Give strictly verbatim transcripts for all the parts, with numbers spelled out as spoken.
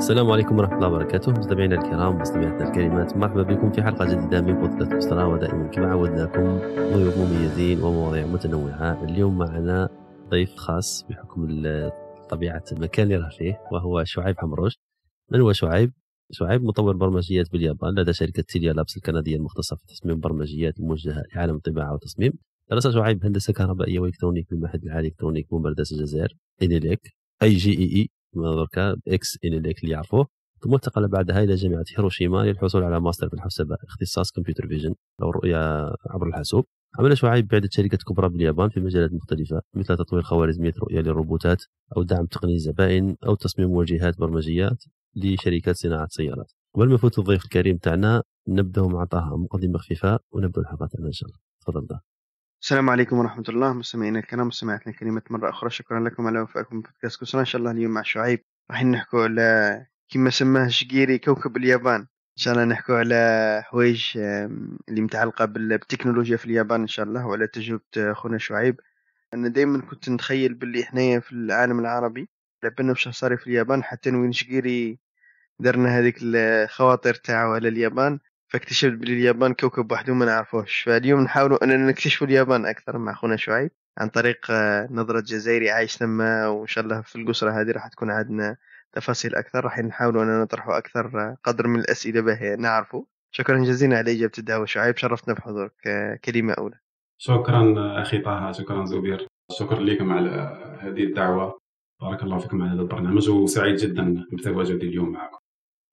السلام عليكم ورحمة الله وبركاته مستمعينا الكرام ومستمعاتنا الكريمات، مرحبا بكم في حلقة جديدة من بودكاست أسرة، ودائما كما عودناكم ضيوف مميزين ومواضيع متنوعة. اليوم معنا ضيف خاص بحكم طبيعة المكان اللي راه فيه، وهو شعيب حمروش. من هو شعيب؟ شعيب مطور برمجيات باليابان لدى شركة تيليا لابس الكندية المختصة في تصميم برمجيات موجهة لعالم الطباعة والتصميم. درس شعيب هندسة كهربائية وإلكترونيك بالمعهد العالي الإلكترونيك بمدرسة الجزائر إنيليك آي جي إي مدركة إكس إنيليك اللي يعرفوه، ثم انتقل بعدها إلى جامعة هيروشيما للحصول على ماستر في الحسبة اختصاص كمبيوتر فيجن أو الرؤية عبر الحاسوب. عمل شعيب بعدة شركات كبرى باليابان في مجالات مختلفة مثل تطوير خوارزمية رؤية للروبوتات أو دعم تقني الزبائن أو تصميم واجهات برمجيات لشركات صناعة سيارات. قبل ما نفوت الضيف الكريم تاعنا نبدأ مع طه مقدمة خفيفة ونبدأ الحلقة تاعنا إن شاء الله. تفضل ده. السلام عليكم ورحمة الله مستمعينا الكرام ومستمعاتنا الكريمات، مرة أخرى شكرا لكم على وفائكم بودكاست كسرى. إن شاء الله اليوم مع شعيب راح نحكوا على كما سماه شقيري كوكب اليابان، إن شاء الله نحكوا على حوايج اللي متعلقة بالتكنولوجيا في اليابان إن شاء الله، وعلى تجربة خونا شعيب. أنا دائما كنت نتخيل باللي إحنا في العالم العربي لبنا بشخصاري في اليابان حتى وين شقيري درنا هذيك الخواطر تاعو على اليابان، فاكتشفت بلي اليابان كوكب وحده ما نعرفوش. فاليوم نحاولوا أننا نكتشفوا اليابان أكثر مع أخونا شعيب عن طريق نظرة جزائري عايش تما، وإن شاء الله في القصرة هذه راح تكون عندنا تفاصيل أكثر، راح نحاولوا أننا نطرحوا أكثر قدر من الأسئلة به نعرفه. شكرا جزيلا على إجابة الدعوة شعيب، شرفتنا بحضورك. كلمة أولى. شكرا أخي طه، شكرا زبير، شكرا لكم على هذه الدعوة، بارك الله فيكم على هذا البرنامج، وسعيد جدا بتواجدي اليوم معكم.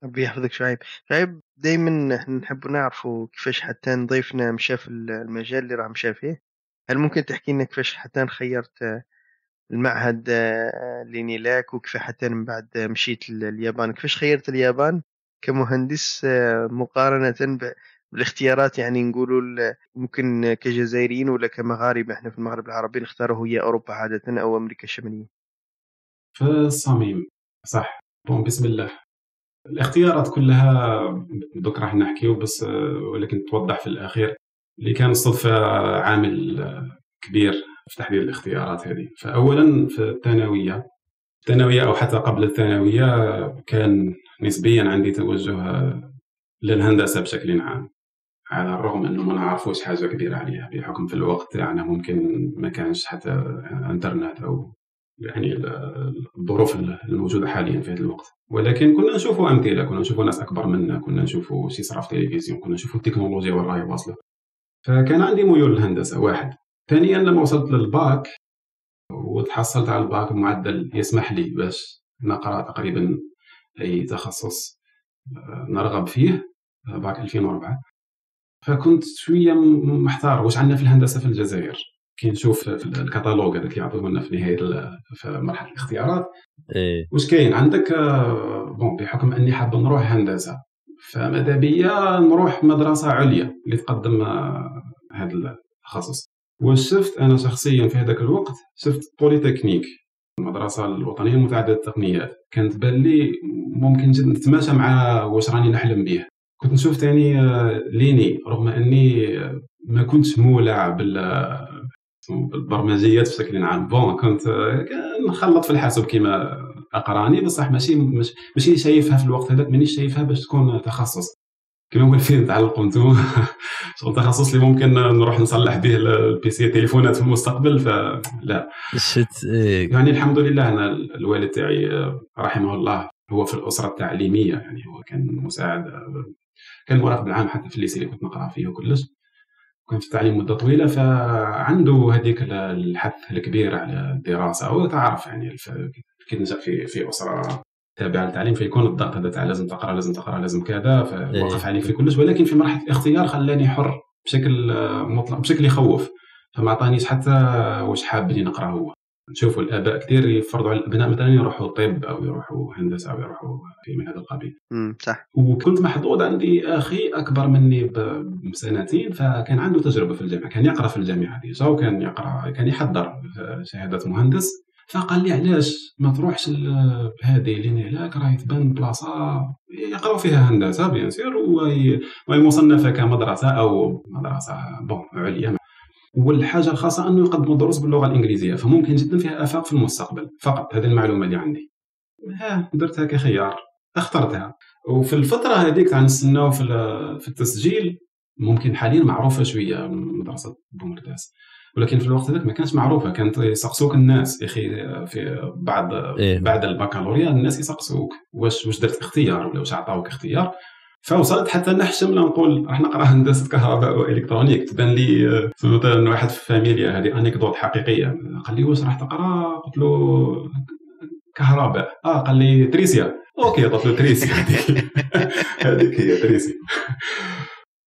ربي يحفظك شعيب. شعيب دائما احنا نحب نعرفوا كيفاش حتى ضيفنا مشى في المجال اللي راه مشى فيه، هل ممكن تحكي لنا كيفاش حتى خيرت المعهد لينيلاك وكيف حتى من بعد مشيت لليابان؟ كيفاش خيرت اليابان كمهندس مقارنة بالاختيارات، يعني نقولوا ممكن كجزائريين ولا كمغاربة احنا في المغرب العربي نختاروا هي أوروبا عادة أو أمريكا الشمالية؟ في الصميم صح، بسم الله الاختيارات كلها دوك راح نحكيو بس، ولكن توضح في الاخير اللي كان الصدفه عامل كبير في تحديد الاختيارات هذه. فاولا في الثانويه الثانويه او حتى قبل الثانويه كان نسبيا عندي توجه للهندسه بشكل عام، على الرغم انه ما نعرفوش حاجه كبيره عليها بحكم في الوقت، يعني ممكن ما كانش حتى انترنت او يعني الظروف الموجودة حاليا في هذا الوقت، ولكن كنا نشوفوا أمثلة، كنا نشوفوا ناس أكبر منا، كنا نشوفوا شي صرا في التلفزيون، كنا نشوفوا التكنولوجيا وراها واصلة. فكان عندي ميول للهندسة واحد. ثانيا لما وصلت للباك وتحصلت على الباك معدل يسمح لي باش نقرأ تقريبا أي تخصص نرغب فيه، باك ألفين وأربعة، فكنت شوية محتار واش عندنا في الهندسة في الجزائر. كي نشوف في الكتالوج هذاك اللي يعطونا في نهايه في مرحله الاختيارات إيه. واش كاين عندك؟ بون بحكم اني حاب نروح هندسه فماذا بيا نروح مدرسه عليا اللي تقدم هذا التخصص. وشفت انا شخصيا في هذاك الوقت شفت بوليتكنيك، المدرسه الوطنيه المتعدده التقنيات، كانت بان لي ممكن جدا تتماشى مع واش راني نحلم به. كنت نشوف ثاني ليني رغم اني ما كنتش مولع بال بالبرمجيات بشكل عام، بون كنت نخلط في الحاسوب كما اقراني بصح ماشي مش ماشي شايفها في الوقت هذاك، مانيش شايفها باش تكون تخصص كما نقول فيه نتعلقوا نتوما شغل تخصص اللي ممكن نروح نصلح به البي سي تليفونات في المستقبل. فلا يعني الحمد لله انا الوالد تاعي رحمه الله هو في الاسره التعليميه، يعني هو كان مساعد، كان مرافق العام حتى في الليسي اللي كنت نقرا فيه وكلش، كنت في التعليم مدة طويلة، فعنده هذيك الحث الكبير على الدراسة وتعرف يعني الف... كي نجح في في أسرة تابعة للتعليم فيكون الضغط هذا تاع لازم تقرأ لازم تقرأ لازم كذا، فوقف عليك في كلش. ولكن في مرحلة الاختيار خلاني حر بشكل مطلق بشكل يخوف، فما عطانيش حتى واش حابني نقرأ. هو نشوفوا الآباء كثير يفرضوا على الأبناء مثلا يروحوا طب أو يروحوا هندسة أو يروحوا في من هذا القبيل. امم صح. وكنت محظوظ عندي أخي أكبر مني بسنتين، فكان عنده تجربة في الجامعة، كان يقرأ في الجامعة ديجا وكان يقرأ كان يحضر شهادة مهندس. فقال لي علاش ما تروحش هذه لينيلاك، راهي تبان بلاصة يقرأوا فيها هندسة بيان سير وهي مصنفة كمدرسة أو مدرسة بون عليا، والحاجه الخاصه انه يقدموا دروس باللغه الانجليزيه فممكن جدا فيها افاق في المستقبل. فقط هذه المعلومه اللي عندي ها درتها كخيار، اخترتها. وفي الفترة هذيك نستناو في في التسجيل، ممكن حاليا معروفة شوية مدرسة بومرداس، ولكن في الوقت هذاك ما كانتش معروفة، كانت يسقسوك الناس يا اخي في بعد إيه؟ بعد البكالوريا الناس يسقسوك واش واش درت اختيار ولا واش عطاوك اختيار. فوصلت حتى نحشم نقول راح نقرا هندسه كهرباء والكترونيك. تبان لي مثلا واحد في الفاميليا، هذه انكدوت حقيقيه، قال لي واش راح تقرا؟ قلت له كهرباء. اه قال لي تريسيا. اوكي قلت له تريسيا، هذيك هي تريسيا.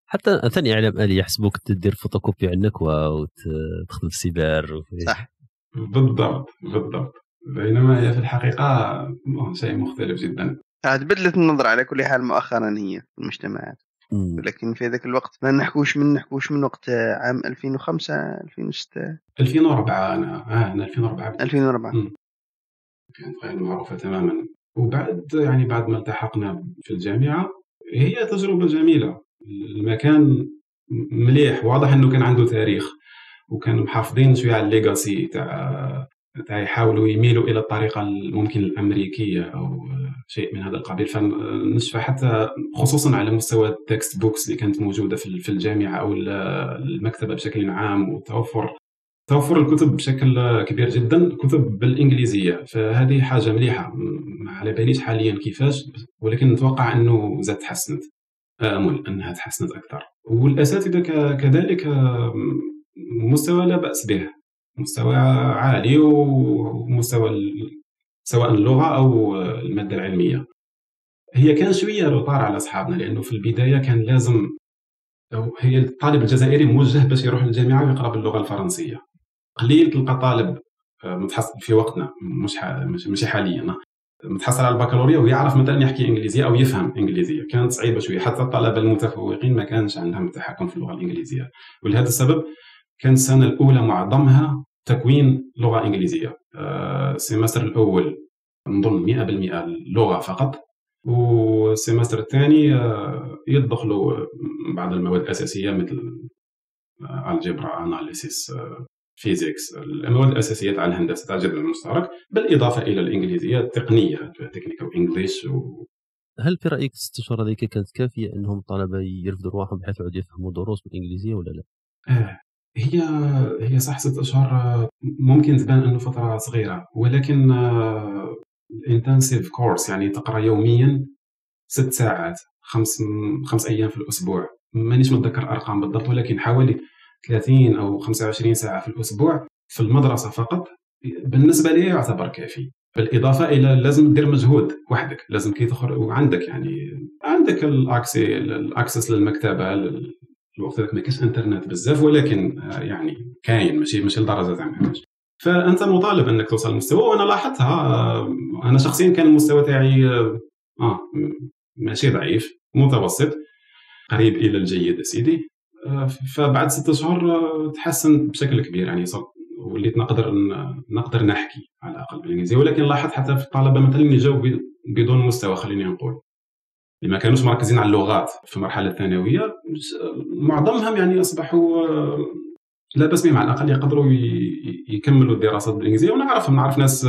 حتى ثاني اعلام الي يحسبوك تدير فوتوكوبي على النكوه وتخدم في السيبر. صح بالضبط بالضبط، بينما هي في الحقيقه شيء مختلف جدا. تبدلت النظرة على كل حال مؤخرا هي في المجتمعات، ولكن في ذاك الوقت ما نحكوش من نحكوش من وقت عام ألفين وخمسة ألفين وستة ألفين وأربعة. أنا آه أنا ألفين وأربعة ألفين وأربعة كانت غير معروفة تماما. وبعد يعني بعد ما التحقنا في الجامعة، هي تجربة جميلة. المكان مليح، واضح إنه كان عنده تاريخ، وكانوا محافظين شوية على الليجاسي تاع تاع يحاولوا يميلوا إلى الطريقة الممكن الأمريكية أو شيء من هذا القبيل. فنشفى حتى خصوصا على مستوى التكست بوكس اللي كانت موجوده في الجامعه او المكتبه بشكل عام، وتوفر توفر الكتب بشكل كبير جدا، كتب بالانجليزيه. فهذه حاجه مليحه، ما على باليش حاليا كيفاش، ولكن نتوقع انه زاد تحسنت، امل انها تحسنت اكثر. والاساتذه كذلك مستوى لا باس به، مستوى عالي، ومستوى سواء اللغة أو المادة العلمية. هي كان شوية رطار على أصحابنا، لأنه في البداية كان لازم، أو هي الطالب الجزائري موجه باش يروح للجامعة ويقرأ باللغة الفرنسية. قليل تلقى طالب متحصل في وقتنا، مش مش حاليا، متحصل على البكالوريا ويعرف مثلا يحكي إنجليزية أو يفهم إنجليزية. كانت صعيبة شوية، حتى الطلبة المتفوقين ما كانش عندهم التحكم في اللغة الإنجليزية. ولهذا السبب كانت السنة الأولى معظمها تكوين لغة إنجليزية. السيمستر الأول نظن مئة بالمئة لغة فقط، والسيمستر الثاني يدخلوا بعض المواد الأساسية مثل الجبر، أناليسيس، فيزيكس، المواد الأساسية تاع الهندسة تاع الجذر المشترك، بالإضافة إلى الإنجليزية التقنية، تكنيكال وإنجليش. و... هل في رأيك ست شهور هذيك كانت كافية أنهم الطلبة يرفدوا رواحهم بحيث يعودوا يفهموا دروس بالإنجليزية ولا لا؟ آه. هي هي صح، ست أشهر ممكن تبان أنه فترة صغيرة، ولكن الانتنسيف كورس يعني تقرأ يوميا ست ساعات خمس خمس أيام في الأسبوع، مانيش متذكر أرقام بالضبط، ولكن حوالي ثلاثين أو خمسة وعشرين ساعة في الأسبوع في المدرسة فقط. بالنسبة لي يعتبر كافي، بالإضافة إلى لازم تدير مجهود وحدك، لازم كي تخرج وعندك يعني عندك الأكسي الأكسس للمكتبة. الوقت هذاك ما كانش انترنت بزاف، ولكن يعني كاين، ماشي ماشي لدرجه تاع ما كانش. فانت مطالب انك توصل لمستوى، وانا لاحظتها. انا شخصيا كان المستوى تاعي اه ماشي ضعيف، متوسط قريب الى الجيد سيدي. فبعد ست اشهر تحسنت بشكل كبير، يعني وليت نقدر نقدر نحكي على الاقل بالانجليزيه. ولكن لاحظت حتى في الطلبه مثلا اللي جاوا بدون مستوى، خليني نقول اللي ما كانوش مركزين على اللغات في المرحله الثانويه، معظمهم يعني اصبحوا لا باس بهم، على الاقل يقدروا يكملوا الدراسات بالانجليزيه. ونعرفهم، نعرف ناس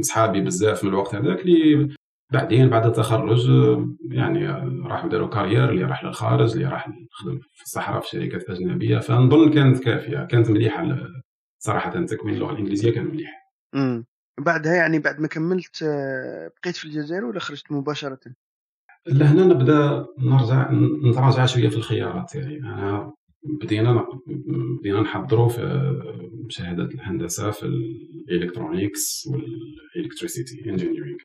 اصحابي بزاف من الوقت هذاك اللي بعدين بعد التخرج يعني راحوا داروا كارير، اللي راح للخارج، اللي راح يخدم في الصحراء في شركات اجنبيه. فنظن كانت كافيه، كانت مليحه صراحه. تكوين اللغه الانجليزيه كان مليح. امم بعدها يعني بعد ما كملت بقيت في الجزائر ولا خرجت مباشره؟ لهنا نبدا نرجع نتراجع شويه في الخيارات. يعني انا بدينا بدينا نحضروا في شهاده الهندسه في الالكترونيكس والالكتريسيتي انجينيرينغ.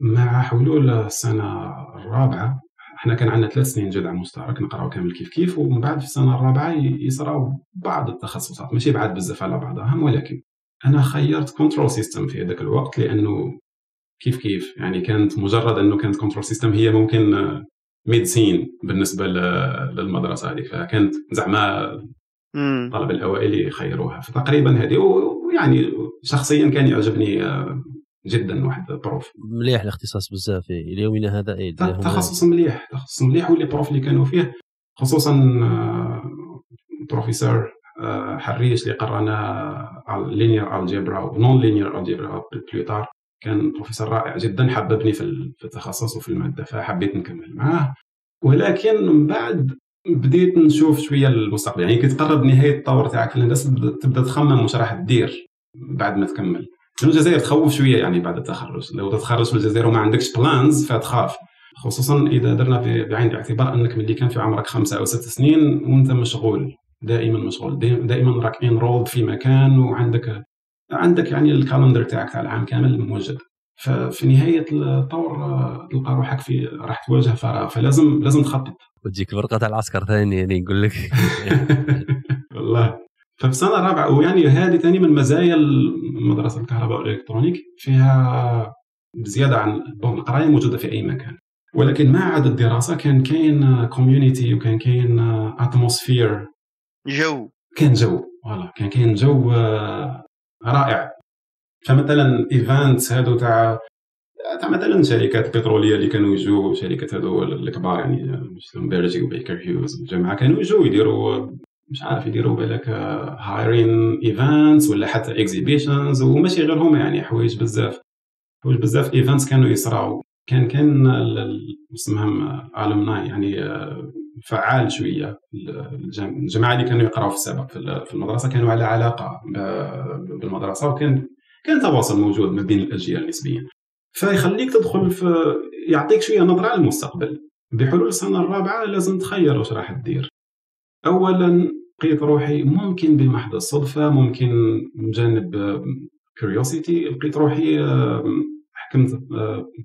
مع حلول السنه الرابعه، احنا كان عندنا ثلاث سنين جذع مشترك نقراو كامل كيف كيف، ومن بعد في السنه الرابعه يصراو بعض التخصصات، ماشي بعد بزاف على بعضهم. ولكن انا خيرت كنترول سيستم في هذاك الوقت، لانه كيف كيف يعني كانت مجرد انه كانت كنترول سيستم هي ممكن ميدسين بالنسبه للمدرسه هذه. فكانت زعما الطلبه الاوائل يخيروها، فتقريبا هذه. ويعني شخصيا كان يعجبني جدا واحد بروف مليح، الاختصاص بزاف اليومنا هذا إيه تخصص مليح، تخصص مليح. واللي بروف اللي كانوا فيه، خصوصا بروفيسور حريش اللي قرانا لينير الجبرا ونون لينير الجبرا بلوتار، كان بروفيسور رائع جدا، حببني في التخصص وفي المادة، فحبيت نكمل معاه. ولكن من بعد بديت نشوف شوية المستقبل، يعني كي تقرب نهاية الطور تاعك في الهندسة تبدا تخمم واش راح دير بعد ما تكمل. الجزائر تخوف شوية يعني بعد التخرج، لو تتخرج في الجزائر وما عندكش بلانز فتخاف، خصوصا إذا درنا بعين الاعتبار أنك ملي كان في عمرك خمسة أو ست سنين وأنت مشغول، دائما مشغول، دائما راك انرولد في مكان وعندك عندك يعني الكالندر تاعك تاع العام كامل موجد. ففي نهايه الطور تلقى روحك في راح تواجه فراغ، فلازم لازم تخطط وتجيك الورقه تاع العسكر ثاني يعني نقول لك والله. ففي سنه رابعه ويعني هذه ثاني من مزايا مدرسه الكهرباء والالكترونيك، فيها بزياده عن بون القرايه موجوده في اي مكان، ولكن مع عاد الدراسه كان كاين كوميونيتي وكان كاين اتموسفير، جو كان جو والله كان كاين جو رائع. فمثلا ايفانتس هادو تاع تاع مثلا شركات البتروليه اللي كانوا يجوا، شركات هادو الكبار يعني بيرجي وبيكر هيوز والجماعه كانوا يجوا يديروا مش عارف يديروا بالك هايرين ايفانتس ولا حتى اكزيبيشنز، وماشي غير هما يعني حوايج بزاف حوايج بزاف ايفانتس كانوا يصراو. كان كان اسمهم الومناي يعني فعال شويه، الجماعه اللي كانوا يقراو في السابق في المدرسه كانوا على علاقه بالمدرسه، وكان كان تواصل موجود ما بين الاجيال نسبيا، فيخليك تدخل في يعطيك شويه نظره على المستقبل. بحلول السنه الرابعه لازم تخير واش راح تدير. اولا لقيت روحي ممكن بمحض الصدفه، ممكن من جانب كيوريوسيتي لقيت روحي حكمت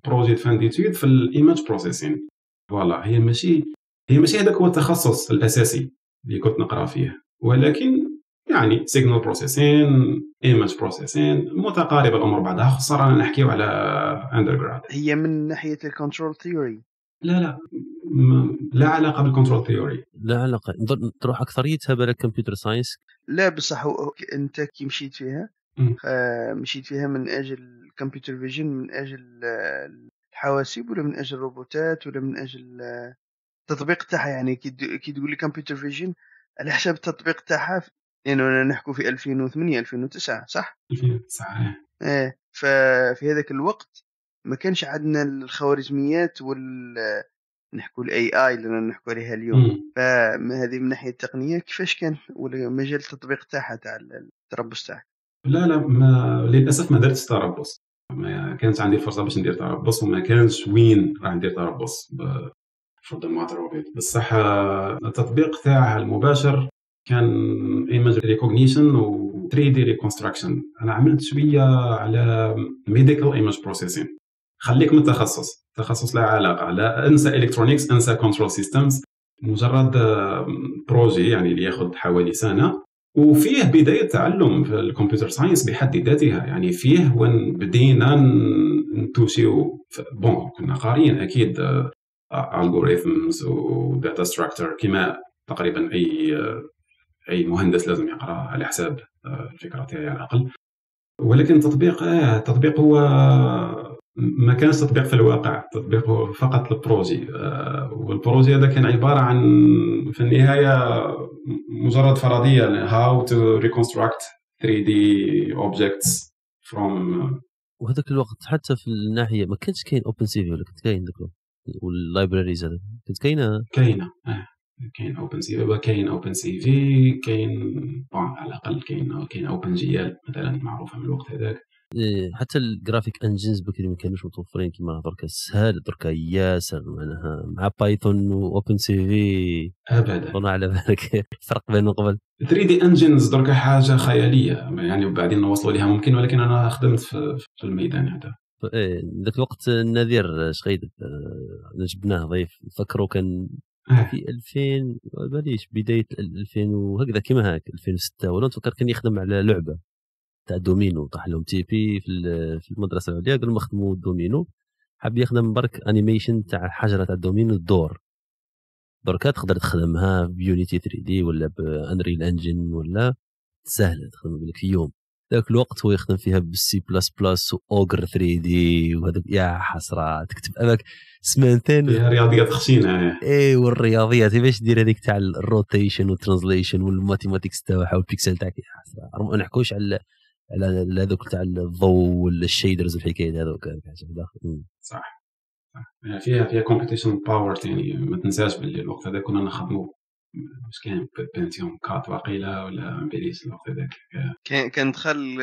بروجي فان ديتود في الايماج بروسيسين. فوالا هي ماشي هي ماشي هذاك هو التخصص الاساسي اللي كنت نقرا فيه، ولكن يعني سيجنال بروسيسين ايماج بروسيسين متقارب الامور بعضها، خصوصا رانا نحكيو على اندرغراد. هي من ناحيه الكنترول ثيوري؟ لا لا لا علاقه بالكنترول ثيوري، لا علاقه، تروح اكثريتها بالك كمبيوتر ساينس. لا بصح انت كي مشيت فيها آه مشيت فيها من اجل الكمبيوتر فيجن، من اجل الحواسيب ولا من اجل الروبوتات ولا من اجل التطبيق تاعها؟ يعني كي تقول لي كمبيوتر فيجن على حسب التطبيق تاعها، لانه يعني نحكوا في ألفين وثمانية ألفين وتسعة صح؟ ألفين وتسعة اه. ففي هذاك الوقت ما كانش عندنا الخوارزميات وال نحكوا الاي اي اللي نحكوا عليها اليوم. فهذه من ناحيه التقنيه كيفاش كان ولا مجال التطبيق تاعها تاع التربص تاعك؟ لا لا ما للاسف ما درتش تربص، ما كانش عندي الفرصه باش ندير تربص، وما كانش وين راح ندير تربص فضل ما تروبيت. بصح التطبيق تاعها المباشر كان ايمج ريكوجنيشن و ثري دي ريكونستراكشن. انا عملت شويه على ميديكال ايمج بروسيسين. خليك من التخصص، تخصص لا علاقه، لا انسى الكترونيكس، انسى كنترول سيستمز، مجرد بروجي يعني اللي ياخذ حوالي سنه، وفيه بدايه تعلم في الكمبيوتر ساينس بحد ذاتها. يعني فيه وين بدينا نتوشيو بون كنا قاريين اكيد الجوريثمز وداتا ستراكتر كما تقريبا اي اي مهندس لازم يقرا على حساب الفكره تاعي على الاقل. ولكن التطبيق اه التطبيق هو ما كانش تطبيق في الواقع، التطبيق هو فقط البروجي، والبروجي هذا كان عباره عن في النهايه مجرد فرضيه how to reconstruct ثري دي objects from. وهذاك الوقت حتى في الناحيه ما كانش كاين اوبن سي في ولا كنت كاين ذاك واللايبراريز هذا كنت كاينه كاينه اه كاين اوبن سي في، كاين اوبن سي في، كاين على الاقل كاين كاين اوبن جيال مثلا معروفه من الوقت هذاك. حتى الجرافيك انجنز بكري ما كانوش متوفرين كيما دركا، سهل دركا ياسر معناها مع بايثون واوبن سي في ابدا. كنا على بالك الفرق بينهم قبل ثري دي انجنز دركا حاجه خياليه يعني، وبعدين نوصلوا لها ممكن، ولكن انا خدمت في الميدان هذا. ايه ذاك الوقت النذير شقيد جبناه ضيف، نفكرو كان في ألفين باليش بدايه ألفين وهكذا كيما هاك ألفين وستة ولا نفكر، كان يخدم على لعبه تاع دومينو، طاح لهم تي بي في المدرسه العليا قالوا ما خدموا الدومينو، حاب يخدم برك انيميشن تاع حجره تاع الدومينو الدور، بركات تقدر تخدمها بيونيتي ثري دي ولا بانريل انجن ولا سهله تخدم لك في يوم. ذاك الوقت هو يخدم فيها بالسي بلس بلس واوغر ثري دي، وهذا يا حسره تكتب هذاك سمانتين يا رياضيات خشينه. اي والرياضيات كيفاش دير هذيك تاع الروتيشن والترانزليشن والماتيماتيكس تاعها والبيكسل تاعك يا حسره. ما نحكوش على هذوك تاع الضوء والشيدرز والحكايات هذوك داخل. صح صح، فيها فيها كومبيتيشن باور ثاني. ما تنساش باللي الوقت هذا كنا نخدموا مش كاين بنتيوم كات واقيله ولا بيريس الوقت هذاك كان كان دخل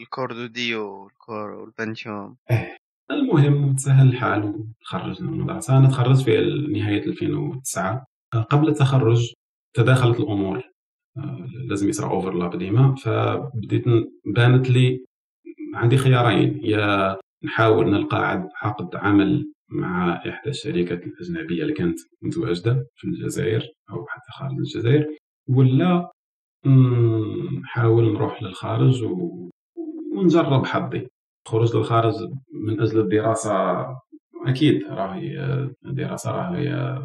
الكوردو ديو والكور والبنتيوم. المهم تسهل الحال وخرجنا من المدرسة. أنا تخرجت في نهاية ألفين وتسعة. قبل التخرج تداخلت الأمور، لازم يصير أوفرلاب ديما. فبديت بانت لي عندي خيارين، يا نحاول نلقى عقد عمل مع إحدى الشركات الأجنبية اللي كانت متواجدة في الجزائر أو حتى خارج الجزائر، ولا نحاول نروح للخارج و... ونجرب حظي. خروج للخارج من أجل الدراسة أكيد راهي الدراسة راهي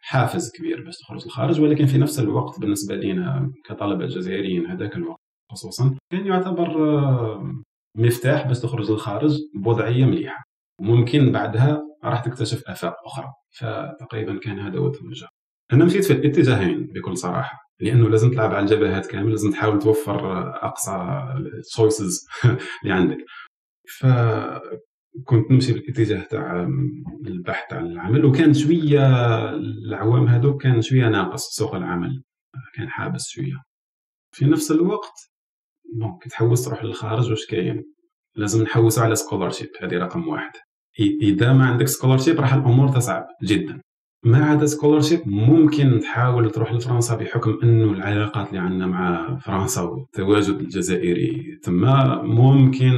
حافز كبير باش تخرج للخارج، ولكن في نفس الوقت بالنسبة لنا كطلبة جزائريين هذاك الوقت خصوصا كان يعتبر مفتاح باش تخرج للخارج بوضعية مليحة، وممكن بعدها راح تكتشف آفاق أخرى. فتقريبا كان هذا هو الاتجاه. أنا مشيت في الاتجاهين بكل صراحة، لأنه لازم تلعب على الجبهات كامل، لازم تحاول توفر أقصى choices اللي عندك. فكنت نمشي بالاتجاه تاع البحث عن العمل، وكان شويه العوام هذوك كان شويه ناقص سوق العمل، كان حابس شويه. في نفس الوقت دونك تحوس تروح للخارج واش كاين، لازم نحوسوا على سكولارشيب. هذه رقم واحد، اذا ما عندك سكولارشيب راح الامور تصعب جدا. ما عدا سكولارشيب ممكن تحاول تروح لفرنسا، بحكم انه العلاقات اللي عندنا مع فرنسا والتواجد الجزائري تما ممكن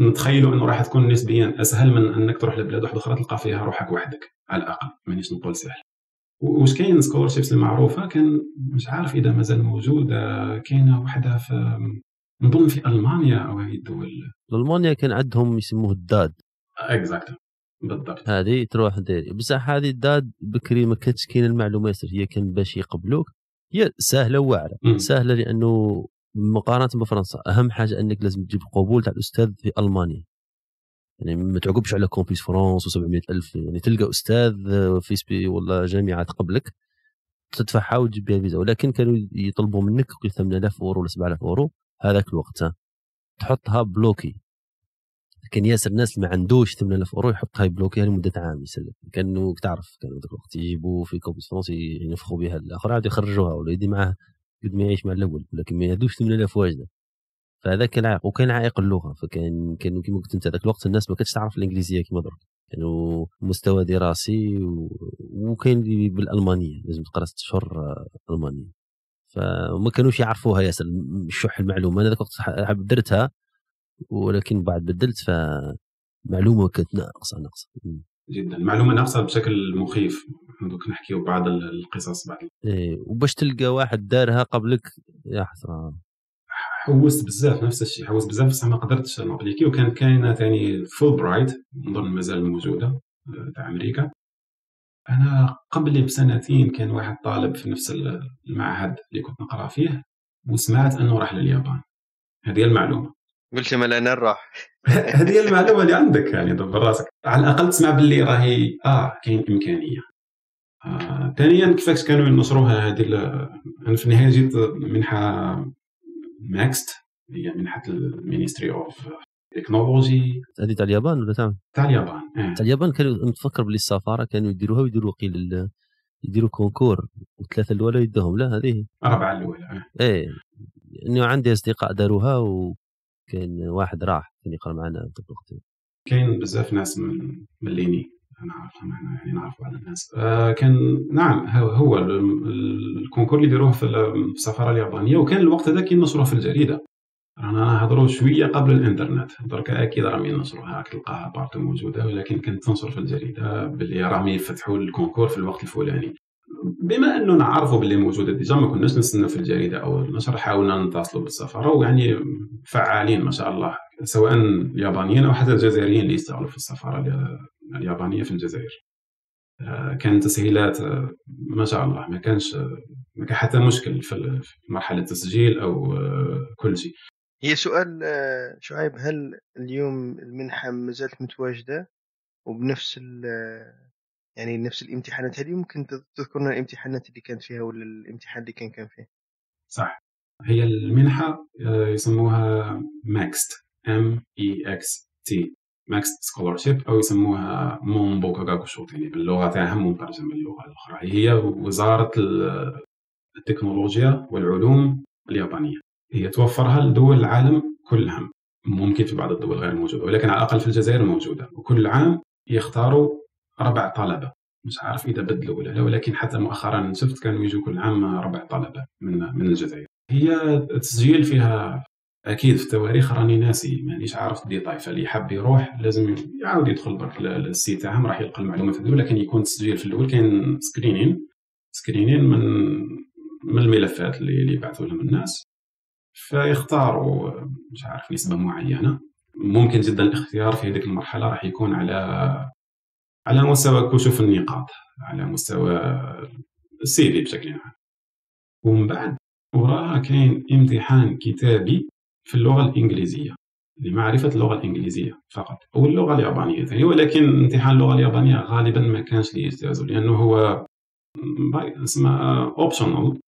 نتخيلوا انه راح تكون نسبيا اسهل من انك تروح لبلاد واحده اخرى تلقى فيها روحك وحدك. على الاقل مانيش نقول سهل. واش كاين سكولرشيبس المعروفه، كان مش عارف اذا مازال موجوده، كاينه وحده في نظن في المانيا او هذه الدول. المانيا كان عندهم يسموه الداد. اكزاكت بالضبط، هذه تروح ديري. بصح هذه الداد بكري ما كانتش كاين المعلومات، هي كان باش يقبلوك هي سهله واعره. سهله لانه مقارنة بفرنسا أهم حاجة أنك لازم تجيب قبول تاع الأستاذ في ألمانيا، يعني ما تعقبش على كومبيس فرنسا و سبعمائة ألف. يعني تلقى أستاذ في سبي ولا جامعة تقبلك تدفعها وتجيب بها فيزا، ولكن كانوا يطلبوا منك ثمانية آلاف أورو ولا سبعة آلاف أورو هذاك الوقت تحطها بلوكي. كان ياسر الناس اللي ما عندوش ثمانية آلاف أورو يحطها بلوكي لمدة عام يسلم. كانوا تعرف كانوا ذاك الوقت يجيبوا في كومبيس فرنسا ينفخوا بها، الآخر عاد يخرجوها ولا يدي معاه قد ما يعيش مع الأول، لكن ما يدوش ثمانية آلاف واجدة. فهذا كان عائق، وكان عائق اللغة. فكان كانوا كما قلت أنت ذاك الوقت الناس ما كانتش تعرف الإنجليزية كما درك، كانوا مستوى دراسي و... وكان بالألمانية لازم تقرأ ست أشهر ألمانية، فما كانوش يعرفوها ياسر شح المعلومة. أنا ذاك الوقت حاب درتها، ولكن بعد بدلت فمعلومة كانت ناقصة ناقصة جدا، معلومه ناقصه بشكل مخيف. دوك نحكيو بعض القصص بعد. ايه، وباش تلقى واحد دارها قبلك يا حسره. حوست بزاف نفس الشيء، حوست بزاف بصح ما قدرتش نابليكي. وكان كاينه ثاني فول برايت نظن مازال موجوده تاع امريكا. انا قبلي بسنتين كان واحد طالب في نفس المعهد اللي كنت نقرا فيه، وسمعت انه راح لليابان. هذه المعلومه قلت لي مالا نروح. هذه المعلومه اللي عندك، يعني دبر راسك على الاقل تسمع باللي راهي اه كاين امكانيه. ثانيا آه، كيفاش كانوا ينشروها هذه؟ انا في النهايه جيت منحه ماكست، هي منحه المينستري اوف تكنولوجي. هذه تاع اليابان ولا تاع تاع اليابان؟ تاع اليابان. كانوا متفكر باللي السفاره كانوا يديروها ويديروا قيل يديروا كونكور وثلاثه الاولى يدهم، لا هذه اربعه الاولى. ايه، انه عندي اصدقاء داروها و كان واحد راح كان يقرأ معنا في الوقت. كاين بزاف ناس من مليني أنا عارفهم، يعني نعرفوا على الناس. آه كان نعم هو, هو الكونكور اللي داروه في السفارة اليابانية، وكان الوقت هذاك ينشروه في الجريدة. رانا هضروا شوية قبل الإنترنت، درك أكيد راهم ينشروها، تلقاها بارتو موجودة، ولكن كانت تنشر في الجريدة باللي راهم يفتحوا الكونكور في الوقت الفلاني. بما انه نعرفوا باللي موجوده ديجا ما كناش نستنى في الجريده او النشر، حاولنا نتصلوا بالسفاره، ويعني فعالين ما شاء الله سواء اليابانيين او حتى الجزائريين اللي يشتغلوا في السفاره اليابانيه في الجزائر. كانت تسهيلات ما شاء الله، ما كانش ما كان حتى مشكل في مرحله التسجيل او كل شيء. هي سؤال شعيب، هل اليوم المنحه مازالت متواجده وبنفس يعني نفس الامتحانات؟ هذه ممكن تذكرنا الامتحانات اللي كانت فيها ولا الامتحان اللي كان كان فيه؟ صح، هي المنحة يسموها ماكست إم إي إكس تي ماكست سكولارشيب أو يسموها مونبو كاكاكوشوت يعني باللغة تاعها مترجمة للغة الأخرى. هي وزارة التكنولوجيا والعلوم اليابانية، هي توفرها لدول العالم كلها، ممكن في بعض الدول غير موجودة ولكن على الأقل في الجزائر موجودة. وكل عام يختاروا ربع طلبة، مش عارف إذا بدلوا ولا لا، ولكن حتى مؤخرا شفت كانوا يجوا كل عام ربع طلبة من من الجزائر. هي التسجيل فيها أكيد في التواريخ راني ناسي، مانيش عارف الديتاي، فاللي حاب يروح لازم يعاود يدخل برك للسيت تاعهم راح يلقى المعلومات هذو، لكن يكون تسجيل في الأول. كاين سكرينين سكرينين من من الملفات اللي اللي يبعثوا لهم الناس، فيختاروا مش عارف نسبة معينة. ممكن جدا الاختيار في هذيك المرحلة راح يكون على على مستوى كشوف النقاط، على مستوى السي في بشكل عام. ومن بعد وراها كاين امتحان كتابي في اللغة الإنجليزية لمعرفة اللغة الإنجليزية فقط أو اللغة اليابانية ثاني، ولكن امتحان اللغة اليابانية غالبا ما كانش ليه اجتيازه لأنه هو اسمه اوبشنال،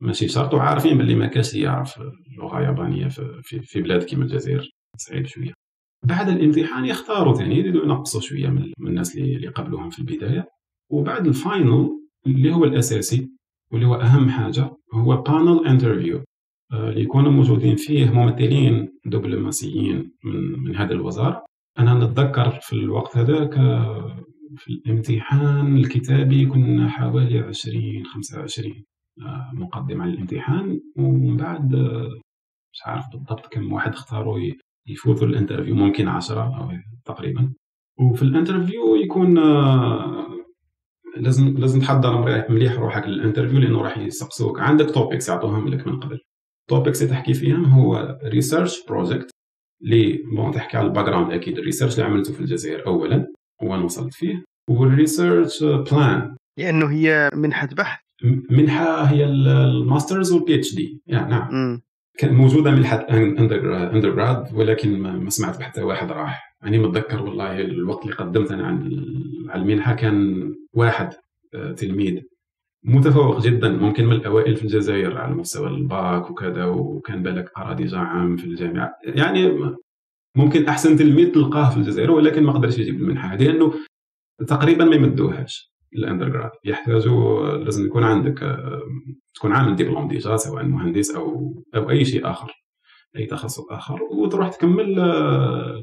ماشي شرط، وعارفين باللي ما كانش يعرف اللغة اليابانية في في بلاد كيما الجزائر صعيب شوية. بعد الامتحان يختاروا ثاني، يريدوا ينقصوا شوية من الناس اللي قبلوهم في البداية. وبعد الفاينل اللي هو الأساسي واللي هو أهم حاجة هو بانل انترفيو اللي يكونوا موجودين فيه ممثلين دبلوماسيين من من هذا الوزارة. أنا نتذكر في الوقت هذاك في الامتحان الكتابي كنا حوالي عشرين خمسة وعشرين مقدم على الامتحان، ومن بعد مش عارف بالضبط كم واحد اختاروا يفوتوا الانترفيو، ممكن عشرة أو تقريبا. وفي الانترفيو يكون لازم لازم تحضر مليح روحك للانترفيو لأنه راح يسقسوك، عندك توبكس يعطوهم لك من قبل. التوبكس اللي تحكي فيهم هو ريسيرش بروجيكت اللي بون تحكي على الباك جراوند أكيد، الريسيرش اللي عملته في الجزائر أولا وين وصلت فيه، والريسيرش بلان لأنه هي منحة بحث، منحة هي الماسترز والبي اتش دي يعني. نعم م. كان موجودة منحة أندرغراد ولكن ما سمعت حتى واحد راح. أنا يعني متذكر والله الوقت اللي قدمت أنا على المنحة كان واحد تلميذ متفوق جدا، ممكن من الأوائل في الجزائر على مستوى الباك وكذا، وكان بالك أراضي جعام في الجامعة، يعني ممكن أحسن تلميذ تلقاه في الجزائر، ولكن ما قدرش يجيب المنحة هذه لأنه تقريبا ما يمدوهاش. الاندرغراد يحتاجوا لازم يكون عندك تكون عامل دبلوم ديجا سواء مهندس او او اي شيء اخر، اي تخصص اخر، وتروح تكمل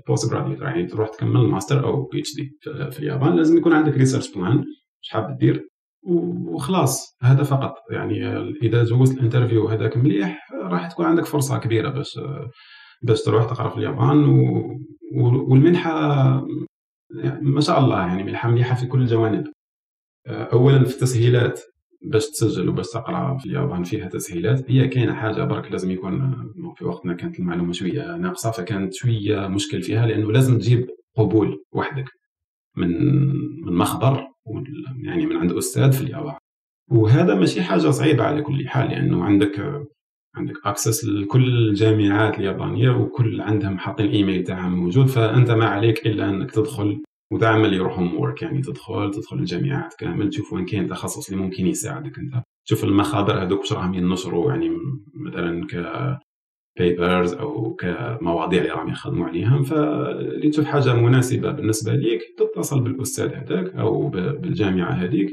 بوست جراديويت يعني تروح تكمل ماستر او بي اتش دي في اليابان. لازم يكون عندك ريسيرش بلان واش حاب دير وخلاص، هذا فقط يعني. اذا جوزت الانترفيو هذاك مليح راح تكون عندك فرصه كبيره باش باش تروح تقرا في اليابان. والمنحه ما شاء الله يعني منحه مليحه في كل الجوانب. اولا في التسهيلات باش تسجل وباش تقرا في اليابان فيها تسهيلات. هي كاينه حاجه برك لازم يكون في وقتنا كانت المعلومه شويه ناقصه، فكانت شويه مشكل فيها لانه لازم تجيب قبول وحدك من من مخبر يعني من عند استاذ في اليابان، وهذا ماشي حاجه صعيبه على كل حال لانه عندك عندك اكسس لكل الجامعات اليابانيه وكل عندهم حاطين الايميل تاعهم موجود، فانت ما عليك الا انك تدخل وتعمل يور هوم وورك يعني تدخل تدخل الجامعات كامل تشوف وين كاين تخصص اللي ممكن يساعدك انت، تشوف المخابر هذوك واش راهم ينشروا يعني مثلا كبيبرز او كمواضيع اللي راهم يخدموا عليهم، فاللي تشوف حاجه مناسبه بالنسبه ليك تتصل بالاستاذ هذاك او بالجامعه هذيك.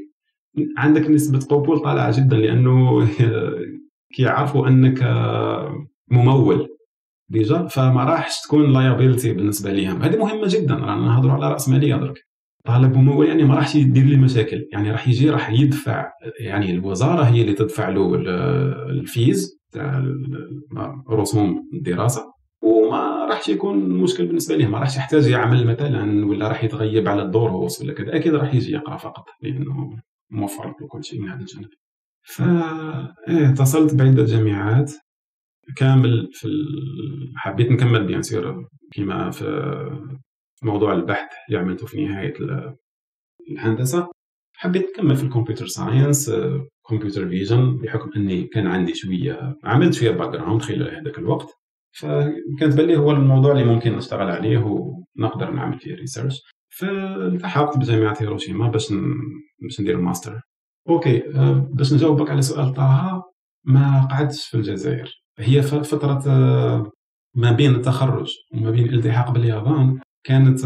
عندك نسبه قبول طالعه جدا لانه كيعرفوا انك ممول ديجا، فما راحش تكون لايابيلتي بالنسبه ليهم. هذه مهمه جدا، رانا نهضروا على راس ماليه درك. طالب ممول يعني ما راحش يدير لي مشاكل يعني، راح يجي راح يدفع يعني الوزاره هي اللي تدفع له الفيز تاع رسوم الدراسه، وما راحش يكون مشكل بالنسبه ليه، ما راحش يحتاج يعمل مثلا ولا راح يتغيب على الدروس ولا كذا، اكيد راح يجي يقرا فقط لانه موفر له كل شيء من هذا الجانب. ف اتصلت بعده جامعات كامل في ال... حبيت نكمل بيان سير كيما في موضوع البحث اللي عملته في نهاية الهندسة، حبيت نكمل في الكمبيوتر ساينس كمبيوتر فيجن بحكم أني كان عندي شوية عملت شوية باك جراوند خلال هذاك الوقت، فكانت بالي هو الموضوع اللي ممكن نشتغل عليه ونقدر نعمل فيه ريسيرش. فالتحقت بجامعة هيروشيما باش ن... باش ندير ماستر. أوكي، باش نجاوبك على سؤال طه، ما قعدتش في الجزائر. هي فترة ما بين التخرج وما بين الالتحاق باليابان كانت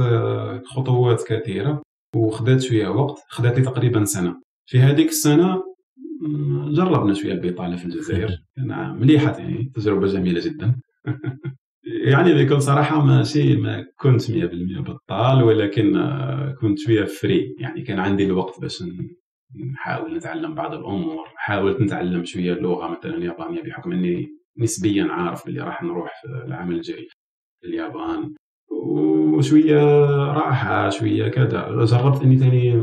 خطوات كثيرة وخدات شوية وقت، خدات لي تقريبا سنة. في هذيك السنة جربنا شوية بإطالة في الجزائر، نعم مليحة يعني، تجربة جميلة جدا. يعني بكل صراحة ماشي ما كنت مية بالمية بطال، ولكن كنت شوية فري، يعني كان عندي الوقت باش نحاول نتعلم بعض الأمور. حاولت نتعلم شوية اللغة مثلا اليابانية بحكم أني نسبيا عارف اللي راح نروح في العام الجاي اليابان، وشوية راحة شوية كذا. جربت أني تاني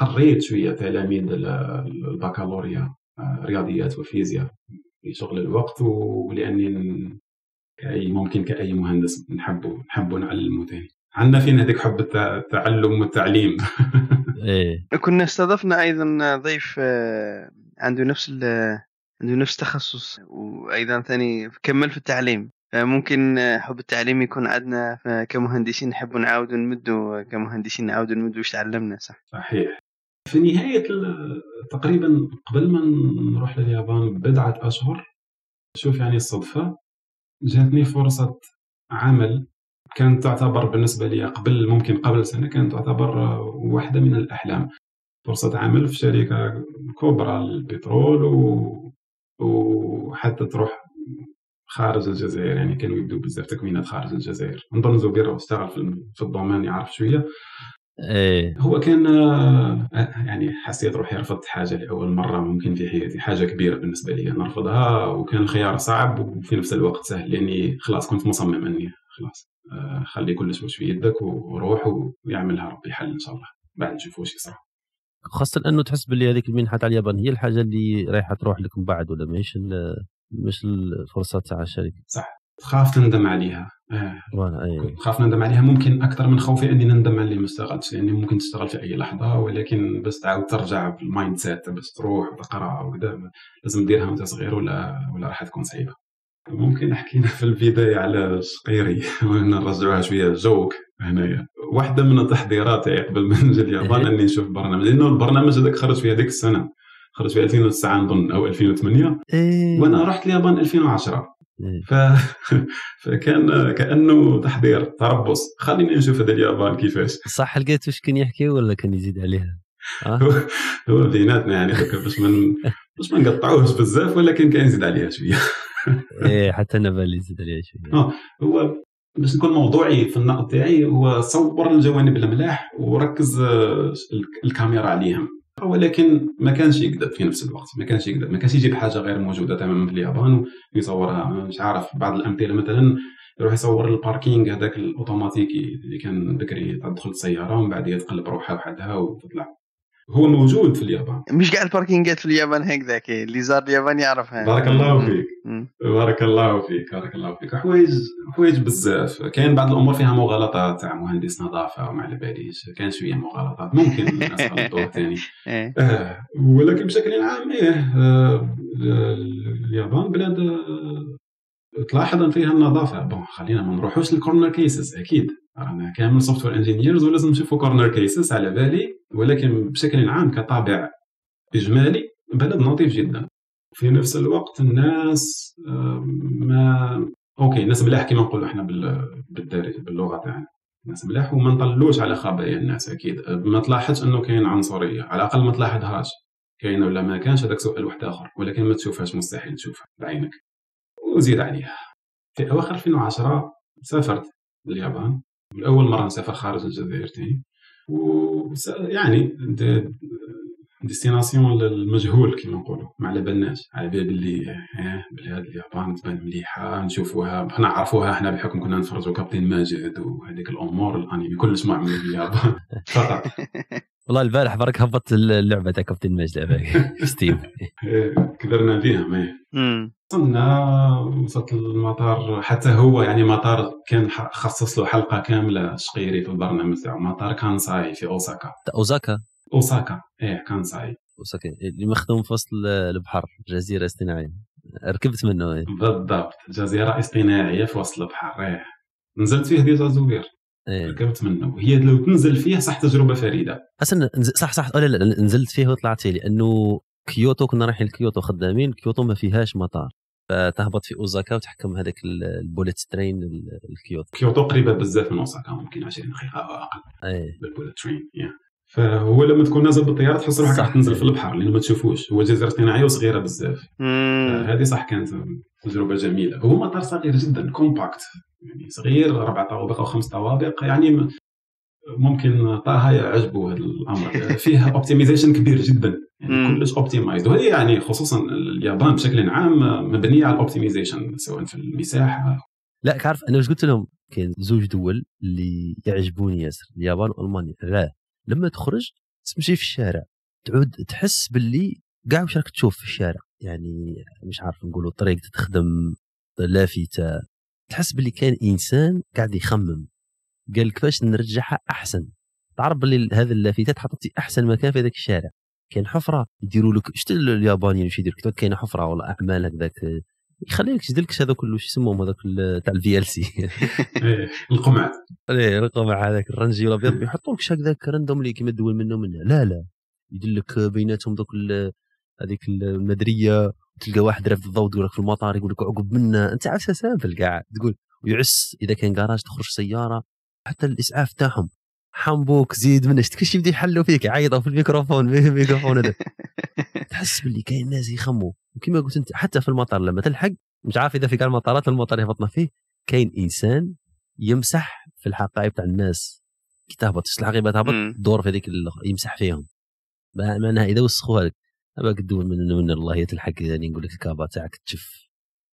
قريت شوية تلاميذ البكالوريا رياضيات وفيزياء في شغل الوقت، ولأني كأي ممكن كأي مهندس نحبه نحبه نعلمه تاني، عندنا فينا هذاك حب التعلم والتعليم. إيه. كنا استضفنا أيضا ضيف عنده نفس عنده نفس تخصص، وأيضا ثاني كمل في التعليم، ممكن حب التعليم يكون عندنا كمهندسين، نحب نعاود نمدوا كمهندسين نعاود نمدوا واش تعلمنا. صح صحيح. في نهاية تقريبا قبل ما نروح لليابان بضعة أشهر، شوف يعني الصدفة، جاتني فرصة عمل كانت تعتبر بالنسبة لي قبل ممكن قبل سنة كانت تعتبر واحدة من الأحلام. فرصة عمل في شركة كبرى للبترول و... وحتى تروح خارج الجزائر، يعني كانوا يبدو بزاف تكوينات خارج الجزائر. نظن زبير اشتغل في الضمان يعرف شوية. إيه. هو كان يعني حسيت روحي رفضت حاجة لأول مرة ممكن في حياتي، حاجة كبيرة بالنسبة لي نرفضها، وكان الخيار صعب وفي نفس الوقت سهل، لأني خلاص كنت مصمم أني خلاص خلي كلش واش في يدك وروح ويعملها ربي حل إن شاء الله، بعد نشوف واش يصرى. خاصة أنه تحس باللي هذيك المنحة تاع اليابان هي الحاجة اللي رايحة تروح لكم بعد، ولا مش مش الفرصة تاع الشركة. صح، خاف تندم عليها. وانا أيه. خاف نندم عليها ممكن أكثر من خوفي أني نندم على اللي ما اشتغلتش، لأني ممكن تشتغل في أي لحظة، ولكن بس تعاود ترجع بالمايند سيت بس تروح وتقرأ وكذا لازم تديرها وأنت صغير، ولا ولا راح تكون صعيبة. ممكن حكينا في البداية على شقيري ونرجعها شوية جوك هنايا. واحدة من التحضيرات قبل ما نجي اليابان أني نشوف برنامج، لأنه البرنامج هذاك خرج في هذيك السنة، خرج في ألفين وتسعة نظن أو ألفين وثمانية، وأنا رحت اليابان ألفين وعشرة. ف... فكان كأنه تحضير تربص، خليني نشوف هذا اليابان كيفاش. صح، لقيت واش كان يحكي ولا كان يزيد عليها؟ أه؟ هو بيناتنا يعني باش من باش ما نقطعوهش بزاف، ولكن كان يزيد عليها شويه. ايه حتى انا بالي يزيد عليها شويه. اه هو باش نكون موضوعي في النقد تاعي، هو صور الجوانب الملاح وركز الكاميرا عليهم، ولكن ما كانش يقدر في نفس الوقت، ما كانش يقدر ما كانش يجيب حاجه غير موجوده تماما في اليابان ويصورها. مش عارف بعض الامثله، مثلا يروح يصور الباركينغ هذاك الاوتوماتيكي اللي كان بكري تدخل السياره ومن بعد يتقلب روحها وحدها وتطلع. هو موجود في اليابان، مش كاع الباركينغات في اليابان هكذاك، اللي زار اليابان يعرفها. بارك الله فيك. بارك الله فيك بارك الله فيك. حوايج حوايج بزاف. كان بعض الامور فيها مغالطات تاع مهندس نظافه وما على باليش، كان شويه مغالطات ممكن الناس غلطوها ثاني. آه. ولكن بشكل عام ايه آه. اليابان بلاد آه. تلاحظ فيها النظافه. بون خلينا ما نروحوش للكورنر كيسز، اكيد رانا كامل سوفت وير انجينيرز ولازم نشوفوا كورنر كيسز على بالي، ولكن بشكل عام كطابع إجمالي بلد نظيف جدا. في نفس الوقت الناس ما أوكي، الناس ملاح كما نقولوا إحنا بالدارجة باللغة تاعنا، الناس ملاح وما نطلوش على خبايا الناس. أكيد ما تلاحظش أنه كاين عنصرية، على الأقل ما تلاحظهاش. كاين ولا ما كانش هذاك سؤال واحد آخر، ولكن ما تشوفهاش، مستحيل تشوفها بعينك. وزيد عليها في أواخر ألفين وعشرة سافرت لليابان، والأول مرة نسافر خارج الجزائر تاني، و يعني ديستيناسيون للمجهول كما نقولوا، ما على بالناش، على بال اللي بلاد اليابان تبان مليحه نشوفوها، حنا نعرفوها حنا بحكم كنا نتفرجوا كابتن ماجد وهذيك الامور الانمي كلش ما عملوا باليابان فقط. والله البارح برك هبطت اللعبه تاع كابتن ماجد هذاك ستيم، كبرنا فيها. امم وصلنا وصلت المطار، حتى هو يعني مطار كان خصص له حلقه كامله شقيري في البرنامج تاعو، مطار كانساي في اوساكا. اوساكا اوساكا ايه كانساي اوساكا اللي مخدوم في وسط البحر، جزيره اصطناعيه. ركبت منه. إيه. بالضبط، جزيره اصطناعيه في وسط البحر. ايه نزلت فيه ديجا زوير. إيه. ركبت منه. هي لو تنزل فيه صح تجربه فريده اصلا. صح صح، لا لا نزلت فيه وطلعت فيه، لانه كيوتو كنا رايحين لكيوتو خدامين، كيوتو ما فيهاش مطار، فتهبط في اوزاكا وتحكم هذاك البوليت ترين لكيوتو. كيوتو قريبه بزاف من اوزاكا، ممكن عشرين دقيقه او اقل. اي بالبوليت ترين. فهو لما تكون نازل بالطياره تحس روحك راح تنزل في البحر لان ما تشوفوش، هو جزيره اصطناعيه وصغيره بزاف. هذه صح كانت تجربه جميله. هو مطار صغير جدا، كومباكت يعني صغير، اربع طوابق او خمس طوابق، يعني ممكن طه يعجبو هذا الامر. فيه اوبتمايزيشن كبير جدا، يعني كلش اوبتمايزد، وهي يعني خصوصا اليابان بشكل عام مبنيه على الاوبتمايزيشن سواء في المساحه. لا تعرف انا واش قلت لهم، كاين زوج دول اللي يعجبوني ياسر، اليابان والمانيا. لا لما تخرج تمشي في الشارع تعود تحس باللي كاع واش راك تشوف في الشارع، يعني مش عارف نقولوا الطريق تتخدم لافته، تحس باللي كان انسان قاعد يخمم قال كيفاش نرجعها احسن. تعرف باللي هذا اللافتات حطت احسن مكان في هذاك الشارع، كاين حفره يديروا لك، شفت اليابانيين واش يديروا لك، كاين حفره ولا اعمال هكذاك يخلي لك يدير لك هذا كله، شو يسموهم هذاك تاع الفي ال سي، القمع، ايه القمع هذاك الرنجي الابيض، يحطوا لك هكذاك راندوملي كيما تدول منه ومنه. لا لا يدير لك بيناتهم دوك هذيك المدريه، تلقى واحد رافد الضوء تقول لك في المطار، يقول لك عقب منا انت عفسه سامبل كاع تقول، ويعس اذا كان كراج تخرج سياره، حتى الاسعاف تاعهم حمبوك زيد منش كلشي يبدا يحلوا فيك، يعيطوا في الميكروفون الميكروفون هذا تحس باللي كاين ناس يخموا. وكما قلت انت حتى في المطار لما تلحق، مش عارف اذا في كاع المطارات المطار يهبطنا فيه، كاين انسان يمسح في الحقائب تاع الناس كي تهبط، الحقيبه تهبط دور في هذيك يمسح فيهم، معناها اذا وسخوها لك باك تدور من من الله تلحق، يعني نقول لك الكابا تاعك تشف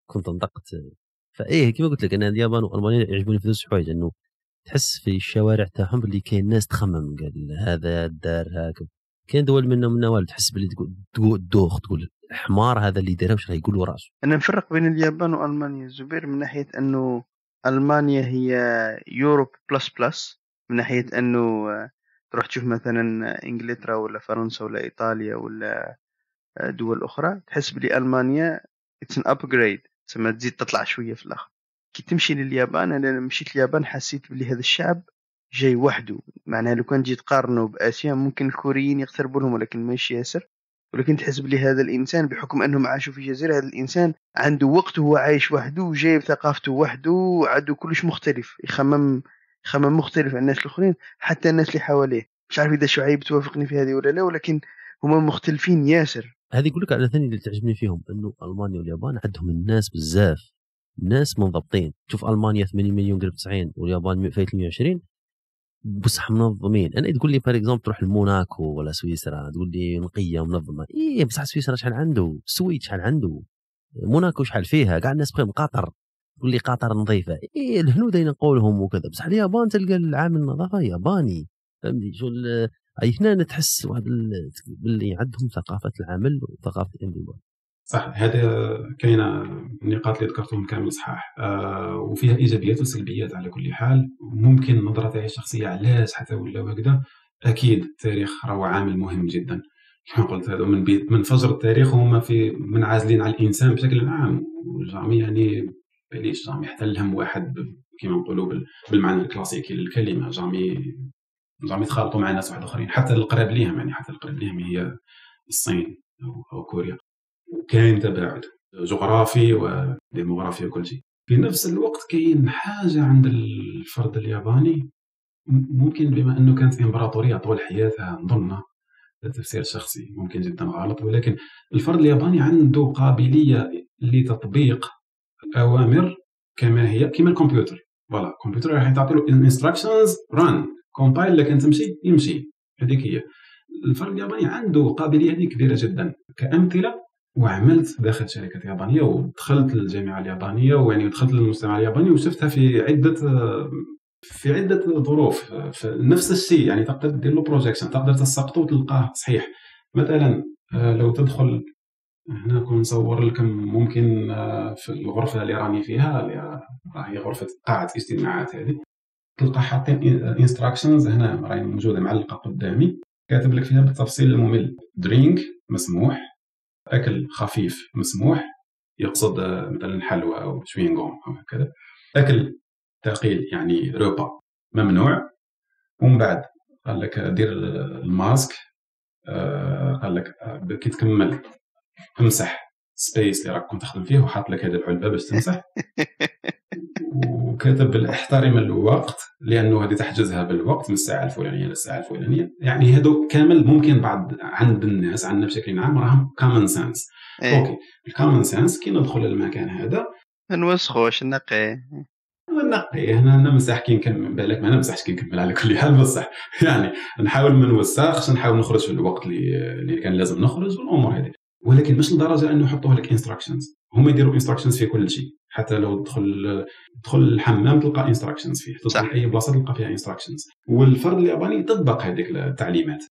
كنت نطقت. فايه كما قلت لك انا اليابان والمانيا يعجبوني في ذوك الحوايج، انه تحس في الشوارع تاعهم اللي كاين ناس تخمم قال هذا دار هكا. كاين دول منهم منوال تحس باللي تقول دوخ تقول الحمار هذا اللي دارها واش راه يقول راسه. انا نفرق بين اليابان والمانيا زبير، من ناحيه انه المانيا هي يوروب بلس بلس، من ناحيه انه تروح تشوف مثلا انجلترا ولا فرنسا ولا ايطاليا ولا دول اخرى، تحس بلي المانيا اتس ان ابجريد، تسمى تزيد تطلع شويه في الاخر. كي تمشي لليابان، انا لما مشيت اليابان حسيت بلي هذا الشعب جاي وحده، معناها لو كان جيت قارنه باسيا ممكن الكوريين يقتربوا لهم ولكن ماشي ياسر، ولكن تحس بلي هذا الانسان بحكم انهم عاشوا في جزيره، هذا الانسان عنده وقته وهو عايش وحده وجايب ثقافته وحده، عنده كلش مختلف، يخمم يخمم مختلف عن الناس الاخرين حتى الناس اللي حواليه. مش عارف اذا شعيب توافقني في هذه ولا لا، ولكن هما مختلفين ياسر. هذه يقول لك على ثاني اللي تعجبني فيهم، انه المانيا واليابان عندهم الناس بزاف، الناس منضبطين. تشوف المانيا ثمانين مليون قريب تسعين واليابان فايت مية وعشرين، بصح منظمين. انا تقول لي بار اكزومبل تروح لموناكو ولا سويسرا تقول لي نقيه منظمه، ايه بصح سويسرا شحال عنده، السويد شحال عنده، موناكو شحال فيها، كاع الناس بخير. قطر تقول لي قطر نظيفه، ايه الهنود اين نقولهم وكذا، بصح اليابان تلقى العامل النظافه ياباني، فهمتي شغل. اي هنا تحس واحد باللي عندهم ثقافه العمل وثقافه الانضباط. صح، هذا كاينه النقاط اللي ذكرتهم كامل صحاح، آه وفيها ايجابيات وسلبيات على كل حال. ممكن نظره تاعي الشخصيه علاش حتى ولا هكذا، اكيد التاريخ راهو عامل مهم جدا. كما قلت هذا من بيت من فجر التاريخ هما في منعزلين على الانسان بشكل عام، وجامي يعني باليش جامي حتى الهم واحد كما نقولوا بالمعنى الكلاسيكي للكلمه، جامي جامي تخالطوا مع ناس واحد اخرين، حتى القراب ليهم يعني حتى القراب ليهم هي الصين او, أو كوريا. وكاين تباعد جغرافي وديموغرافي وكل شيء. في نفس الوقت كاين حاجه عند الفرد الياباني، ممكن بما انه كانت امبراطوريه طول حياتها، نظن تفسير شخصي ممكن جدا غلط، ولكن الفرد الياباني عنده قابليه لتطبيق اوامر كما هي، كما الكمبيوتر. فوالا الكمبيوتر راح تعطي له انستراكشنز ران كومبايل، لكن تمشي يمشي. هذيك هي الفرد الياباني عنده قابليه هذه كبيره جدا. كامثله، وعملت داخل شركة يابانية ودخلت الجامعة اليابانية، ويعني دخلت للمجتمع الياباني وشفتها في عدة في عدة ظروف. نفس الشيء يعني تقدر تدير له بروجيكشن، تقدر تسقطه وتلقاه صحيح. مثلا لو تدخل هنا كون نصور لكم، ممكن في الغرفة اللي راني فيها اللي راهي غرفة قاعة اجتماعات، هذه تلقى حاطين انستراكشنز هنا راهي موجودة معلقة قدامي، كاتب لك فيها بالتفصيل الممل: درينك مسموح، أكل خفيف مسموح، يقصد مثلا حلوى أو شوينغوم أو هكذا، أكل ثقيل يعني روبا ممنوع، ومن بعد قال لك دير الماسك آه قال لك كي تكمل امسح سبيس اللي راك كنت تخدم فيه وحاط لك هذا العلبه باش تمسح وكتب احترم الوقت لانه هذه تحجزها بالوقت من الساعه الفلانيه للساعه الفلانيه. يعني هذو كامل ممكن بعض عند الناس عندنا بشكل عام راهم كومن سنس. اوكي الكومن سنس كي ندخل للمكان هذا نوسخوش نقي نقي هنا نمسح كي نكمل، بالك ما نمسحش كي نكمل على كل حال بصح يعني نحاول ما نوسخش، نحاول نخرج في الوقت اللي اللي كان لازم نخرج والامور هذه. ولكن مش لدرجه انه يحطوه لك انستراكشنز، هما يديروا انستراكشنز في كل شيء، حتى لو تدخل تدخل الحمام تلقى انستراكشنز فيه، تدخل اي بلاصه تلقى فيها انستراكشنز. والفرد الياباني يطبق هذيك التعليمات.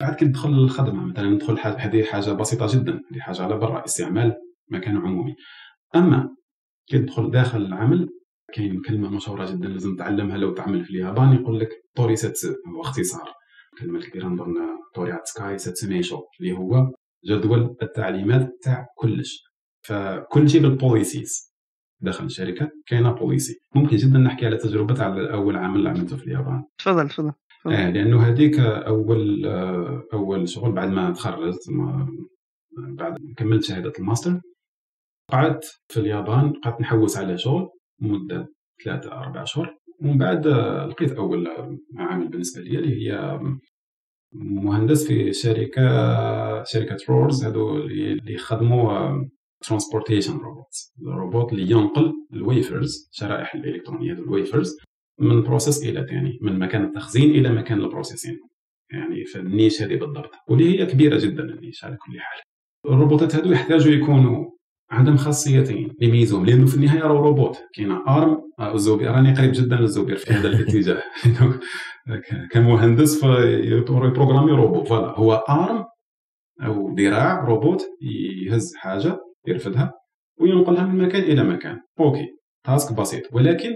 بعد كي تدخل الخدمه مثلا ندخل هذه حاجه بسيطه جدا، هذه حاجه على برا استعمال مكان عمومي. اما كي تدخل داخل العمل كاين كلمه مشهوره جدا لازم تعلمها لو تعمل في اليابان، يقول لك توري ساتسو، هو اختصار كلمه كبيره نظن توري اتسكاي ساتسوميشو اللي هو جدول التعليمات تاع كلش. فكل شيء بالبوليسيز داخل الشركه كاينه بوليسي. ممكن جدا نحكي على تجربه على اول عمل اللي عملته في اليابان. تفضل تفضل. آه لانه هذيك اول آه اول شغل بعد ما تخرجت، بعد ما كملت شهاده الماستر قعدت في اليابان، قعدت نحوس على شغل مده ثلاثه اربع شهور، ومن بعد آه لقيت اول عمل بالنسبه لي اللي هي مهندس في شركه شركه رورز، هذو اللي يخدموا ترانسبورتيشن روبوتس، الروبوت اللي ينقل الويفرز، شرائح الالكترونيه هذو الويفرز من بروسيس الى ثاني، من مكان التخزين الى مكان البروسيسين، يعني في النيش هذه بالضبط، واللي هي كبيره جدا النيش. على كل حال الروبوتات هذو يحتاجوا يكونوا عندهم خاصيتين يميزهم، لانه في النهايه راهو روبوت. كاينه ارم الزبير، راني قريب جدا للزبير في هذا الاتجاه كمهندس يبروغرامي روبوت، فوالا هو ارم او ذراع روبوت يهز حاجه يرفدها وينقلها من مكان الى مكان. اوكي تاسك بسيط، ولكن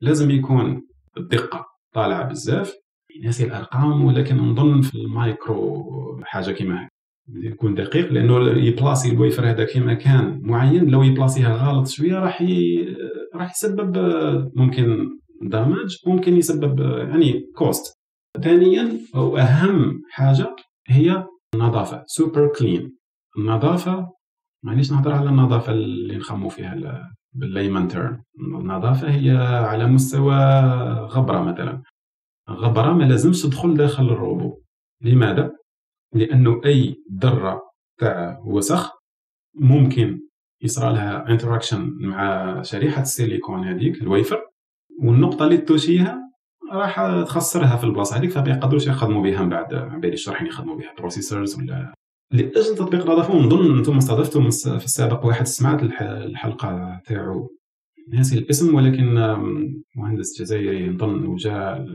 لازم يكون الدقه طالعه بزاف. ناسي الارقام ولكن نظن في المايكرو حاجه كيما هكا، يكون دقيق لانه يبلاسي الويفر هذا في مكان معين، لو يبلاسيها غلط شويه راح ي... راح يسبب ممكن دامج، ممكن يسبب يعني كوست. ثانيا واهم حاجه هي النظافه، سوبر كلين. النظافه مانيش نهضر على النظافه اللي نخمو فيها ل... بالليمان تيرم، النظافه هي على مستوى غبره مثلا، غبره ما لازمش تدخل داخل الروبو. لماذا؟ لانه اي ذره تاع وسخ ممكن يصرى لها انتراكشن مع شريحه السيليكون هذيك الويفر، والنقطه اللي تشيها راح تخسرها في البلاصه هذيك، فما يقدروش يخدموا بها من بعد. عبالي الشرحين يخدموا بها بروسيسورز ولا لاجل تطبيق النظافه. ونظن انتم استضفتم في السابق واحد، سمعت الحلقه تاعو ناسي الاسم، ولكن مهندس جزائري نظن وجاء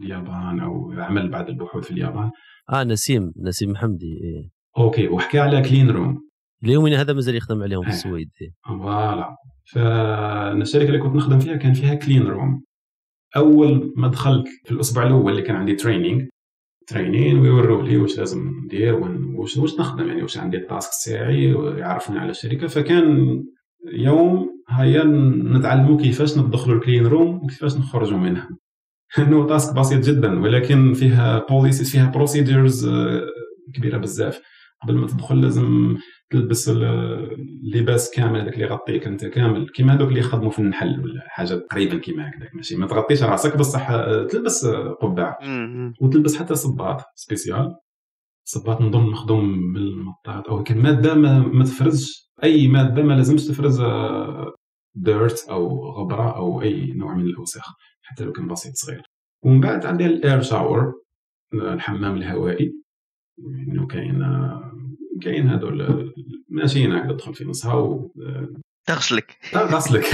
اليابان او عمل بعد البحوث في اليابان. اه نسيم نسيم محمدي. إيه. اوكي، وحكى على كلين روم. اليومنا هذا مازال يخدم عليهم في السويد. فوالا، فالشركه اللي كنت نخدم فيها كان فيها كلين روم. اول ما دخلت في الاسبوع الاول اللي كان عندي تريننج ترينين ويوروا لي واش لازم ندير واش واش نخدم، يعني واش عندي التاسك تاعي، يعرفوني على الشركه. فكان يوم هيا نتعلموا كيفاش ندخلوا الكلين روم وكيفاش نخرجوا منها. انه تاسك بسيط جدا ولكن فيها بوليسيز، فيها بروسيدرز كبيره بزاف. قبل ما تدخل لازم تلبس اللباس كامل هذاك اللي يغطيك انت كامل، كيما هذوك اللي يخدموا في النحل ولا حاجه تقريبا كيما هكذاك، ماشي ما تغطيش راسك بصح تلبس قبعه وتلبس حتى صباط سبيسيال. صباط نظن مخدوم بالمطاط او كان ماده ما تفرزش، اي ماده ما لازمش تفرز ديرت او غبره او اي نوع من الاوساخ حتى لو كان بسيط صغير. ومن بعد عندنا الاير شاور، الحمام الهوائي، انه كاين كاين هذول ماشيين هكا تدخل في نصها و تغسلك تغسلك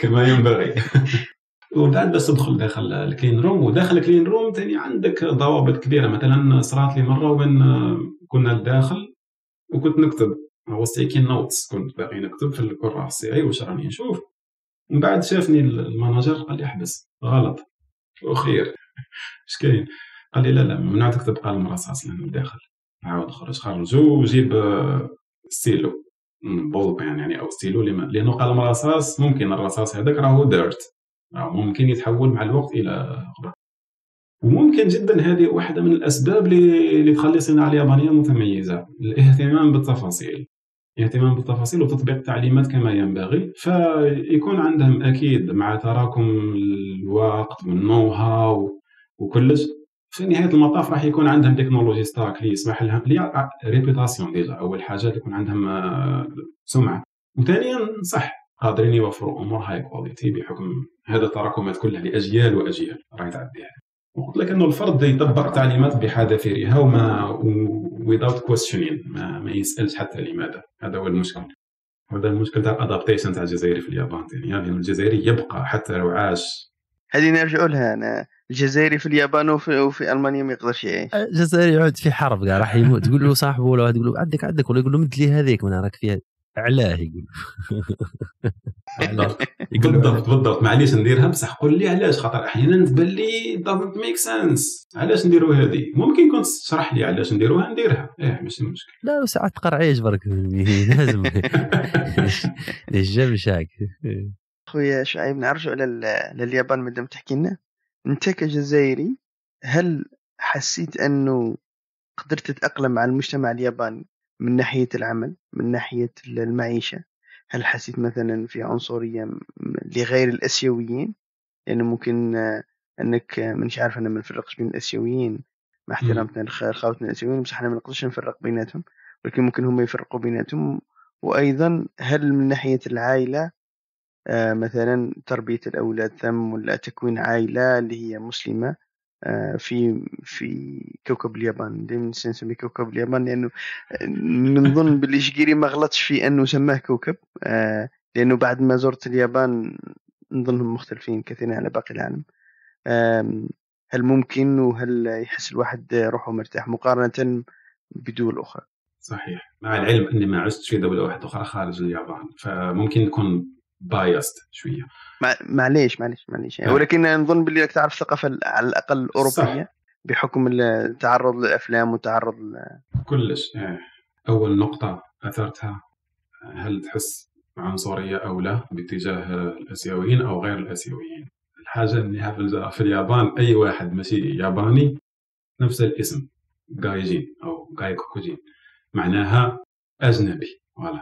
كما ينبغي. ومن بعد باش تدخل داخل الكلين روم، وداخل الكلين روم ثاني عندك ضوابط كبيره. مثلا صرات لي مره وين كنا لداخل وكنت نكتب، هو ستيكين نوتس كنت باغي نكتب في الكراس تاعي واش راني نشوف. من بعد شافني المناجر قال لي احبس، غلط وخير اش كاين؟ قال لي لا لا ممنوع تكتب قلم رصاص لهنا داخل، عاود خرج خرجو وجيب ستيلو بول بان يعني او ستيلو، لانه قلم رصاص ممكن الرصاص هذاك راهو ديرت، راهو ممكن يتحول مع الوقت الى وممكن جدا هذه واحدة من الأسباب اللي تخلي الصناعة اليابانية متميزة، الاهتمام بالتفاصيل، الاهتمام بالتفاصيل وتطبيق التعليمات كما ينبغي، فيكون عندهم أكيد مع تراكم الوقت والنو هاو وكلش في نهاية المطاف راح يكون عندهم تكنولوجي ستاك اللي يسمح لهم لي ريبيتاسيون ديجا، أول حاجة تكون عندهم سمعة، وثانيا صح قادرين يوفروا أمور هاي كواليتي بحكم هذا التراكمات كلها لأجيال وأجيال راهي تعديها. وقلت لك انه الفرد يطبق تعليمات بحذافيرها وما without questioning، ما, ما يسالش حتى لماذا. هذا هو المشكل، هذا المشكل تاع الادابتيشن تاع الجزائري في اليابان، يعني الجزائري يبقى حتى لو عاش. هذه نرجعوا لها انا، الجزائري في اليابان وفي, وفي المانيا ما يقدرش يعيش. الجزائري يعود في حرب كاع راح يموت، تقول له صاحبه ولا تقول له عندك عندك ولا يقول له مد لي هذيك من راك فيها علاه، يقول يقول بالضبط بالضبط معليش نديرها بصح قول لي علاش، خاطر احيانا تبان لي doesn't make sense علاش نديرو هذه، ممكن كنت تشرح لي علاش نديروها نديرها، ايه ماشي مشكل. لا وساعات تقرعيش برك لازم الجمش هاك. خويا شعيب نرجعوا لليابان مادام تحكي لنا، انت كجزائري هل حسيت انه قدرت تتاقلم مع المجتمع الياباني من ناحية العمل، من ناحية المعيشة؟ هل حسيت مثلا في عنصرية لغير الآسيويين؟ لأنه يعني ممكن أنك منش عارف، أنا ما نفرقش بين الآسيويين مع احترامنا لخوتنا الآسيويين، بصح أنا ما نقدرش نفرق بيناتهم، ولكن ممكن هم يفرقوا بيناتهم. وأيضا هل من ناحية العائلة مثلا تربية الأولاد ثم ولا تكوين عائلة اللي هي مسلمة في في كوكب اليابان، دائما نسمي كوكب اليابان لانه نظن بالاشجيري ما غلطش في انه سماه كوكب، لانه بعد ما زرت اليابان نظنهم مختلفين كثيرا على باقي العالم. هل ممكن وهل يحس الواحد روحه مرتاح مقارنه بدول اخرى؟ صحيح، مع العلم اني ما عشت في دوله واحده اخرى خارج اليابان، فممكن تكون بايست شويه. معليش معليش معليش يعني، ولكن نظن باللي راك تعرف الثقافه على الاقل الاوروبيه. صح. بحكم التعرض للافلام وتعرض كلش. اول نقطه اثرتها، هل تحس عنصريه او لا باتجاه الاسيويين او غير الاسيويين؟ الحاجه اللي في اليابان اي واحد ماشي ياباني نفس الاسم غايجين او غايكوكوجين معناها اجنبي، فوالا.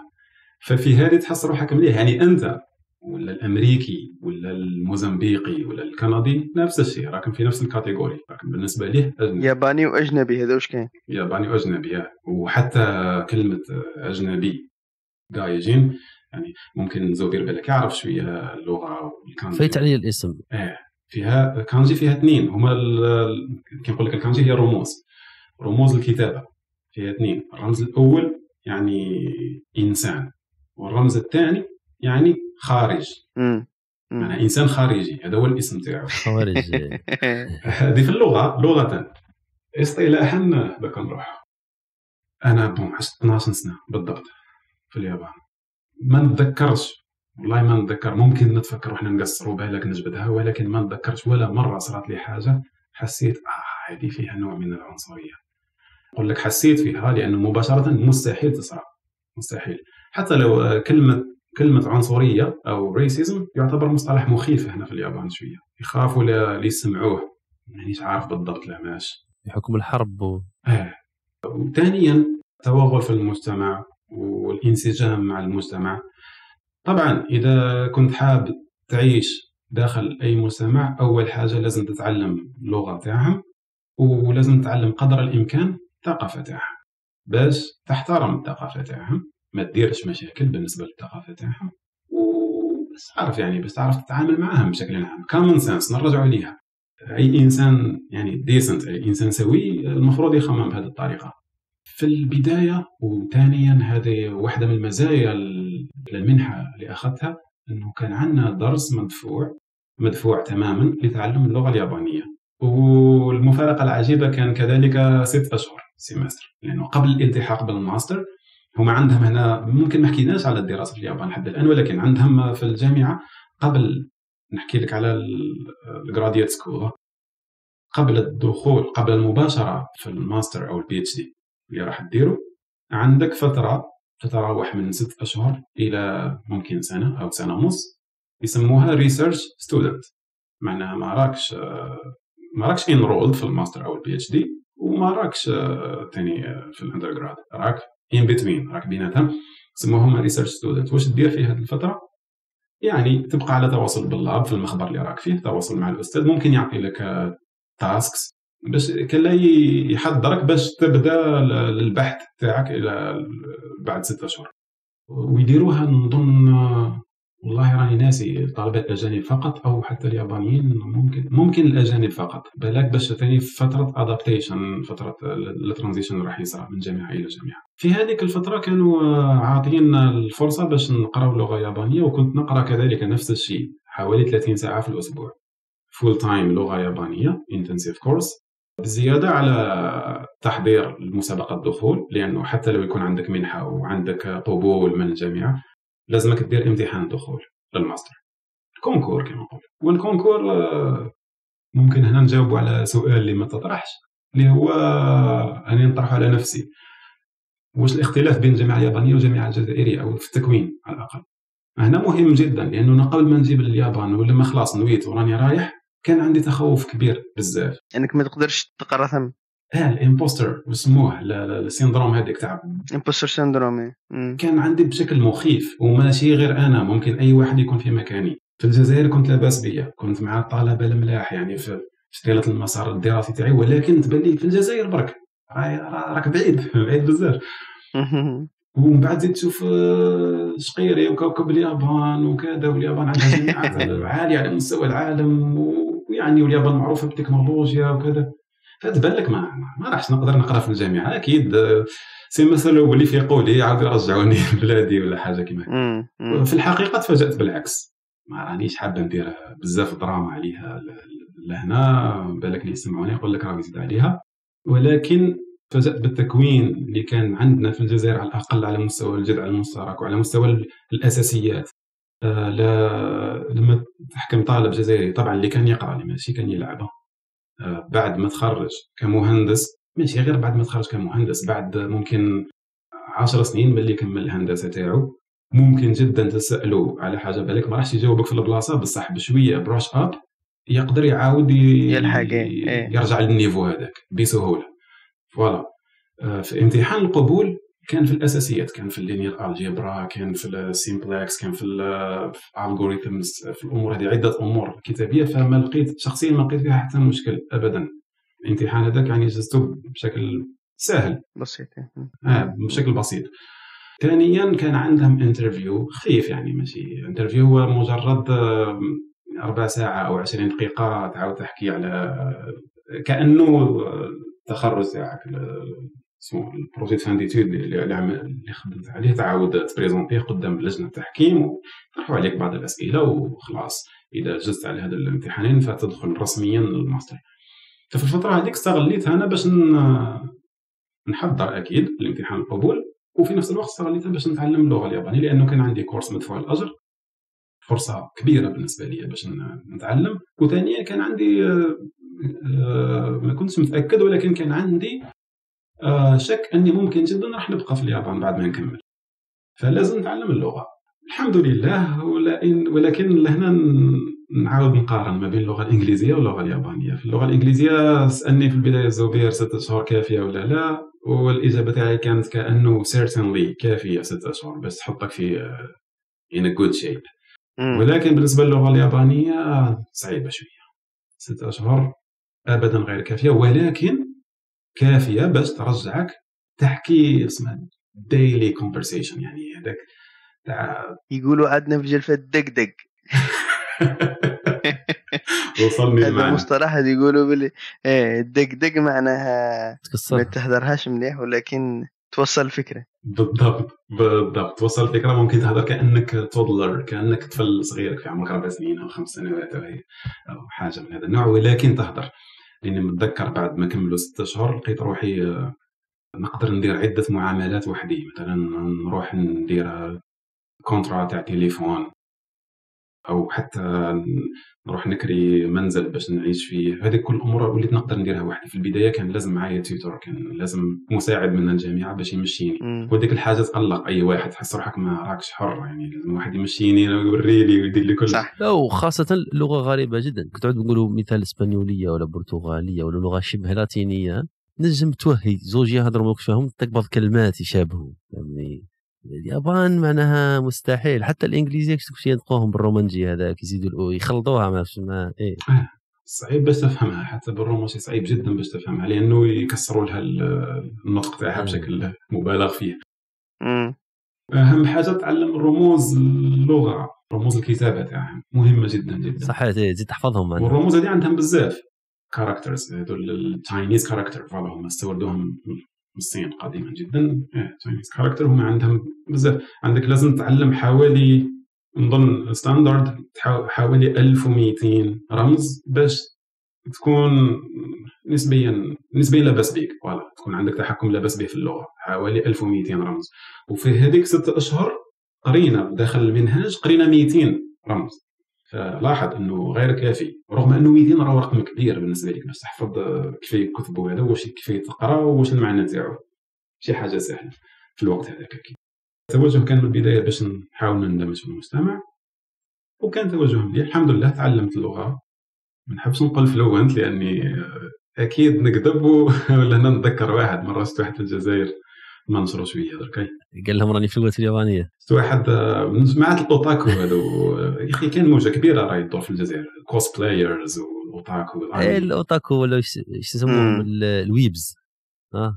ففي هذه تحس روحك مليح، يعني انت ولا الامريكي ولا الموزمبيقي ولا الكندي نفس الشيء، راكم في نفس الكاتيجوري، راكم بالنسبه ليه أجنبي. ياباني واجنبي، هذا واش كاين ياباني واجنبي. وحتى كلمه اجنبي جايجين يعني ممكن زوبير بالك يعرف شويه اللغه والكانجي في تعليل الاسم. اه فيها كانجي، فيها اثنين هما كي نقول لك الكانجي هي الرموز، رموز الكتابه، فيها اثنين، الرمز الاول يعني انسان والرمز الثاني يعني خارج، امم يعني انسان خارجي، هذا هو الاسم تاعو خارجي. هذه في اللغه لغه. اصطلاحا بك نروح انا بون عشت اثناش سنه بالضبط في اليابان، ما نتذكرش والله ما نتذكر، ممكن نتفكر وحنا نقصروا بالك نجبدها، ولكن ما نتذكرش ولا مره صارت لي حاجه حسيت اه هذه فيها نوع من العنصريه. نقول لك حسيت فيها لانه مباشره مستحيل تصرى، مستحيل. حتى لو كلمه كلمه عنصريه او ريسيزم يعتبر مصطلح مخيف هنا في اليابان شويه، يخافوا لا يسمعوه، مانيش عارف بالضبط لا ماش بحكم الحرب و... اه وثانيا التوغل في المجتمع والانسجام مع المجتمع. طبعا اذا كنت حاب تعيش داخل اي مجتمع اول حاجه لازم تتعلم اللغه تاعهم، ولازم تتعلم قدر الامكان الثقافه تاعهم باش تحترم الثقافه تاعهم، ما تديرش مشاكل بالنسبه للثقافه تاعهم، وبس عارف يعني بس تعرف تتعامل معاهم بشكل عام. كومن سنس نرجعوا ليها، اي انسان يعني ديسنت، اي انسان سوي المفروض يخمم بهذه الطريقه في البدايه. وثانيا هذه واحده من المزايا المنحه اللي اخذتها، انه كان عندنا درس مدفوع مدفوع تماما لتعلم اللغه اليابانيه، والمفارقه العجيبه كان كذلك ست اشهر سيمستر، لانه قبل الالتحاق بالماستر هما عندهم هنا، ممكن ما حكيناش على الدراسه في اليابان حتى الان، ولكن عندهم في الجامعه قبل نحكي لك على الجراديات سكول، قبل الدخول قبل المباشره في الماستر او البي اتش دي اللي راح تديرو، عندك فتره تتراوح من ست اشهر الى ممكن سنه او سنه ونص، يسموها ريسيرش ستودنت، معناها ما راكش ما راكش انرولد في الماستر او البي اتش دي وما راكش ثاني في الاندرغراد، راك ان بتوين، راك بيناتهم، سموهم ريسيرش ستودنت. واش دير في هذه الفتره؟ يعني تبقى على تواصل باللاب في المخبر اللي راك فيه، تواصل مع الاستاذ، ممكن يعطي لك تاسكس باش كلا يحضرك باش تبدا البحث تاعك الى بعد ستة اشهر. ويديروها نظن والله راني ناسي، الطلبات الاجانب فقط او حتى اليابانيين، ممكن ممكن الاجانب فقط، بالك باش ثاني فتره ادابتيشن، فتره الترانزيشن راح يصرى من جامعه الى جامعه. في هذيك الفتره كانوا عاطين الفرصه باش نقراو لغه يابانيه، وكنت نقرا كذلك نفس الشيء حوالي ثلاثين ساعة في الاسبوع فول تايم لغه يابانيه انتنسيف كورس، بزيادة على تحضير المسابقة الدخول، لأنه حتى لو يكون عندك منحة وعندك قبول من الجامعة لازمك تدير امتحان دخول للماستر، الكونكور كما نقول. والكونكور ممكن هنا نجاوب على سؤال اللي ما تطرحش، اللي هو أنا نطرحه على نفسي، واش الاختلاف بين الجامعة اليابانية والجامعة الجزائرية أو في التكوين على الأقل؟ هنا مهم جدا، لأنه أنا قبل ما نجيب اليابان ولما خلاص نويت وراني رايح كان عندي تخوف كبير بزاف انك ما تقدرش تقرا ثم اه الامبوستر وسموه السيندروم هذاك تاع الامبوستر سيندروم، كان عندي بشكل مخيف، وماشي غير انا، ممكن اي واحد يكون في مكاني. في الجزائر كنت لاباس بيا، كنت مع الطلبه الملاح يعني في شتيله المسار الدراسي تاعي، ولكن تبان لي في الجزائر برك راك بعيد بعيد بزاف. ومن بعد زيد تشوف شقيري وكوكب اليابان وكذا، واليابان عندها جامعات عاليه على مستوى العالم، ويعني واليابان معروفه بالتكنولوجيا وكذا، فتبان لك ما ما راحش نقدر نقرا في الجامعه اكيد. سي مثلا هو اللي في قولي عاود يرجعوني لبلادي ولا حاجه كيما هكا. في الحقيقه تفاجات بالعكس، ما رانيش حابه ندير بزاف دراما عليها لهنا، بالك اللي يسمعوني يقول لك راه يزيد عليها، ولكن تفاجأت بالتكوين اللي كان عندنا في الجزائر على الأقل على مستوى الجذع المشترك وعلى مستوى الأساسيات. آه لما تحكم طالب جزائري طبعا اللي كان يقرأ اللي ماشي كان يلعبه، آه بعد ما تخرج كمهندس، ماشي غير بعد ما تخرج كمهندس، بعد ممكن عشر سنين من اللي كمل الهندسة تاعو، ممكن جدا تسأله على حاجة بالك ما راحش يجاوبك في البلاصة، بصح بشوية براش أب يقدر يعاود يلحق يرجع للنيفو هذاك بسهولة. فوالا في امتحان القبول كان في الاساسيات، كان في اللينير الجبرا، كان في السيمبلكس، كان في الالغوريثمز، في الامور هذه عده امور كتابيه، فما لقيت شخصيا ما لقيت فيها حتى مشكل ابدا. الامتحان هذاك يعني جزته بشكل سهل بسيط، اه بشكل بسيط. ثانيا كان عندهم انترفيو خفيف، يعني ماشي انترفيو، هو مجرد ربع ساعه او عشرين دقيقة، تعاود تحكي على كانه التخرج تاعك، اسمه البروجي فان ديتود اللي اللي خدمت عليه، تعاود تبريزونتيه قدام لجنه التحكيم ويطرحوا عليك بعض الاسئله، وخلاص اذا جزت على هذا الامتحانين فتدخل رسميا للماستر. ففي الفتره هذيك استغليتها انا باش نحضر اكيد لامتحان القبول، وفي نفس الوقت استغليتها باش نتعلم اللغه اليابانيه، لانه كان عندي كورس مدفوع الاجر، فرصه كبيره بالنسبه لي باش نتعلم. وثانيا كان عندي أه ما كنتش متأكد، ولكن كان عندي أه شك أني ممكن جدا راح نبقى في اليابان بعد ما نكمل، فلازم نتعلم اللغة. الحمد لله، ولكن لهنا نعاود نقارن ما بين اللغة الإنجليزية واللغة اليابانية. في اللغة الإنجليزية سألني في البداية الزبير ستة أشهر كافية ولا لا، والإجابة تاعي كانت كأنه certainly كافية ستة أشهر بس تحطك في in a good shape. ولكن بالنسبة للغة اليابانية صعيبة شوية، ستة أشهر أبدا غير كافية، ولكن كافية باش ترجعك تحكي اسمها ديلي كونفرسيشن، يعني هذاك تاع يقولوا عندنا في الجلفة دق دق وصلني المعنى، المصطلح هذا يقولوا باللي ايه دق دق معناها ما تهدرهاش مليح، ولكن توصل الفكرة. بالضبط بالضبط، توصل الفكرة، ممكن تهضر كأنك تودلر، كأنك طفل صغير في عمرك أربع سنين أو خمس سنوات أو حاجة من هذا النوع، ولكن تهضر. لأني متذكر بعد ما كملوا ستة أشهر لقيت روحي نقدر ندير عدة معاملات وحدي، مثلا نروح ندير كونترا تاع تليفون، او حتى نروح نكري منزل باش نعيش فيه. هذه كل امور وليت نقدر نديرها وحدي. في البدايه كان لازم معايا تيوتر، كان لازم مساعد من الجامعه باش يمشيني، وديك الحاجه تقلق اي واحد، تحس روحك ما راكش حر، يعني لازم واحد يمشيني ويوري لي ويدير لي كل صح. لا وخاصه لغه غريبه جدا، كنت عاد نقولوا مثال اسبانيوليه ولا برتغاليه ولا لغه شبه لاتينيه، نجم توهي زوج يهضروا ماكش فاهم، تقبض كلمات يشابهوا. يعني اليابان معناها مستحيل، حتى الانجليزيه كشي ينطقوهم بالرومانجي هذاك يزيدوا يخلطوها ماش ما ايه صعيب باش تفهمها، حتى بالرومانجي صعيب جدا باش تفهمها لانه يكسروا لها النطق تاعها بشكل مبالغ فيه. امم اهم حاجه تعلم الرموز، اللغه رموز الكتابه تاعهم مهمه جدا جدا صحيح، تزيد تحفظهم. والرموز هذه عندهم بزاف كاركترز، هذول التشاينيز كاركتر فوالا استوردوهم من الصين قديما جدا. اه تشاينيز كاركتر هما عندهم بزاف، عندك لازم تتعلم حوالي نظن ستاندرد حوالي ألف ومئتين رمز باش تكون نسبيا نسبيا لاباس بيك، فوالا تكون عندك تحكم لاباس به في اللغه. حوالي ألف ومئتين رمز، وفي هذيك ستة اشهر قرينا داخل المنهج قرينا مئتين رمز، فلاحظ انه غير كافي، رغم انه مئتين راه رقم كبير بالنسبه لك باش تحفظ كيفاش كتب هذا واش كيفاش تقرا واش المعنى تاعو، شي حاجه سهله في الوقت هذاك. اكيد التوجه كان من البدايه باش نحاول نندمج في المجتمع، وكان توجه مليح الحمد لله. تعلمت اللغه، ما نحبش نقول فلوينت لاني اكيد نكذب، ولا انا نتذكر واحد مره شفت واحد في الجزائر ما نصرو شويه دركاي قال لهم راني فلوت اليابانيه، واحد من جماعه الاوتاكو هذو يا اخي كان موجه كبيره راهي تدور في الجزائر، كوست بلايرز والاوتاكو اي الاوتاكو ولا ايش يسموهم الويبز. اه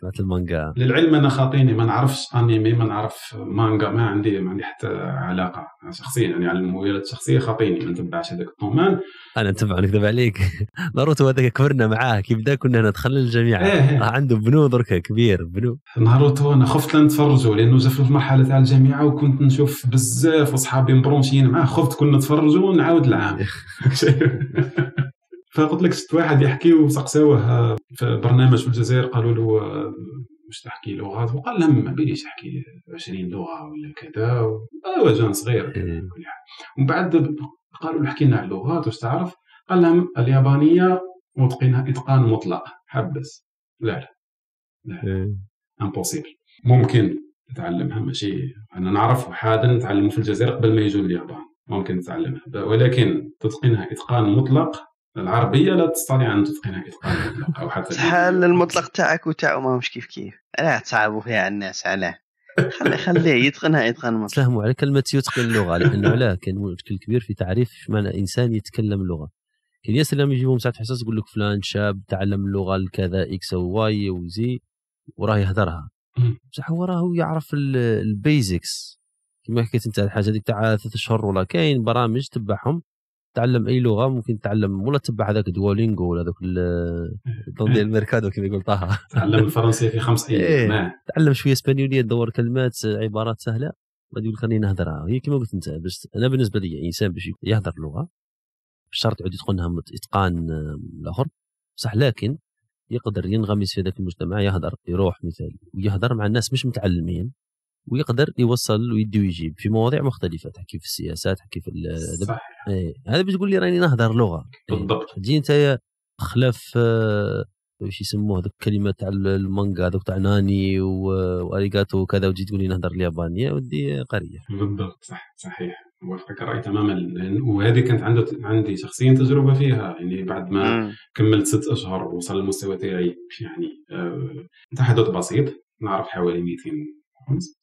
سمعت المانجا، للعلم انا خاطيني ما نعرفش انمي ما نعرف مانجا، ما عندي ما عندي حتى علاقه شخصيا يعني على الموالات الشخصيه خاطيني ما نتبعش هذاك الطومان. انا نتبع نكذب عليك ناروتو هذاك كبرنا معاه كي بدا كنا ندخلنا الجامعه آه. عنده بنو دركا كبير بنو ناروتو، انا خفت نتفرجوا لانه جا في المرحله تاع الجامعه وكنت نشوف بزاف وصحابي مبرونشين معاه، خفت كنا نتفرجوا ونعاود العام فقلت لك شفت واحد يحكي وسقساوه في برنامج في الجزائر قالوا له واش تحكي لغات، وقال لهم ما بيش يحكي عشرين لغه ولا كذا ايوا جان صغير كل حاجه. ومن بعد قالوا له حكي لنا على اللغات واش تعرف، قال لهم اليابانيه متقنها اتقان مطلق. حبس لا لا لا امبوسيبل ممكن تتعلمها، ماشي انا نعرف حادا نتعلموا في الجزائر قبل ما يجوا اليابان ممكن تتعلمها، ولكن تتقنها اتقان مطلق العربيه لا تستطيع ان تتقنها اتقان مطلق او حتى شحال المطلق تاعك وتاعو ماهمش كيف كيف، لا تصعبوا فيها على الناس، علاه خلي خليه يتقنها اتقان مطلق. ساهموا على كلمه يتقن اللغه لانه لا كان مشكل كبير في تعريف اش معنى انسان يتكلم لغه. كان يا سلام يجيبهم ساعات حساس يقول لك فلان شاب تعلم اللغه الكذا اكس وواي وزي وراه يهدرها، بصح هو راهو يعرف البيزكس كما حكيت انت الحاجه هذيك تاع ثلاث اشهر، ولا كاين برامج تبعهم تعلم اي لغه ممكن تعلم، ولا تتبع هذاك دوالينغو ولا هذاك التنظيم الميركادو كما يقول طه تعلم الفرنسيه في خمس ايام إيه. تعلم شويه اسبانيوليه، تدور كلمات عبارات سهله غادي يقول خليني نهضرها. هي كما قلت انت، بس انا بالنسبه لي انسان باش يهضر لغه شرط يعود يتقنها اتقان الاخر بصح، لكن يقدر ينغمس في هذاك المجتمع، يهضر يروح مثال ويهضر مع الناس مش متعلمين، ويقدر يوصل ويدي ويجيب في مواضيع مختلفه، تحكي في السياسات تحكي في صح. ايه هذا باش تقول لي راني نهضر لغه بالضبط. تجي إيه. انت خلاف آه واش يسموه هذوك الكلمات تاع المانجا هذوك تاع ناني واريغاتو وكذا، وتجي تقول لي نهضر اليابانيه ودي قريه بالضبط صح صحيح وافقك راي تماما. وهذه كانت عندي عندي شخصيا تجربه فيها، يعني بعد ما م. كملت ست اشهر وصل المستوى تاعي يعني آه تحدث بسيط نعرف حوالي مئتين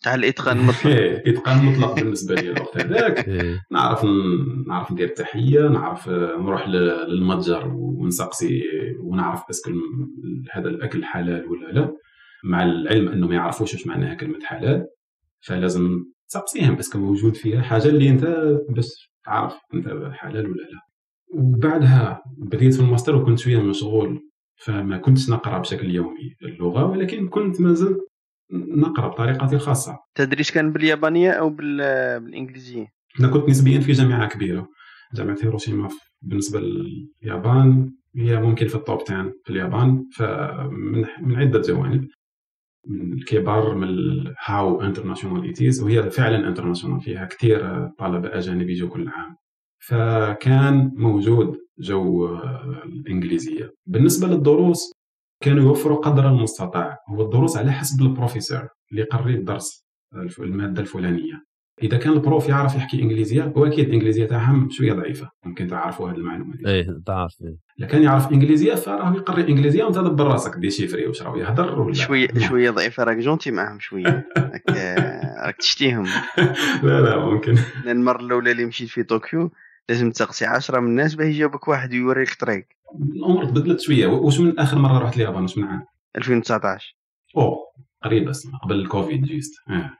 تاع الاتقان المطلق اتقان مطلق بالنسبه لي الوقت هذاك نعرف نعرف ندير تحيه، نعرف نروح للمتجر ونسقسي ونعرف اسكو هذا الاكل حلال ولا لا، مع العلم انه ما يعرفوش واش معناها كلمه حلال، فلازم تسقسيهم اسكو موجود فيها حاجه اللي انت باش تعرف انت حلال ولا لا. وبعدها بديت في الماستر وكنت شويه مشغول فما كنتش نقرا بشكل يومي اللغه، ولكن كنت مازلت نقرا بطريقتي الخاصه. تدريس كان باليابانيه او بالانجليزيه؟ انا كنت نسبيا في جامعه كبيره، جامعه هيروشيما بالنسبه لليابان هي ممكن في التوب عشرة في اليابان، فمن من عده جوانب، من الكبار من هاو انترناشونال ايتيز، وهي فعلا انترناشونال فيها كثير طلبه اجانب يجوا كل عام فكان موجود جو الإنجليزية. بالنسبة للدروس كانوا يوفروا قدر المستطاع، هو الدروس على حسب البروفيسور اللي يقري الدرس المادة الفلانية. إذا كان البروف يعرف يحكي إنجليزية، وأكيد الإنجليزية تاعهم شوية ضعيفة، ممكن تعرفوا هذه المعلومة دي. إيه تعرف. إذا كان يعرف إنجليزية فراه يقري إنجليزية وأنت دبر راسك ديشيفري واش راه يهضر ولا. شوية شوية ضعيفة راك جونتي معهم شوية. راك تشتيهم. لا لا ممكن. المرة الأولى اللي مشيت في طوكيو لازم تسقسي عشرة من الناس باه يجاوبك واحد يوريك طريق. الأمور تبدلت شوية. واش من آخر مرة رحت ليابان واش من عام؟ ألفين وتسعطاش. أوه قريب أصلا قبل الكوفيد جيست. آه.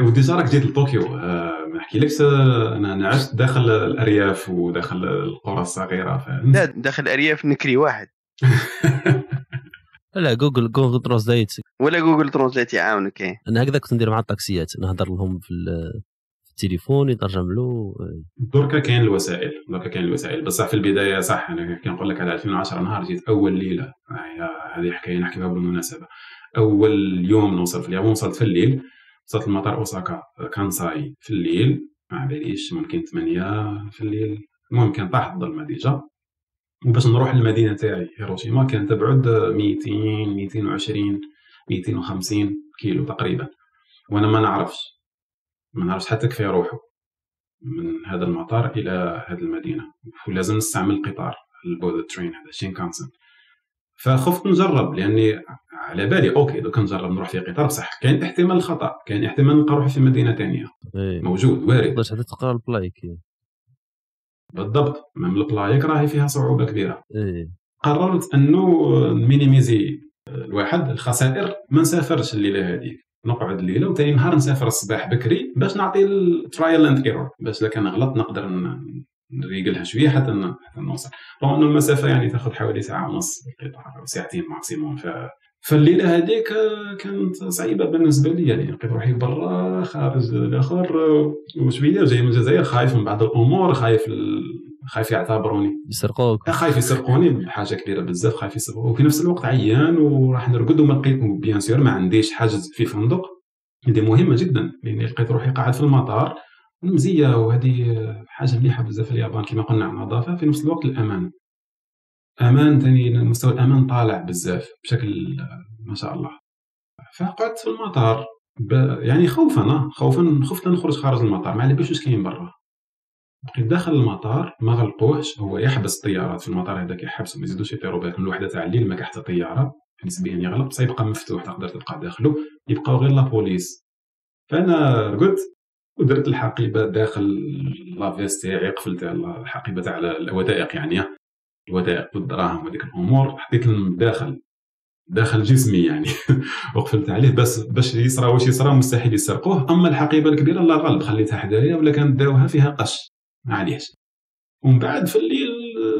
وديجا راك جيت لطوكيو. آه ما نحكيلكش انا انا عشت داخل الارياف وداخل القرى الصغيره. لا داخل الارياف نكري واحد. لا جوجل جوجل ترانسليت ولا جوجل ترانسليت يعاونك. انا هكذا كنت ندير مع الطاكسيات، نهضر لهم في التليفون يترجم له. دركا كاين الوسائل دركا كاين الوسائل بصح في البدايه صح. انا كنقول لك على ألفين وعشرة نهار جيت اول ليله، هذه حكايه نحكي بها بالمناسبه. اول يوم نوصل في اليابان وصلت في الليل، وصلت المطار أوساكا كانساي في الليل، ما عباليش ممكن ثمانية في الليل. المهم كان طاح الظلمة ديجا، وباش نروح للمدينة تاعي هيروشيما كانت تبعد مئتين مئتين وعشرين مئتين وخمسين كيلو تقريبا، وأنا ما نعرفش ما نعرفش حتى كيف يروحوا من هذا المطار إلى هذه المدينة، ولازم نستعمل القطار البودة ترين هذا شينكانسن. فخفت نجرب لاني على بالي اوكي دوك نجرب نروح في قطار، بصح كاين احتمال الخطا، كاين احتمال نلقى روحي في مدينه ثانيه. أيه. موجود وارد. باش حتى تقرا البلايك بالضبط، ميم البلايك راهي فيها صعوبه كبيره. أيه. قررت انه نمينيميزي الواحد الخسائر، ما نسافرش الليله هذيك، نقعد الليله وثاني نهار نسافر الصباح بكري باش نعطي الترايل اند ايرور، باش لا كان غلط نقدر نريقلها شويه حتى حتى نوصل. طبعا المسافه يعني تاخذ حوالي ساعه ونص بالقطار او ساعتين ماكسيموم. ف فالليله هذيك كانت صعيبه بالنسبه لي، يعني لقيت روحي برا خارج الاخر وشويه وجاي من الجزائر، خايف من بعض الامور، خايف خايف يعتبروني يسرقوك، خايف يسرقوني بحاجه كبيره بزاف، خايف يسرقوني، وفي نفس الوقت عيان وراح نرقد وما لقيت بيان سور ما عنديش حاجز في فندق، هذه مهمه جدا لاني لقيت روحي قاعد في المطار. المزيه وهذه حاجه مليحه بزاف في اليابان كما قلنا على النظافه، في نفس الوقت الامان. امان ثاني مستوى الامان طالع بزاف بشكل ما شاء الله. فقعدت في المطار ب... يعني خوفا خوفا خفت نخرج خارج المطار، ما على باليش واش كاين برا. بقيت داخل المطار ما غلقوهش، هو يحبس الطيارات في المطار هذاك، يحبسهم ما يزيدوش يطيروا بالهم. الوحده تاع الليل ما كاين حتى طياره نسبيا يغلق، بصح يبقى مفتوح تقدر تبقى داخلو، يبقاو غير لابوليس. فانا رقدت ودرت الحقيبه داخل لافيس تاعي، قفلت على الحقيبه تاع الوثائق، يعني الوثائق والدراهم وهذيك الامور، حطيت داخل داخل جسمي يعني وقفلت عليه بس باش يصرى واش يصرى مستحيل يسرقوه. اما الحقيبه الكبيره لا غالب خليتها حدايا ولا كان داوها فيها قش معليش. ومن بعد في الليل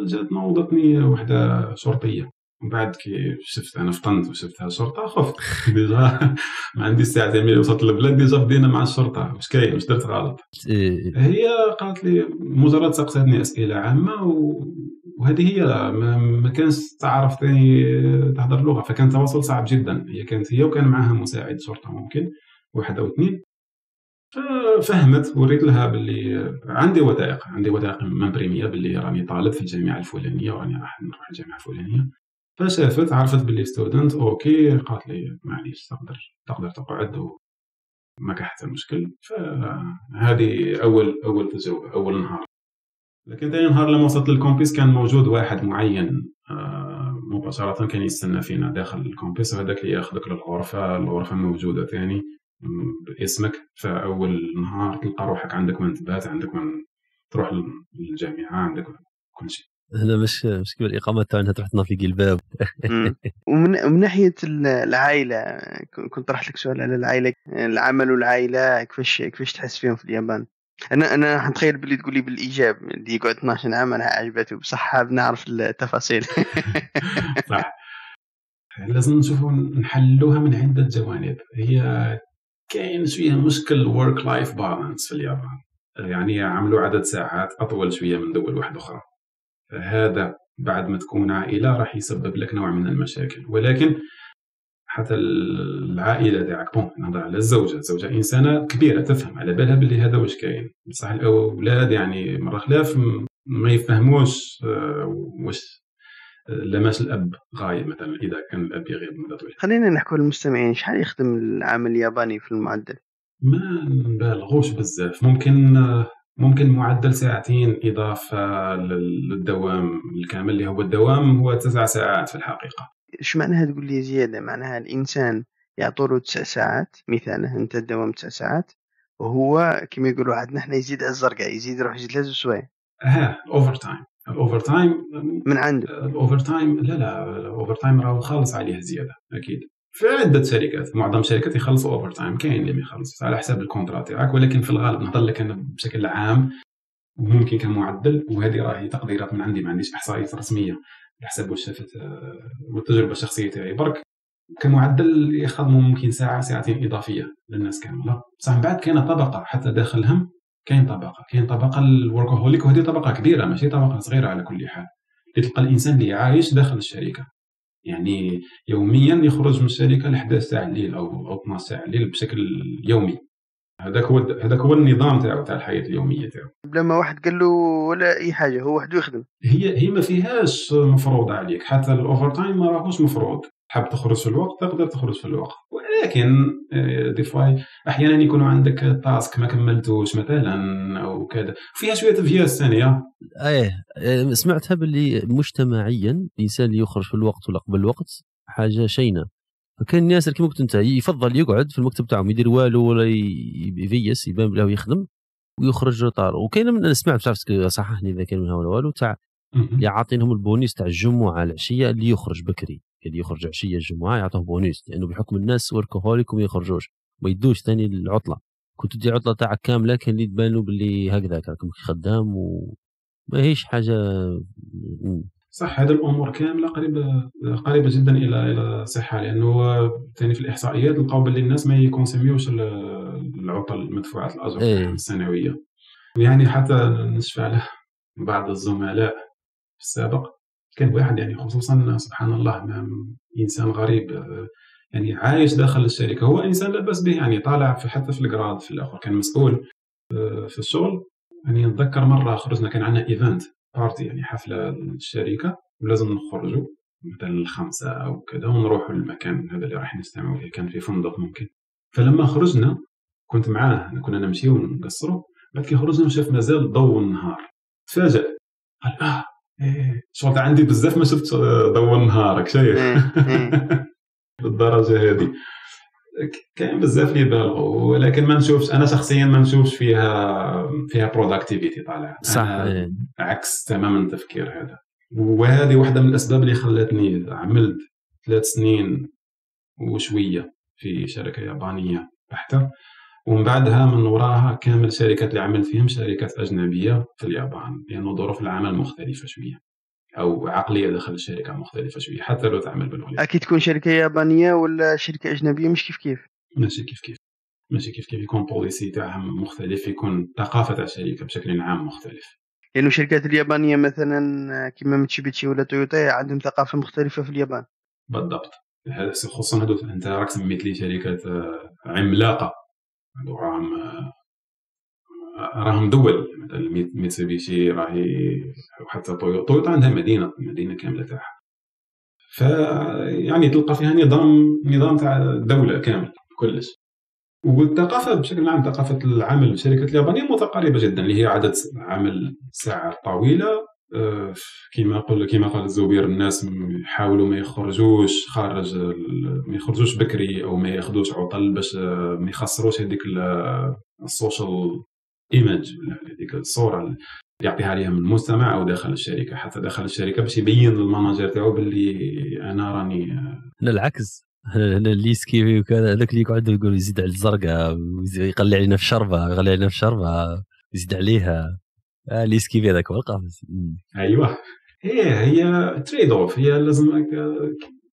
جات نوضتني وحده شرطيه، ومن بعد كي شفت انا فطنت وشفتها الشرطه خفت ديجا ما عندي الساعه ملي وصلت للبلاد ديجا بدينا مع الشرطه واش كاين واش درت غلط. هي قالت لي مجرد سقساتني اسئله عامه و... وهذه هي ما, ما كانش تعرف ثاني تحضر اللغه، فكان التواصل صعب جدا. هي كانت هي وكان معها مساعد شرطه ممكن واحد او اثنين، ففهمت وريت لها باللي عندي وثائق عندي وثائق مبرميه باللي راني طالب في الجامعه الفلانيه وراني راح نروح الجامعه الفلانيه. فشافت عرفت باللي ستودنت اوكي، قالت لي معليش تقدر تقدر تقعد وما كان حتى مشكل. فهذه اول اول تجربه اول نهار. لكن ثاني نهار لما وصلت للكومبيس كان موجود واحد معين مباشره كان يستنى فينا داخل الكومبيس، وهذاك اللي ياخذك للغرفه، الغرفه موجوده ثاني باسمك. فاول نهار تلقى روحك عندك وين تبات، عندك وين تروح للجامعه، عندك كل شيء. هنا مش مش كيما الاقامه تاعنا تروح تنافيكي الباب. ومن من ناحيه العائله كنت طرحت لك سؤال على العائله، العمل والعائله كيفاش كيفاش تحس فيهم في اليابان؟ انا انا نتخيل بلي تقولي بالايجاب اللي يقعد اثناش عام انا عجبته، بصح حاب نعرف التفاصيل. صح لازم نشوفوا نحلوها من عده جوانب. هي كاين شويه مشكل ورك لايف بالانس في اليابان، يعني عملوا عدد ساعات اطول شويه من دول واحده اخرى، فهذا بعد ما تكون عائلة راح يسبب لك نوع من المشاكل. ولكن حتى العائله تاعك بون نهضر على الزوجه، الزوجه انسانه كبيره تفهم على بالها باللي هذا واش كاين، بصح الاولاد يعني مره خلاف ما يفهموش واش لماس الاب غايب مثلا اذا كان الاب يغيب مده طويله. خلينا نحكوا للمستمعين شحال يخدم العامل الياباني في المعدل؟ ما نبالغوش بزاف، ممكن ممكن معدل ساعتين اضافه للدوام الكامل اللي هو الدوام هو تسع ساعات في الحقيقه. اش معناها تقول لي زياده؟ معناها الانسان يعطوله تسع ساعات مثلا، انت الدوام تسع ساعات وهو كما يقولوا عندنا حنا يزيد على الزرقاء، يزيد يروح يزيد لازم شويه. اه اوفر تايم، الاوفر تايم من عنده الاوفر تايم لا لا الاوفر تايم راهو خالص عليه زياده اكيد في عده شركات، معظم الشركات يخلصوا اوفر تايم، كاين اللي ما يخلصش على حساب الكونترا تاعك، ولكن في الغالب نهضر لك انا بشكل عام وممكن كمعدل، وهذه راهي تقديرات من عندي ما عنديش احصائيات رسميه على حسب وشافت والتجربه الشخصيه تاعي برك، كمعدل يخدموا ممكن ساعه ساعتين اضافيه للناس كامله. بصح من بعد كاينه طبقه حتى داخلهم، كاين طبقه كاين طبقه الوركهوليك، وهذه طبقه كبيره ماشي طبقه صغيره على كل حال، اللي تلقى الانسان اللي عايش داخل الشركه يعني يوميا يخرج من الشركه ل إحدى عشرة ساعه الليل او اثنا عشر ساعه الليل بشكل يومي. هذاك هو هذاك هو النظام تاعو تاع الحياه اليوميه تاعو بلا ما واحد قال له ولا اي حاجه، هو وحده يخدم. هي هي ما فيهاش مفروض عليك، حتى الاوفر تايم ما راهوش مفروض، حاب تخرج في الوقت تقدر تخرج في الوقت، ولكن دي فاي احيانا يكون عندك تاسك ما كملتوش مثلا او كذا فيها شويه فياس ثانيه. ايه سمعتها باللي مجتمعيا الانسان اللي يخرج في الوقت ولا قبل الوقت حاجه شينه، فكان الناس اللي كما كنت انت يفضل يقعد في المكتب تاعهم يدير والو ولا يفيس يبان بلاه يخدم ويخرج روطار. وكاين من سمعت بصح صححني اذا كان منها ولا والو تاع اللي عاطينهم البونيس تاع الجمعه العشيه اللي يخرج بكري، اللي يخرج عشيه الجمعه يعطوه بونيس لانه بحكم الناس وركهوليك وما يخرجوش ما يدوش ثاني العطله، كنت دي عطله تاعك كامله كان اللي تبان له باللي هكذاك راكم خدام وماهيش حاجه صح. هذه الامور كامله قريبه قريبه جدا الى الى الصحه، لانه ثاني في الاحصائيات لقاو باللي الناس ما يكونسيميوش العطل مدفوعات الاجر ايه. السنويه يعني، حتى نشفع على بعض الزملاء في السابق كان واحد يعني خصوصا سبحان الله انسان غريب يعني عايش داخل الشركه، هو انسان لاباس به يعني طالع في حتى في الجراد في الاخر، كان مسؤول في الشغل يعني. نتذكر مره خرجنا كان عندنا ايفنت بارتي يعني حفله للشركه ولازم نخرجوا مثلا الخمسه او كذا ونروحوا للمكان هذا اللي راح نستمعوا فيه، كان في فندق ممكن. فلما خرجنا كنت معاه كنا نمشي ونقصروا، بعد كي خرجنا وشاف مازال ضوء النهار تفاجئ قال اه ايه شغل عندي بزاف ما شفت ضوء نهارك شايف بالدرجه هذه. كاين بزاف اللي بالغوا، ولكن ما نشوفش انا شخصيا ما نشوفش فيها فيها بروداكتيفيتي طالعه صح، عكس تماما التفكير هذا. وهذه واحده من الاسباب اللي خلتني عملت ثلاث سنين وشويه في شركه يابانيه بحته، ومن بعدها من وراها كامل الشركات اللي عملت فيهم شركات أجنبية في اليابان، لأنه يعني ظروف العمل مختلفة شوية أو عقلية داخل الشركة مختلفة شوية حتى لو تعمل بالوليد. أكيد تكون شركة يابانية ولا شركة أجنبية مش كيف كيف ماشي كيف كيف ماشي كيف كيف يكون بوليسي تاعهم مختلف، يكون ثقافة الشركة بشكل عام مختلف، لأنه الشركات اليابانية مثلا كما متشيبيتشي ولا تويوتا عندهم ثقافة مختلفة في اليابان بالضبط. خصوصا هذو أنت راك سميت لي شركات عملاقة، راهم راهم دول مثلا ميتسوبيشي راهي وحتى تويوتا، تويوتا عندها مدينه مدينه كامله تاعها، ف يعني تلقى فيها نظام نظام تاع الدوله كامل كلش. والثقافه بشكل عام ثقافه العمل الشركات اليابانيه متقاربه جدا، اللي هي عدد عمل ساعه طويله كيما قال كيما قال الزبير، الناس يحاولوا ما يخرجوش خارج ما يخرجوش بكري او ما ياخذوش عطل باش ما يخسروش هذيك السوشيال ايمج هذيك الصوره اللي يعطيها عليهم المجتمع او داخل الشركه، حتى داخل الشركه باش يبين للماناجر تاعو باللي انا راني لا العكس. هنا هنا اللي سكيفي وكذا هذاك اللي يقعد يقول يزيد على الزرقاء يقلع علينا في شربه يقلع علينا في شربه يزيد عليها آه لي سكيفي هذاك هو القفز. ايوه هي هي تريد اوف، هي لازمك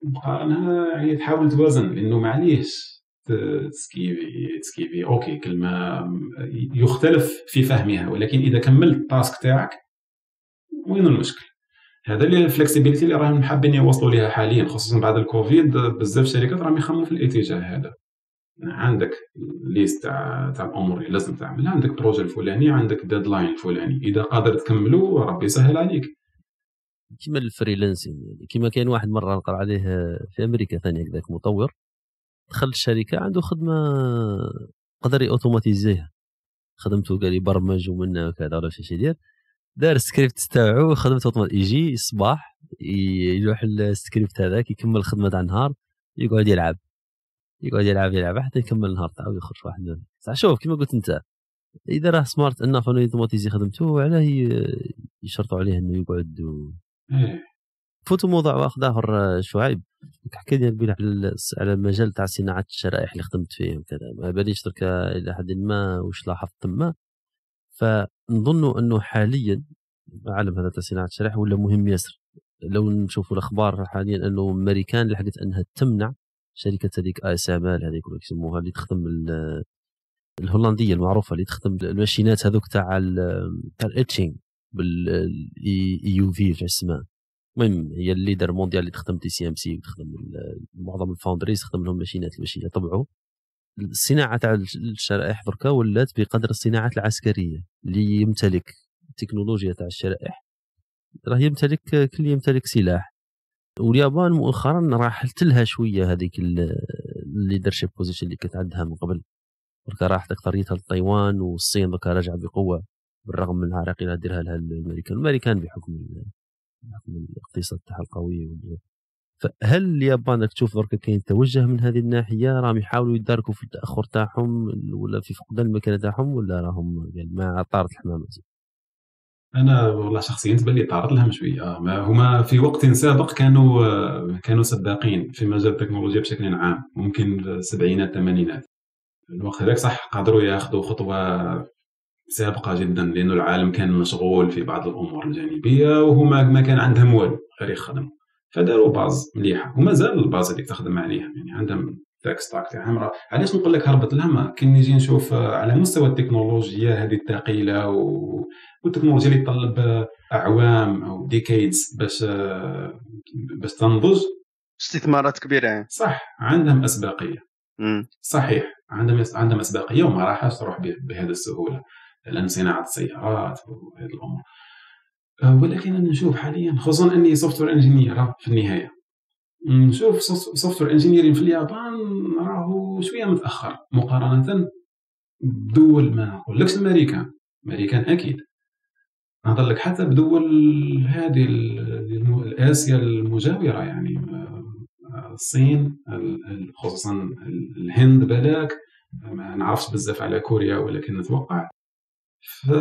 مقارنها يعني تحاول توازن، لانه معليش تسكيفي تسكيفي اوكي كلمه يختلف في فهمها، ولكن اذا كملت التاسك تاعك وين المشكل؟ هذا اللي الفلكسيبيليتي اللي راهم حابين يوصلوا ليها حاليا، خصوصا بعد الكوفيد. بزاف شركات راهم يخمموا في الاتجاه هذا. عندك ليست تاع تاع الامور اللي لازم تعملها، عندك بروجي الفلاني، عندك ديدلاين الفلاني، اذا قادر تكملو ربي يسهل عليك. كيما الفريلانسين، كيما كاين واحد مره نقرا عليه في امريكا ثاني هكذاك، مطور دخل الشركه عنده خدمه قدر يأوتوماتيزيها، خدمته قال يبرمج ومنها وكذا ولا شي يدير، دار السكريبت تاعو خدمته اوتوماتيك، يجي الصباح يروح السكريبت هذاك يكمل الخدمه تاع النهار، يقعد يلعب يقعد يلعب يلعب حتى يكمل النهار تاعو يخرج واحد. بصح شوف كما قلت انت، اذا راه سمارت انه فانوتوماتيزي خدمته، علاه يشرطوا عليه انه يقعد و... فوتوا موضوع واحد اخر شعيب، حكي لي قبيله على على المجال تاع صناعه الشرائح اللي خدمت فيه وكذا، ما باليش درك الى حد ما واش لاحظت تما. فنظن انه حاليا العالم هذا تاع صناعه الشرائح ولا مهم ياسر. لو نشوفوا الاخبار حاليا انه امريكان لحقت انها تمنع شركه هذيك اي اس ام ال هذيك ولا يسموها، اللي تخدم الهولنديه المعروفه اللي تخدم الماشينات هذوك تاع تاع الاتشينغ بالاي يو في واش اسمها. المهم هي الليدر مونديال اللي تخدم تي سي ام سي وتخدم معظم الفاوندريز، تخدم لهم ماشينات باش يطبعوا. الصناعه تاع الشرائح دركا ولات بقدر الصناعات العسكريه، اللي يمتلك التكنولوجيا تاع الشرائح راه يمتلك كل يمتلك سلاح. واليابان مؤخرا راحت لها شويه هذيك الليدرشيب بوزيشن اللي كانت عندها من قبل، دركا راحت اكثريتها لتايوان والصين، دركا راجعه بقوه بالرغم من العراقيل اللي ديرها لها الامريكان، الامريكان بحكم الاقتصاد تاعها القوي. فهل اليابان راك تشوف درك كاين توجه من هذه الناحيه، راهم يحاولوا يداركوا في التاخر تاعهم ولا في فقدان المكانه تاعهم، ولا راهم ما طارت الحمامه؟ انا والله شخصيا تبان لي طارت لهم شويه. هما في وقت سابق كانوا كانوا سباقين في مجال التكنولوجيا بشكل عام، ممكن السبعينات الثمانينات الوقت هذاك صح قدروا ياخذوا خطوه سابقه جدا، لانه العالم كان مشغول في بعض الامور الجانبيه وهما ما كان عندهم والو غير يخدموا، فداروا باز مليحه ومازال الباز هذيك تخدم عليها، يعني عندهم تاك ستاك تاعهم. راه علاش نقول لك هربت لهم؟ كي نجي نشوف على مستوى التكنولوجيا هذه الثقيله و... والتكنولوجيا اللي تطلب اعوام او ديكيدز باش باش تنضج، استثمارات كبيره صح، عندهم اسباقيه. مم. صحيح عندهم عندهم اسباقيه وما راحش تروح بهذه السهوله، لان صناعه السيارات وهذه الامور. ولكن انا نشوف حاليا، خصوصا اني سوفتوير انجينير في النهايه، نشوف سوفتوير انجينيرين في اليابان راهو شويه متاخر مقارنه بدول، ما نقولكش امريكان، امريكان اكيد، نهضر لك حتى بدول هذه الاسيا المجاوره، يعني الصين خصوصا الهند، بلاك ما نعرفش بزاف على كوريا ولكن نتوقع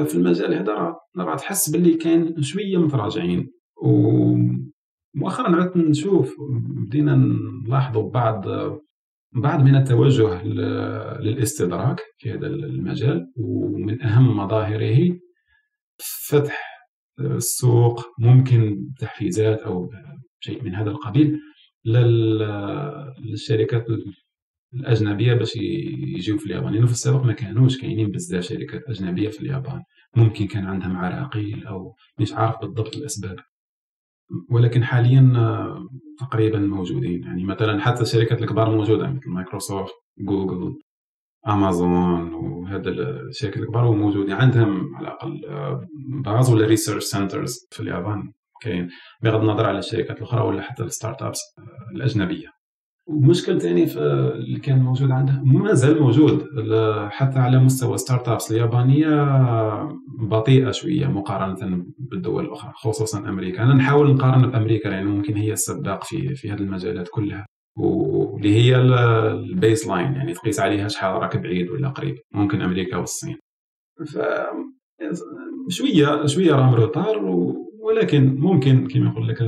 في المجال هذا راه تحس باللي كاين شويه متراجعين. ومؤخرا عدت نشوف بدينا نلاحظوا بعض بعض من التوجه للاستدراك في هذا المجال، ومن اهم مظاهره فتح السوق، ممكن تحفيزات او شيء من هذا القبيل للشركات الأجنبية باش يجيو في اليابان، لأنه في السابق ما كانوش كاينين بزاف شركات أجنبية في اليابان، ممكن كان عندهم عراقيل أو مش عارف بالضبط الأسباب، ولكن حاليا تقريبا موجودين. يعني مثلا حتى الشركات الكبار موجودة مثل مايكروسوفت، جوجل، أمازون، وهذا الشركات الكبار موجودين، عندهم على الأقل بعض ولا ريسيرش سنترز في اليابان كاين، بغض النظر على الشركات الأخرى ولا حتى الستارت أبس الأجنبية. ومشكل ثاني اللي كان موجود عندها مازال موجود حتى على مستوى ستارت ابس اليابانيه، بطيئه شويه مقارنه بالدول الاخرى خصوصا امريكا. انا نحاول نقارن بامريكا لان يعني ممكن هي السباق في في هذه المجالات كلها، واللي هي البيس لاين يعني تقيس عليها شحال راك بعيد ولا قريب، ممكن امريكا والصين. ف شويه شويه راهم روتار، ولكن ممكن كما نقول لك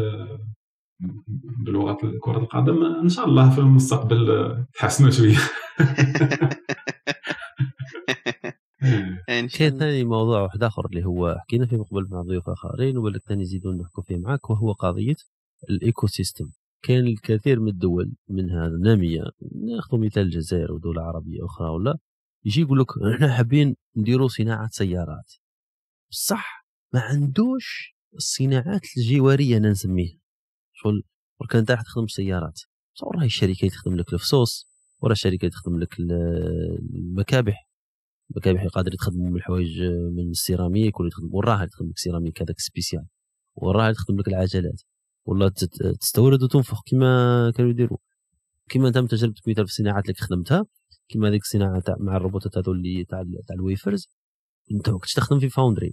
بلغه كره القدم ان شاء الله في المستقبل تحسنوا شويه. كاين ثاني موضوع واحد اخر اللي هو حكينا فيه من قبل مع ضيوف اخرين، وبالك ثاني زيدوا نحكوا فيه معاك، وهو قضيه الايكو سيستم. كاين الكثير من الدول منها ناميه، ناخذ مثال الجزائر ودول عربيه اخرى، ولا يجي يقول لك احنا حابين نديروا صناعه سيارات، بصح ما عندوش الصناعات الجواريه انا نسميها. شغل كان انت راح تخدم السيارات، تصور راهي الشركه تخدم لك الفصوص، وراه الشركه تخدم لك المكابح، المكابح قادر تخدموا من الحوايج من السيراميك، ولا تخدم وراها تخدم لك سيراميك هذاك سبيسيال، وراها تخدم لك العجلات، والله تستورد وتنفخ كما كانوا يديروا. كما تم تجربه كمبيوتر في الصناعات اللي خدمتها، كما هذيك الصناعه مع الروبوتات هذو اللي تاع تاع الويفرز، انت كنت تخدم في فاوندري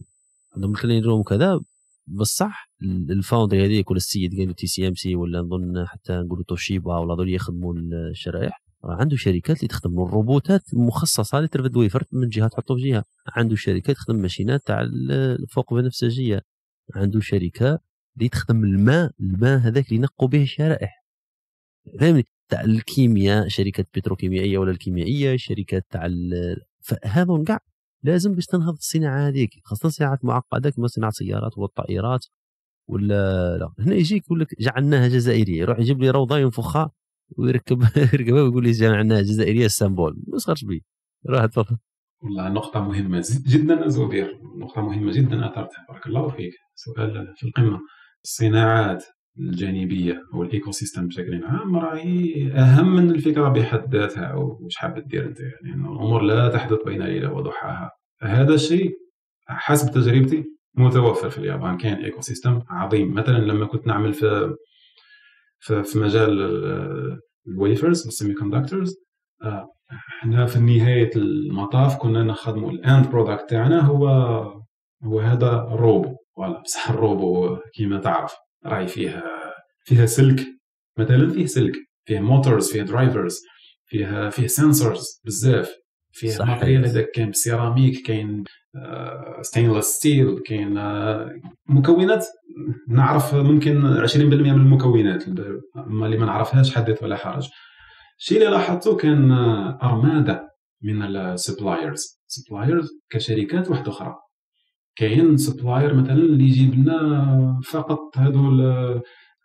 عندهم الكلين روم كذا. بصح الفاوندري هذيك ولا السيد قالوا تي سي ام سي، ولا نظن حتى نقولوا توشيبا، ولا هذول يخدموا الشرائح، عنده شركات اللي تخدم الروبوتات المخصصه اللي ترفد ويفر من جهه تحطه في جهه، عنده شركات تخدم ماشينات تاع الفوق بنفسجيه، عنده شركه اللي تخدم الماء، الماء هذاك اللي ينقوا به الشرائح، فهمني، تاع الكيمياء، شركه بتروكيميائيه ولا الكيميائيه، شركات تاع هذون كاع لازم باش تنهض الصناعه هذيك، خاصه صناعات معقده كما صناعه السيارات ولا الطائرات ولا لا. هنا يجيك يقول لك جعلناها جزائريه، يروح يجيب لي روضه ينفخها ويركب يركبها ويقول لي جعلناها جزائريه السامبول، ما صارش بيه. راه تفضل. والله نقطه مهمه جدا زبير، نقطه مهمه جدا اثرتها، بارك الله فيك. سؤال في القمه، الصناعات الجانبيه او الايكو سيستم بشكل عام راهي اهم من الفكره بحد ذاتها، وش حاب تدير انت، يعني انه الامور لا تحدث بين ليله وضحاها. هذا الشيء حسب تجربتي متوفر في اليابان، كاين ايكو سيستم عظيم. مثلا لما كنت نعمل في في, في مجال الويفرز والسيمي كوندكتورز، احنا في نهايه المطاف كنا نخدموا الاند برودكت تاعنا هو هو هذا الروبو. فوالا، بصح الروبو كيما تعرف راي فيها فيها سلك، مثلا فيه سلك، فيه موتورز، فيه درايفرز، فيها فيه سنسورز بزاف، فيه ماتريال هذاك، كاين سيراميك، كاين ستينلس ستيل، كاين مكونات نعرف ممكن عشرين بالمئة من المكونات، اما اللي ما نعرفهاش حدث ولا حرج. الشيء اللي لاحظته كان ارماده من السبلايرز، سبلايرز كشركات واحده اخرى. كاين سبلاير مثلا اللي يجيب لنا فقط هذو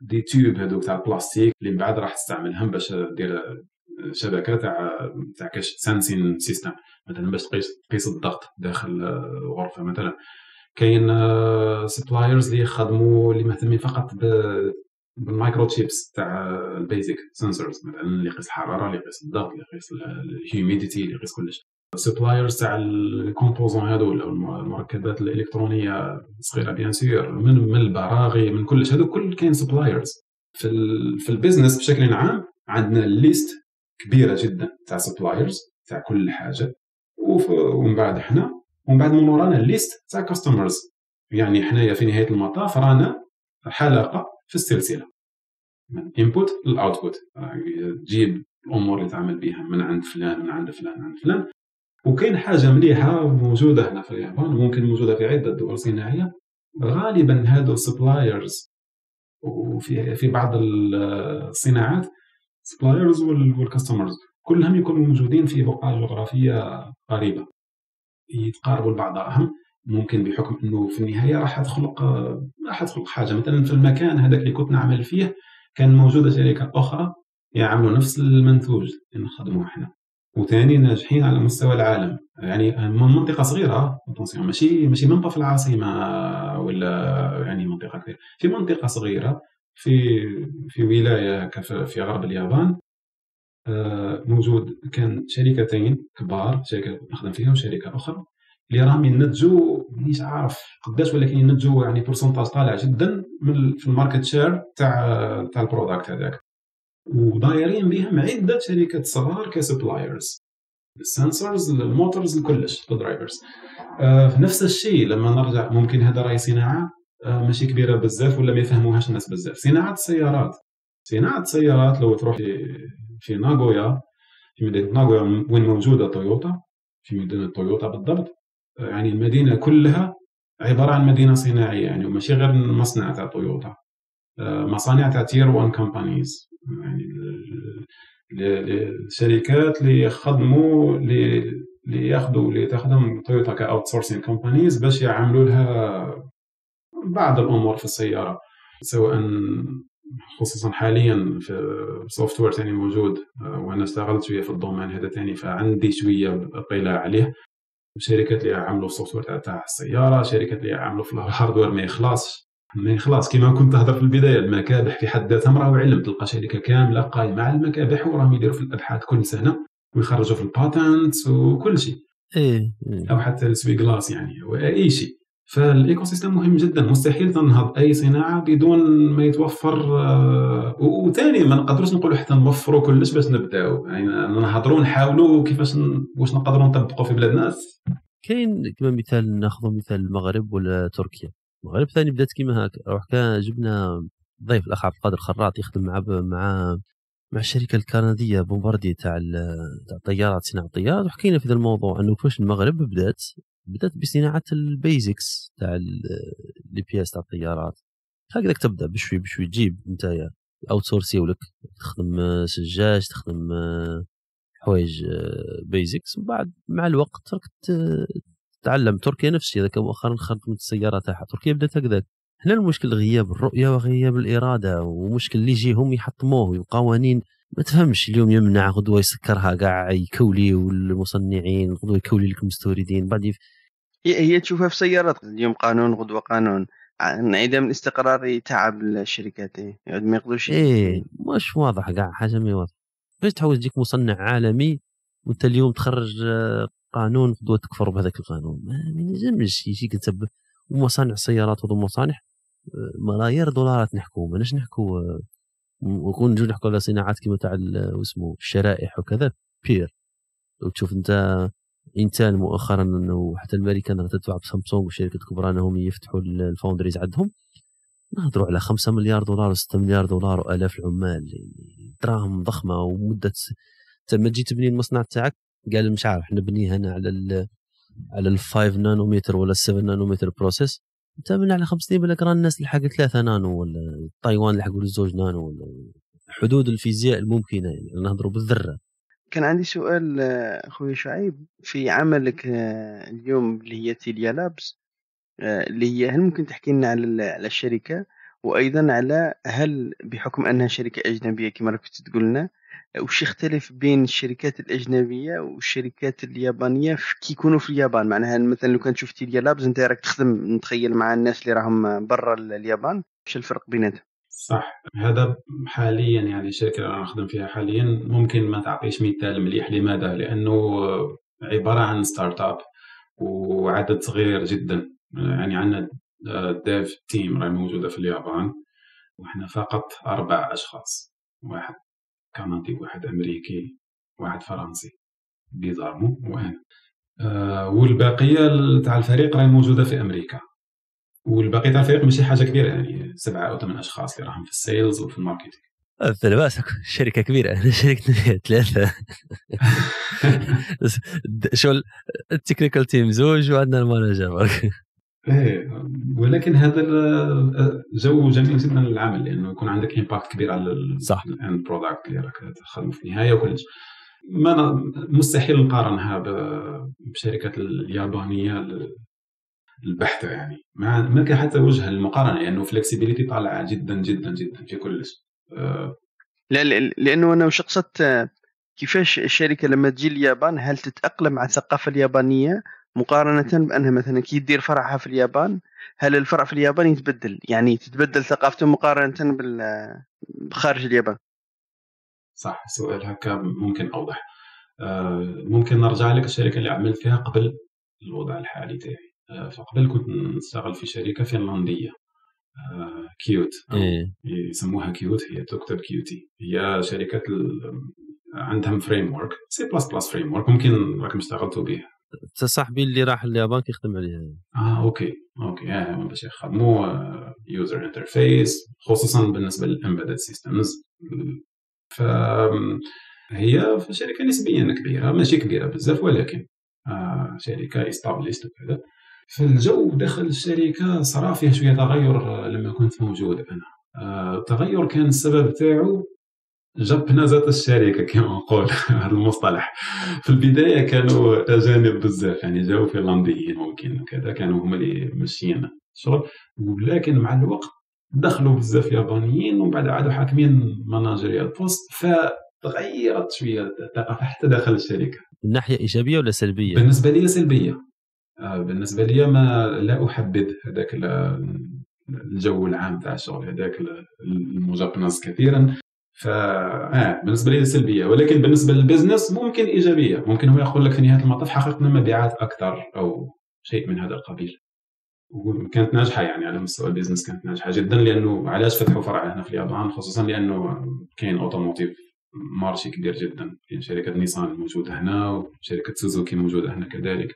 دي تيوب هذوك تاع البلاستيك اللي من بعد راح تستعملهم باش دير شبكه تاع تاع كاش سانسين سيستم، مثلا باش تقيس تقيس الضغط داخل غرفه مثلا. كاين سبلايرز اللي يخدموا اللي مهتمين فقط بالمايكرو تشيبس تاع البيزك سنسورز، مثلا اللي يقيس الحراره، اللي يقيس الضغط، اللي يقيس الهيوميديتي، اللي يقيس كلش. سبلايرز تاع الكومبوزون هذول المركبات الالكترونيه الصغيره بيان سور، من من البراغي، من كلش، هذو كل كاين سبلايرز. في ال في البيزنس بشكل عام عندنا ليست كبيره جدا تاع سبلايرز تاع كل حاجه، ومن بعد احنا ومن بعد من ورانا ليست تاع كاستمرز. يعني حنايا في نهايه المطاف رانا حلقه في السلسله من انبوت للاوتبوت، تجيب الامور اللي تعمل بها من عند فلان من عند فلان من عند فلان. وكاين حاجه مليحه موجوده هنا في اليابان، وممكن موجوده في عده دول صناعيه، غالبا هادو سبلايرز، وفي في بعض الصناعات سبلايرز والكاستمرز كلهم يكونوا موجودين في بقعه جغرافيه قريبه، يتقاربوا لبعضهم، ممكن بحكم انه في النهايه راح تخلق راح تخلق حاجه. مثلا في المكان هذاك اللي كنت نعمل فيه كان موجوده شركه اخرى يعملوا نفس المنتوج اللي نخدموه احنا، وثاني ناجحين على مستوى العالم. يعني من منطقه صغيره، ماشي ماشي منطقه في العاصمه ولا يعني منطقه كبيره، في منطقه صغيره في في ولايه في غرب اليابان، موجود كان شركتين كبار، شركه نخدم فيها وشركه اخرى اللي راهم ينتجوا مانيش عارف قداش، ولكن ينتجوا يعني برسنتاج طالع جدا من في الماركت شير تاع تاع البروداكت هذاك، ودايرين بهم عده شركات صغار كسبلايرز، السنسورز، الموتورز، كلش، الدرايفرز. آه في نفس الشيء لما نرجع، ممكن هذا راي صناعه آه ماشي كبيره بزاف ولا ما يفهموهاش الناس بزاف، صناعه السيارات. صناعه السيارات لو تروح في, في ناغويا، في مدينه ناغويا وين موجوده تويوتا، في مدينه تويوتا بالضبط، آه يعني المدينه كلها عباره عن مدينه صناعيه، يعني ماشي غير مصنع تاع تويوتا، آه مصانع تاع تير وان كومبانيز، يعني الشركات اللي يخدموا اللي ياخذوا اللي تخدم تويوتا كاوت سورسين كومبانيز باش يعملوا لها بعض الامور في السياره، سواء خصوصا حاليا في سوفت وير ثاني موجود، وانا اشتغلت شويه في الدومين هذا ثاني فعندي شويه اطلاع عليه. شركات اللي يعملوا السوفت وير تاع السياره، شركات اللي يعملوا في الهاردوير ما يخلصش، مي خلاص كيما كنت تهضر في البدايه، المكابح في حد ذاتهم راهو علم، تلقى شركه كامله قايمه على المكابح وراهم يديروا في الابحاث كل سنه ويخرجوا في الباتنت وكل شيء ايه او حتى السوي كلاس يعني او اي شيء. فالايكو سيستم مهم جدا، مستحيل تنهض اي صناعه بدون ما يتوفر، وثاني ما نقدروش نقولوا حتى نوفروا كلش باش نبداو، يعني نهضروا نحاولوا كيفاش واش نقدروا نطبقوا في بلاد ناس. كاين كما مثال ناخذ مثال المغرب ولا تركيا، المغرب ثاني بدات كيما هكا، روح كان جبنا ضيف الاخ عبد القادر خراط يخدم مع مع مع الشركه الكنديه بومباردي تاع تاع الطيارات، صناعه الطيارات، وحكينا في هذا الموضوع انه كيفاش المغرب بدات بدات بصناعه البيزكس تاع لي بياس تاع الطيارات. هكذا تبدا بشوي بشوي، تجيب نتايا اوتسورسيو لك، تخدم سجاج، تخدم حوايج بيزكس، ومن بعد مع الوقت راك تعلم. تركيا نفس الشيء، هذاك مؤخرا خدمت السياره تاعها، تركيا بدات هكذاك. هنا المشكل غياب الرؤيه وغياب الاراده، ومشكل اللي يجيهم يحطموه، القوانين ما تفهمش، اليوم يمنع غدوه يسكرها، كاع يكولي والمصنعين غدوه يكولي لك المستوردين. بعد يف... هي تشوفها في سيارات، اليوم قانون غدوه قانون، انعدام الاستقرار يتعب الشركات، يعود ما يقدروش ايه مش واضح كاع حاجه، ما واضح باش تحوز تجيك مصنع عالمي وانت اليوم تخرج قانون غدوه تكفر بهذاك القانون، ما يلزمش يجيك تسبب. ومصانع السيارات وهذو المصانع ملايير دولارات نحكوا، ماناش نحكوا وكون نجو نحكوا على صناعات كيما تاع واسمو الشرائح وكذا بير. وتشوف انت انسان مؤخرا وحتى الامريكان تدفع بسامسونج وشركه كبرى انهم يفتحوا الفاوندريز عندهم، نهضروا على خمسة مليار دولار وستة مليار دولار والاف العمال، دراهم ضخمه. ومده تما تجي تبني المصنع تاعك، قال مش عارف احنا بنيه هنا على ال على الفايف نانومتر ولا السبعة نانومتر بروسيس، انت من على خمس سنين بالك راه الناس لحقوا ثلاثة نانو، ولا تايوان لحقوا الزوج نانو، ولا حدود الفيزياء الممكنه، يعني نهضروا بالذره. كان عندي سؤال اخويا شعيب، في عملك اليوم اللي هي تيليا لابس، اللي هي هل ممكن تحكي لنا على على الشركه، وايضا على هل بحكم انها شركه اجنبيه كما راك تقول لنا، وش يختلف بين الشركات الاجنبيه والشركات اليابانيه كي يكونوا في اليابان؟ معناها مثلا لو كان شفتي تيليا لابس انت راك تخدم نتخيل مع الناس اللي راهم برا اليابان، وش الفرق بيناتهم؟ صح، هذا حاليا يعني الشركه اللي نخدم فيها حاليا ممكن ما تعطيش مثال مليح. لماذا؟ لانه عباره عن ستارت اب وعدد صغير جدا، يعني عندنا ديف تيم راهي موجوده في اليابان وحنا فقط اربع اشخاص، واحد كندي، واحد امريكي، واحد فرنسي بيزارمو، وانا آه والباقيه تاع الفريق راهي موجوده في امريكا. والباقي تاع الفريق ماشي حاجه كبيره، يعني سبعه او ثمان اشخاص اللي راهم في السيلز وفي الماركتينغ. في الباس شركه كبيره، انا شركتنا فيها ثلاثه شغل التكنيكال تيم زوج وعندنا المانجر. ايه، ولكن هذا الجو جميل جدا للعمل، لانه يكون عندك امباكت كبير على الاند برودكت اللي راك تخدم في النهايه وكلش. ما مستحيل نقارنها بشركات اليابانيه البحته، يعني ما ما كان حتى وجه المقارنه، لانه يعني فلكسيبيليتي طالعه جدا جدا جدا في كلش. آه لا، لانه انا واش قصدت كيفاش الشركه لما تجي اليابان هل تتاقلم مع الثقافه اليابانيه مقارنة بأنها مثلا كي تدير فرعها في اليابان، هل الفرع في اليابان يتبدل، يعني تتبدل ثقافته مقارنة بالخارج اليابان؟ صح، سؤال هكا ممكن أوضح. ممكن نرجع لك الشركة اللي عملت فيها قبل الوضع الحالي تاعي. فقبل كنت نشتغل في شركة فنلندية كيوت، يسموها كيوت، هي تكتب كيوتي، هي شركة عندهم فريم ورك سي بلس بلس فريم ورك، ممكن راكم اشتغلتوا به. صاحبي اللي راح اليابان يخدم عليها. اه اوكي اوكي اه باش يخدموا يوزر انترفيس، خصوصا بالنسبه للامبيدد سيستمز. ف هي شركه نسبيا كبيره، ماشي كبيره بزاف، ولكن آه شركه استابليست وكذا. فالجو داخل الشركه صرا فيه شويه تغير لما كنت موجود انا. آه التغير كان السبب تاعو جبنا ذات الشركه كما نقول هذا المصطلح. في البدايه كانوا اجانب بزاف، يعني جاوا فنلنديين ممكن وكذا، كانوا هما اللي ماشيين الشغل، ولكن مع الوقت دخلوا بزاف يابانيين ومن بعد عادوا حاكمين ماناجيريال بوست، فتغيرت شويه الثقافه حتى داخل الشركه. من ناحيه ايجابيه ولا سلبيه؟ بالنسبه لي سلبيه، بالنسبه لي ما لا احبذ هذاك الجو العام تاع الشغل هذاك المجابنس كثيرا. ف اه بالنسبه لي سلبيه، ولكن بالنسبه للبزنس ممكن ايجابيه، ممكن هو يقول لك في نهايه المطاف حققنا مبيعات اكثر او شيء من هذا القبيل، وكانت ناجحه يعني على مستوى البزنس كانت ناجحه جدا. لانه علاش فتحوا فرع هنا في اليابان؟ خصوصا لانه كاين اوتوموتيف مارشي كبير جدا، كاين شركه نيسان موجوده هنا، وشركه سوزوكي موجوده هنا كذلك،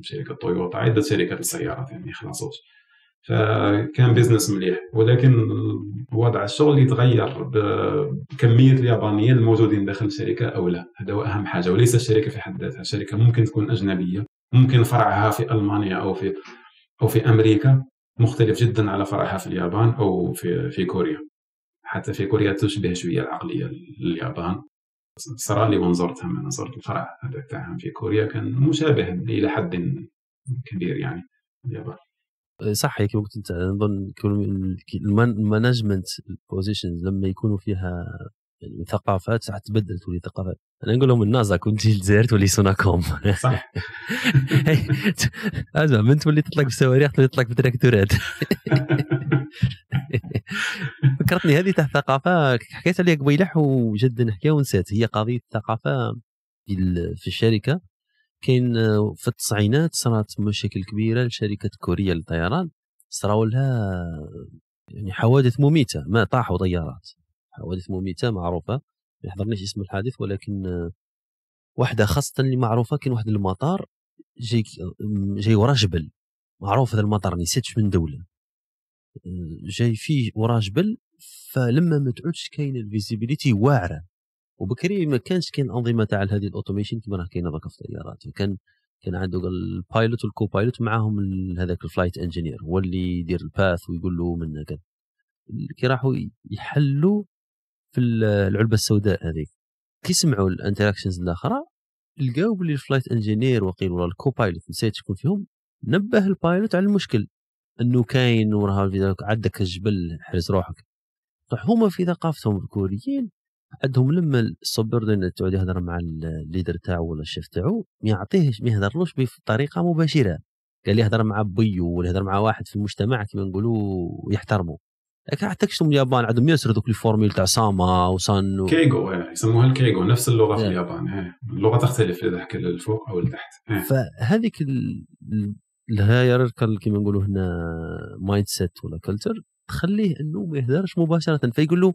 شركه تويوتا، عده شركات السيارات يعني خلاصوش. فكان بيزنس مليح، ولكن وضع الشغل يتغير بكميه اليابانيين الموجودين داخل الشركه او لا، هذا هو اهم حاجه، وليس الشركه في حد ذاتها. الشركه ممكن تكون اجنبيه، ممكن فرعها في المانيا او في او في امريكا مختلف جدا على فرعها في اليابان او في في كوريا. حتى في كوريا تشبه شويه العقليه لليابان، صرا لي ونزرتها من زرت الفرع هذاك تاعهم في كوريا كان مشابه الى حد كبير يعني اليابان. صح، كما قلت انت، نظن المانجمنت بوزيشنز لما يكونوا فيها يعني ثقافات ساعات تبدل تولي ثقافات. انا نقول لهم النازا كنت الجزائر تولي سوناكوم، صح؟ ازمه من تولي تطلق بالصواريخ تولي تطلق بالتراكتورات. فكرتني هذه تاع الثقافه حكيت عليها قبيلح وجد نحكيها ونسات. هي قضيه الثقافه في الشركه. كاين في التسعينات صارت مشاكل كبيره لشركه كوريا للطيران، صراو لها يعني حوادث مميته، ما طاحوا طيارات، حوادث مميته معروفه. ما حضرنيش اسم الحادث، ولكن واحده خاصه اللي معروفه، كاين واحد المطار جاي جاي وراه جبل، معروف هذا المطار نسيتش من دوله، جاي فيه وراه جبل. فلما ما تعودش كاين الفيزيبيليتي واعره، وبكري ما كانش كاين انظمه تاع هذه الاوتوميشن كما راه كاينه درك في الطيارات. وكان كان عنده البايلوت والكو بايلوت معاهم هذاك الفلايت انجينير هو اللي يدير الباث ويقول له من هكذا. كي راحوا يحلوا في العلبه السوداء هذيك، كي سمعوا الانتراكشنز الاخرى لقاو بلي الفلايت انجينير وقيل ولا الكو بايلوت نسيت شكون فيهم، نبه البايلوت على المشكل انه كاين وراها عندك الجبل، حرز روحك. هما في ثقافتهم الكوريين عندهم لما السوبردينيت تعود يهضر مع الليدر تاعو ولا الشيف تاعو ما يعطيهش ما يهضرلوش بطريقه مباشره، قال يهضر مع بيو ولا يهضر مع واحد في المجتمع كما نقولوا يحترمه. لكن حتى كشتم اليابان عندهم ياسر دوك لي فورميل تاع ساما وسان و... كيغو يسموها الكيغو، نفس اللغه في اليابان. اه اللغه تختلف اذا حكى للفوق او لتحت. اه فهذيك ال... الهايراركال كما نقولوا هنا مايند سيت ولا كلتر تخليه انه ما يهدرش مباشره، فيقول له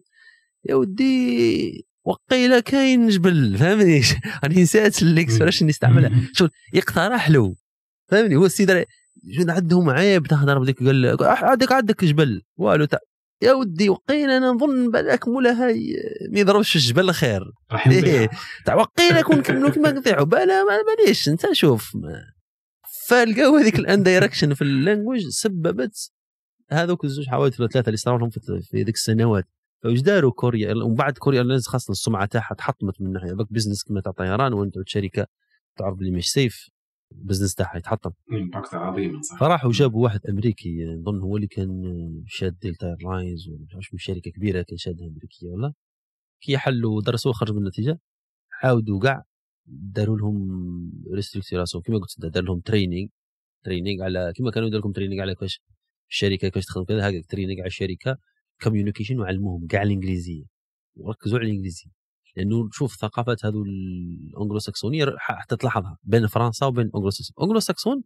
يا ودي وقيله كاين جبل، فهمني راني نسات الاكسبريشن نستعملها. شوف يقترح له، فهمني هو السيد عندهم عيب تهضر بديك قال عندك عندك جبل والو تاع يا ودي وقيله انا نظن بالك مولا هاي ما يضربش في الجبل خير إيه. تاع وقيله كون كملوا كما نقطعوا بالا ما باليش انت شوف. فلقاو هذيك الاندايركشن في اللانجويج سببت هذوك الزوج حوادث ولا ثلاثه اللي صراو لهم في ذيك السنوات. واش داروا كوريا؟ ومن بعد كوريا ايرلاينز خاصه السمعه تاعها تحطمت من ناحيه هذاك بزنس كما تاع الطيران، وانت شركه تعرف اللي مش سيف البزنس تاعها يتحطم، امباكت عظيم. صح، فراحوا جابوا واحد امريكي نظن هو اللي كان شاد دلتا ايرلاينز ولا مش شركه كبيره كان شادها امريكيه ولا، كي حلوا درسوا خرجوا بالنتيجه، عاودوا كاع داروا لهم ريستركتوراسيون كما قلت، دار لهم ترينينغ ترينينغ على كما كانوا يدير لكم ترينينغ على كيفاش الشركه كيفاش تخدم كذا هكاك، ترينينغ على الشركه كوميونيكيشن، وعلموهم كاع الانجليزيه وركزوا على الانجليزيه. لانه شوف ثقافات هذو الانجلو ساكسونيه حتى تلاحظها بين فرنسا وبين الانجلو ساكسون. انجلو ساكسون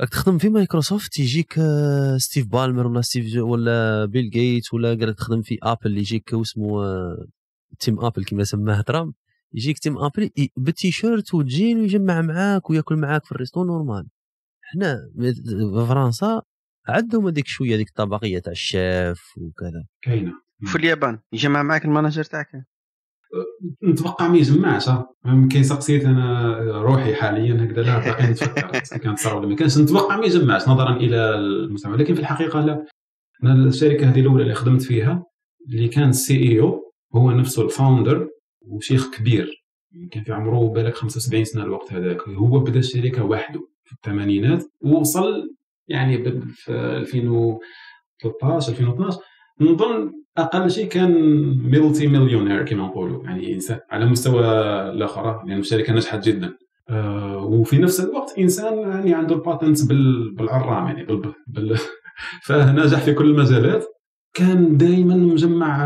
راك تخدم في مايكروسوفت يجيك ستيف بالمر ولا ستيف ولا بيل جيت، ولا راك تخدم في ابل يجيك واسمو تيم ابل كما سماه ترامب، يجيك تيم ابل بالتيشيرت والجين ويجمع معاك وياكل معاك في الريستون نورمال. حنا في فرنسا عندهم هذيك شويه هذيك الطبقيه تاع الشاف وكذا كاينه. في اليابان يجمع معاك الماناجر تاعك نتوقع ما يجمعش. كاين سقسيت انا روحي حاليا هكذا، لا باقي نتفكر كانت صار ولا ما كانش، نتوقع ما يجمعش نظرا الى المستعمل. لكن في الحقيقه لا، انا الشركه هذه الاولى اللي خدمت فيها اللي كان السي اي او هو نفسه الفاوندر وشيخ كبير كان في عمره بالك خمسة وسبعين سنه الوقت هذاك، هو بدا الشركه وحده في الثمانينات ووصل يعني في ألفين وثلاطاش ألفين واثناش نظن اقل شيء كان ملتي مليونير كما نقولوا، يعني انسان على مستوى الاخر لان يعني الشركه نجحت جدا. أه وفي نفس الوقت انسان يعني عنده الباتنت بالعرام يعني بال فناجح في كل المجالات. كان دائما مجمع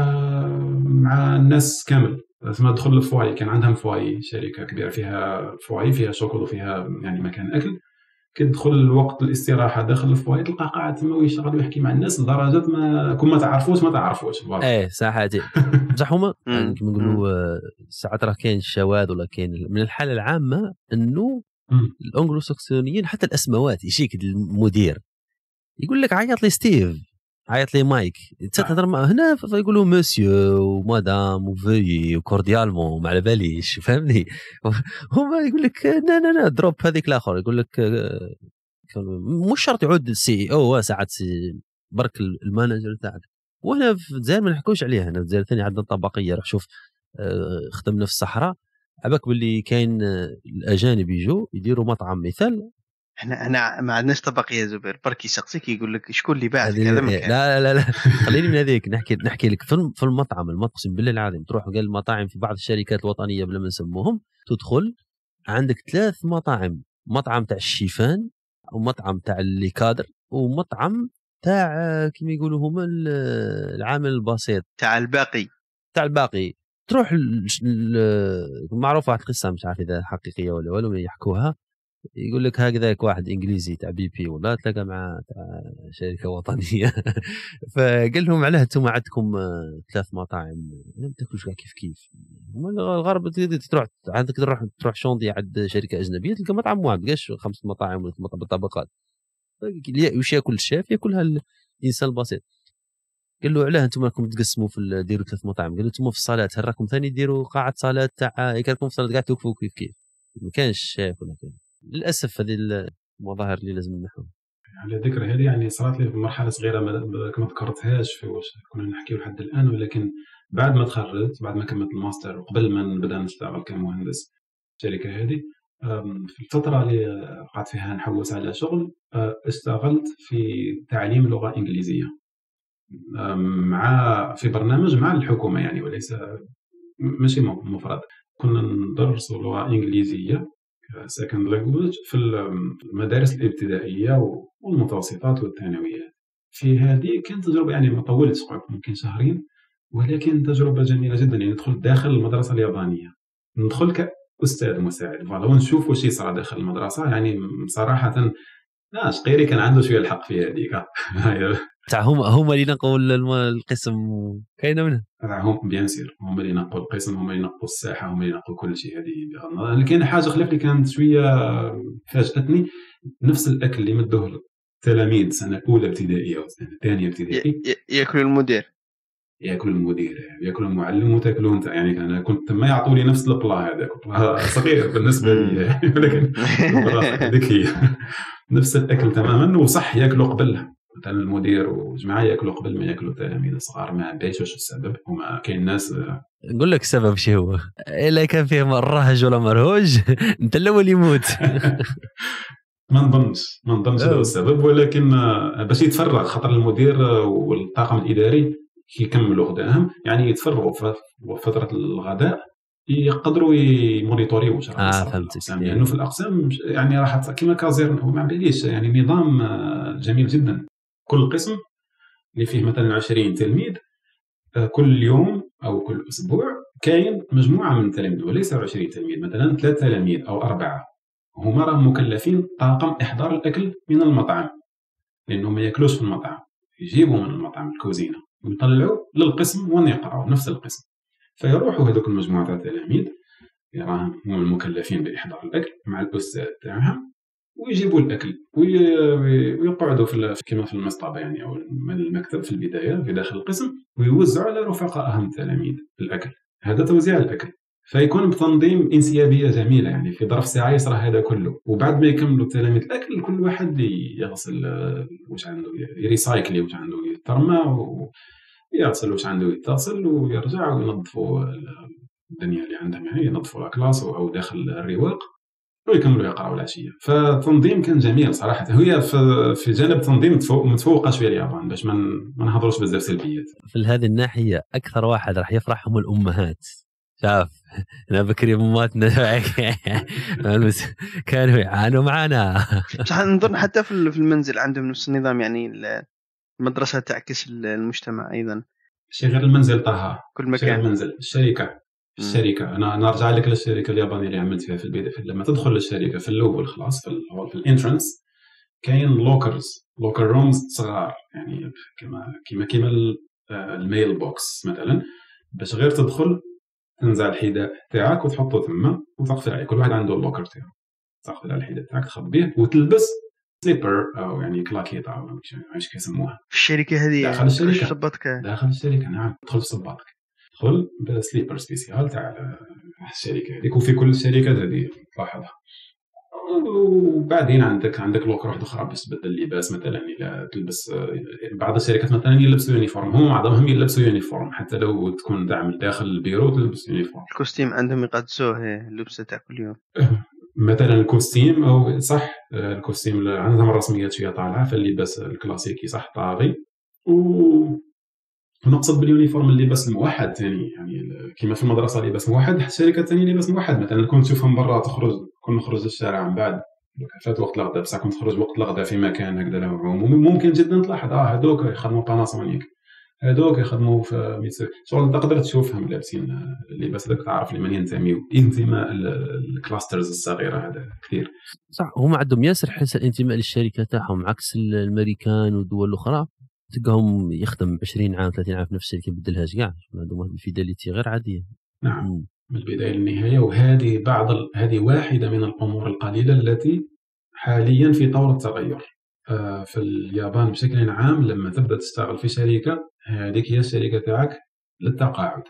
مع الناس كامل، ثم دخل الفواي، كان عندهم فواي، شركه كبيره فيها فواي، فيها شوكول وفيها يعني مكان اكل. كتدخل وقت الاستراحه داخل الفواي تلقى قاعد تما ويشتغل ويحكي مع الناس لدرجه ما كون ما تعرفوش ما تعرفوش. ايه صحاتي بصح هما يعني كما نقولوا ساعات راه كاين الشواذ ولا كاين من الحاله العامه انه الانجلو ساكسونيين حتى الاسماوات يجيك المدير يقول لك عيط لي ستيف، عيط لي مايك، انت تهضر هنا فيقولوا مسيو ومدام وفي وكورديالمون ما على باليش، فهمني. هما يقول لك لا لا لا دروب هذيك الاخر، يقول لك مش شرط يعود السي او ساعات برك المانجر تاعك. وهنا في الجزائر ما نحكوش عليها، هنا في الجزائر ثاني عندنا الطبقيه. راح شوف خدمنا في الصحراء عباك باللي كاين الاجانب يجوا يديروا مطعم مثال. احنا هنا ما عندناش طبقيه زبير، برك يسقسيك يقول لك شكون اللي باع هذا المكان. لا لا لا خليني من هذيك نحكي نحكي لك في المطعم. المطعم بالله العظيم تروح قال المطاعم في بعض الشركات الوطنيه بلا ما نسموهم، تدخل عندك ثلاث مطاعم، مطعم تاع الشيفان ومطعم تاع اللي كادر ومطعم تاع كيما يقولوا هما العامل البسيط تاع الباقي تاع الباقي تروح معروفه واحد القصه مش عارف اذا حقيقيه ولا والو يحكوها، يقول لك هكذاك واحد انجليزي تاع بي بي ولا تلاقى مع تاع شركه وطنيه فقال لهم علاه انتم عندكم ثلاث مطاعم ما تاكلوش كاع كيف كيف. هما الغرب تروح عندك تروح تروح شوندي عند شركه اجنبيه تلقى مطعم واحد مابقاش خمس مطاعم ولا طبقات. واش ياكل الشاف ياكلها الانسان البسيط. قال له علاه انتم راكم تقسموا في ديروا ثلاث مطاعم؟ قال له انتم في الصالات هل راكم ثاني ديروا قاعه صالات تاع راكم في الصالات قاع توقفوا كيف كيف ما كانش شاف ولا كان. للاسف هذه المظاهر اللي لازم نحوها. على ذكر هذه يعني صارت لي في مرحله صغيره ما ذكرتهاش في واش كنا نحكيو لحد الان، ولكن بعد ما تخرجت بعد ما كملت الماستر وقبل ما نبدا نشتغل كمهندس الشركه هذه، في الفتره اللي قعدت فيها نحوس على شغل اشتغلت في تعليم لغه انجليزيه مع في برنامج مع الحكومه يعني وليس ماشي مفرد. كنا ندرس لغه انجليزيه second language في المدارس الابتدائية والمتوسطات والثانويات. في هذه كانت تجربة يعني ما طولتش ممكن شهرين، ولكن تجربة جميلة جدا. يعني ندخل داخل المدرسة اليابانية، ندخل كأستاذ مساعد ونشوف وش يصير داخل المدرسة. يعني صراحة لا شقيري كان عنده شوية الحق في هذيك تاع هما هما اللي نقوا القسم كاينه منها راهم بيان سير هما اللي نقوا القسم، هما اللي نقوا الساحه، هما اللي نقوا كل شيء. هذه لكن حاجه خلاف لي كانت شويه فاجاتني، نفس الاكل اللي مدوه التلاميذ سنه اولى ابتدائيه وسنه ثانيه ابتدائي ياكل المدير ياكل المدير ياكل المعلم وتاكلوا انت. يعني انا كنت ما يعطوا لي نفس البلا هذاك صغير بالنسبه لي ولكن هذيك هي نفس الاكل تماما. وصح ياكلوا قبلها مثلا المدير وجماعه ياكلوا قبل ما ياكلوا التلاميذ الصغار، ما عنديش واش السبب. هما كاين ناس نقول لك السبب شي هو الا كان فيه رهج ولا مرهوج انت الاول يموت ما نظنش ما نظنش هذا هو السبب، ولكن باش يتفرغ خطر المدير والطاقم الاداري يكملوا غداهم يعني يتفرغوا في فتره الغداء يقدروا يمونيتوريو واش راه صار لانه يعني في الاقسام يعني راح كيما كازير ما عمليش يعني نظام جميل جدا. كل قسم اللي فيه مثلا عشرين تلميذ كل يوم او كل اسبوع كاين مجموعه من التلاميذ وليس عشرين تلميذ، مثلا ثلاثه تلاميذ او اربعه هما راهم مكلفين طاقم احضار الاكل من المطعم لانهم ما ياكلوش في المطعم، يجيبوا من المطعم الكوزينه ويطلعوا للقسم ونقراو نفس القسم. فيروحوا هذوك المجموعه تاع التلاميذ اللي راهم هما المكلفين باحضار الاكل مع الاستاذ تاعهم ويجيبوا الاكل ويقعدوا في كما في المصطبه يعني او المكتب في البدايه في داخل القسم ويوزعوا على رفقائهم التلاميذ الاكل. هذا توزيع الاكل فيكون بتنظيم انسيابيه جميله. يعني في ظرف ساعه يصرى هذا كله، وبعد ما يكملوا التلاميذ الاكل كل واحد يغسل واش عنده يريسايكلي واش عنده يترمى ويغسل واش عنده يتصل ويرجع وينظفوا الدنيا اللي عندهم يعني ينظفوا الكلاس او داخل الرواق ويكملوا يقراوا العشيه. فالتنظيم كان جميل صراحه. هي في جانب تنظيم متفوقه شويه اليابان باش ما نهضروش بزاف سلبيات في هذه الناحيه. اكثر واحد راح يفرح هم الامهات. شاف انا بكري امهاتنا كانوا يعانوا معنا. نظن حتى في المنزل عندهم نفس النظام، يعني المدرسة تعكس المجتمع أيضا، ماشي غير المنزل طه، كل مكان، المنزل، الشركة، الشركة. أنا نرجع لك للشركة اليابانية اللي عملت فيها في البداية، لما تدخل للشركة في الأول خلاص في في الانترنس كاين لوكرز، لوكر رومز صغار يعني كما كما كما الميل بوكس مثلا، باش غير تدخل تنزع الحذاء تاعك وتحطه تما وتقفل عليه، كل واحد عنده اللوكر تاعو، تقفل على الحذاء تاعك تخبيه وتلبس سليبر او يعني كلاكيطه او ايش كيسموها في الشركه هذه داخل الشركه، صباطك داخل الشركه، نعم تدخل في صباطك، تدخل بسليبر سبيسيال تاع الشركه هذيك وفي كل الشركات هذه تلاحظها. وبعدين عندك عندك لوكر واحد اخرى باش تبدل اللباس مثلا، الى تلبس بعض الشركات مثلا يلبسوا يونيفورم، هم معظمهم يلبسوا يونيفورم حتى لو تكون تعمل داخل البيرو تلبس يونيفورم، الكوستيم عندهم يقدسوه اللبسه تاع كل يوم مثلا الكوستيم او صح الكوستيم عندهم الرسميات شويه طالعه، فاللباس الكلاسيكي صح طاغي، ونقصد باليونيفورم اللباس الموحد ثاني يعني كيما في المدرسه لباس موحد، الشركه ثاني لباس موحد مثلا كنت تشوفهم برا تخرج، كون نخرج للشارع من بعد فات وقت الغداء بصح كنت تخرج وقت الغداء في مكان هكذا له عمومي، ممكن جدا تلاحظ اه هذوك يخدموا باناسونيك، هذوك يخدموا في ميسو شغل، تقدر تشوفهم لابسين اللباس هذاك تعرف لمن ينتميوا، انتماء الكلاسترز الصغيره هذا كثير صح، هما عندهم ياسر حس الانتماء للشركه تاعهم، عكس الامريكان والدول الاخرى تلقاهم يخدم عشرين عام ثلاثين عام في نفس الشركه ما بدلهاش كاع، عندهم واحد الفيداليتي غير عاديه. نعم من البداية للنهاية، وهذه بعض ال... هذه واحدة من الأمور القليلة التي حاليا في طور التغير آه في اليابان بشكل عام. لما تبدأ تشتغل في شركة هذيك هي الشركة تاعك للتقاعد،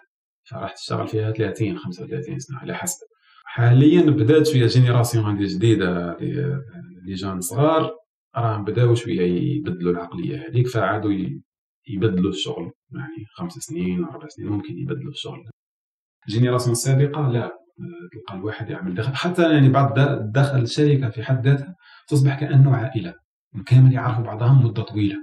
فراح تشتغل فيها ثلاثين خمسة وثلاثين سنة على حسب. حاليا بدات شوية جينيراسيون هذه جديدة لي جان صغار راهم بداو شوية يبدلوا العقلية هذيك، فعادوا يبدلوا الشغل يعني خمس سنين أربع سنين ممكن يبدلوا الشغل. الجينيراسيون السابقه لا، تلقى الواحد يعمل دخل حتى يعني بعد دخل الشركه في حد ذاتها تصبح كانه عائله كامل، يعرفوا بعضهم مده طويله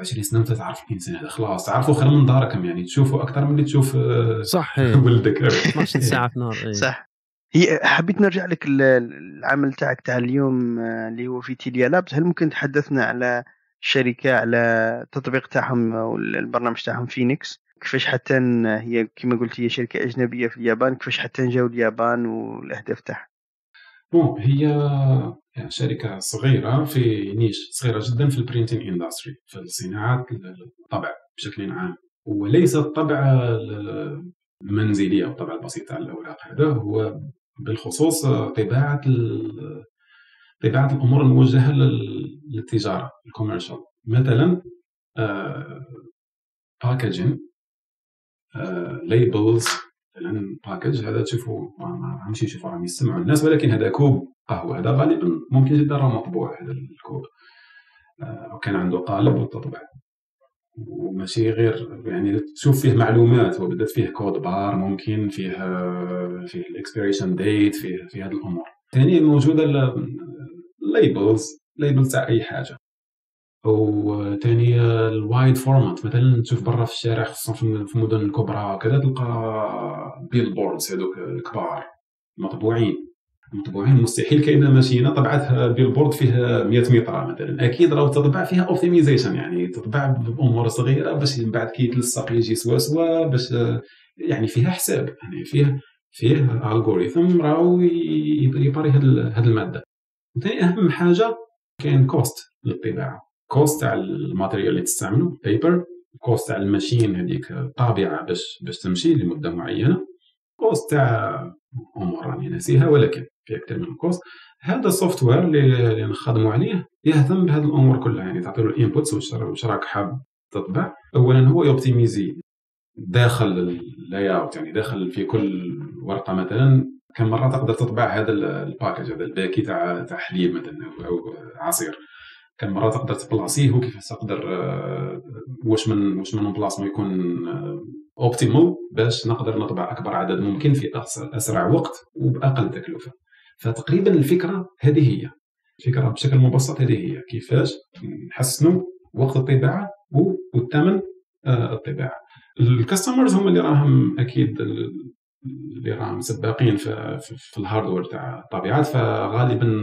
عشرين سنه انت تعرف الانسان هذا خلاص تعرفوا خير من داركم يعني، تشوفوا اكثر من اللي تشوف صح ولدك اثنا عشر ساعه في نهار صح. هي حبيت نرجع لك العمل تاعك تاع اليوم اللي هو في تيليا لابس، هل ممكن تحدثنا على الشركه على التطبيق تاعهم والبرنامج تاعهم فينيكس؟ كيفاش حتى هي كما قلت هي شركه اجنبيه في اليابان، كيفاش حتى جاو اليابان والاهداف تاعها؟ بون هي يعني شركه صغيره في نيش صغيره جدا في البرينتين اندستري، في الصناعات الطبع بشكل عام، وليس الطبع المنزلي او الطبع البسيط على الاوراق، هذا هو بالخصوص طباعه طباعه الامور الموجهه للتجاره الكوميرشال، مثلا باكاجين ليبلز مثلا باكج، هذا تشوفوا ما عمش يشوفوا راهم يسمعوا الناس، ولكن هذا كوب قهوه، هذا غالبا ممكن جدا راه مطبوع هذا الكوب او كان عنده قالب وتطبع، وماشي غير يعني تشوف فيه معلومات وبدات فيه كود بار ممكن فيه فيه الاكسبيريشن ديت فيه في هذه الامور. ثاني موجوده ليبلز ليبل تاع اي حاجه، وثاني الوايد فورمات مثلا تشوف برا في الشارع خصوصا في المدن الكبرى وكذا تلقى بيل بوردز هذوك الكبار مطبوعين مطبوعين، مستحيل كاينه ماشينه طبعتها بيل بورد فيها مية متر مثلا، اكيد راه تطبع فيها اوبتيمايزيشن يعني تطبع بامور صغيره باش من بعد كي يتلصق يجي سوا سوا، باش يعني فيها حساب يعني فيها فيه الغوريثم راهو يباري هذه الماده. ثاني اهم حاجه كاين كوست للطباعه، كوست تاع الماتيريال اللي تستعملو بيبر، كوست تاع الماشين هذيك طابعه باش باش تمشي لمده معينه، كوست تاع امور راني ناسيها ولكن في اكثر من كوست. هذا السوفتوير اللي, اللي نخدموا عليه يهتم بهذه الامور كلها يعني تعطيلو الانبوتس واش راك حاب تطبع، اولا هو يوبتيميزي داخل اللاي اوت يعني داخل في كل ورقه مثلا كم مره تقدر تطبع هذا الباكج هذا الباكي تاع تاع حليب مثلا او عصير، كم مرة تقدر تبلاصيه وكيفاش تقدر واش من واش من بلاصمو يكون اوبتيمال باش نقدر نطبع اكبر عدد ممكن في اسرع وقت وباقل تكلفه. فتقريبا الفكره هذه هي الفكره بشكل مبسط، هذه هي كيفاش نحسنوا وقت الطباعه والثمن الطباعه. الكاستمرز هم اللي راهم اكيد اللي راهم سباقين في, في الهاردوير تاع الطبيعات، فغالبا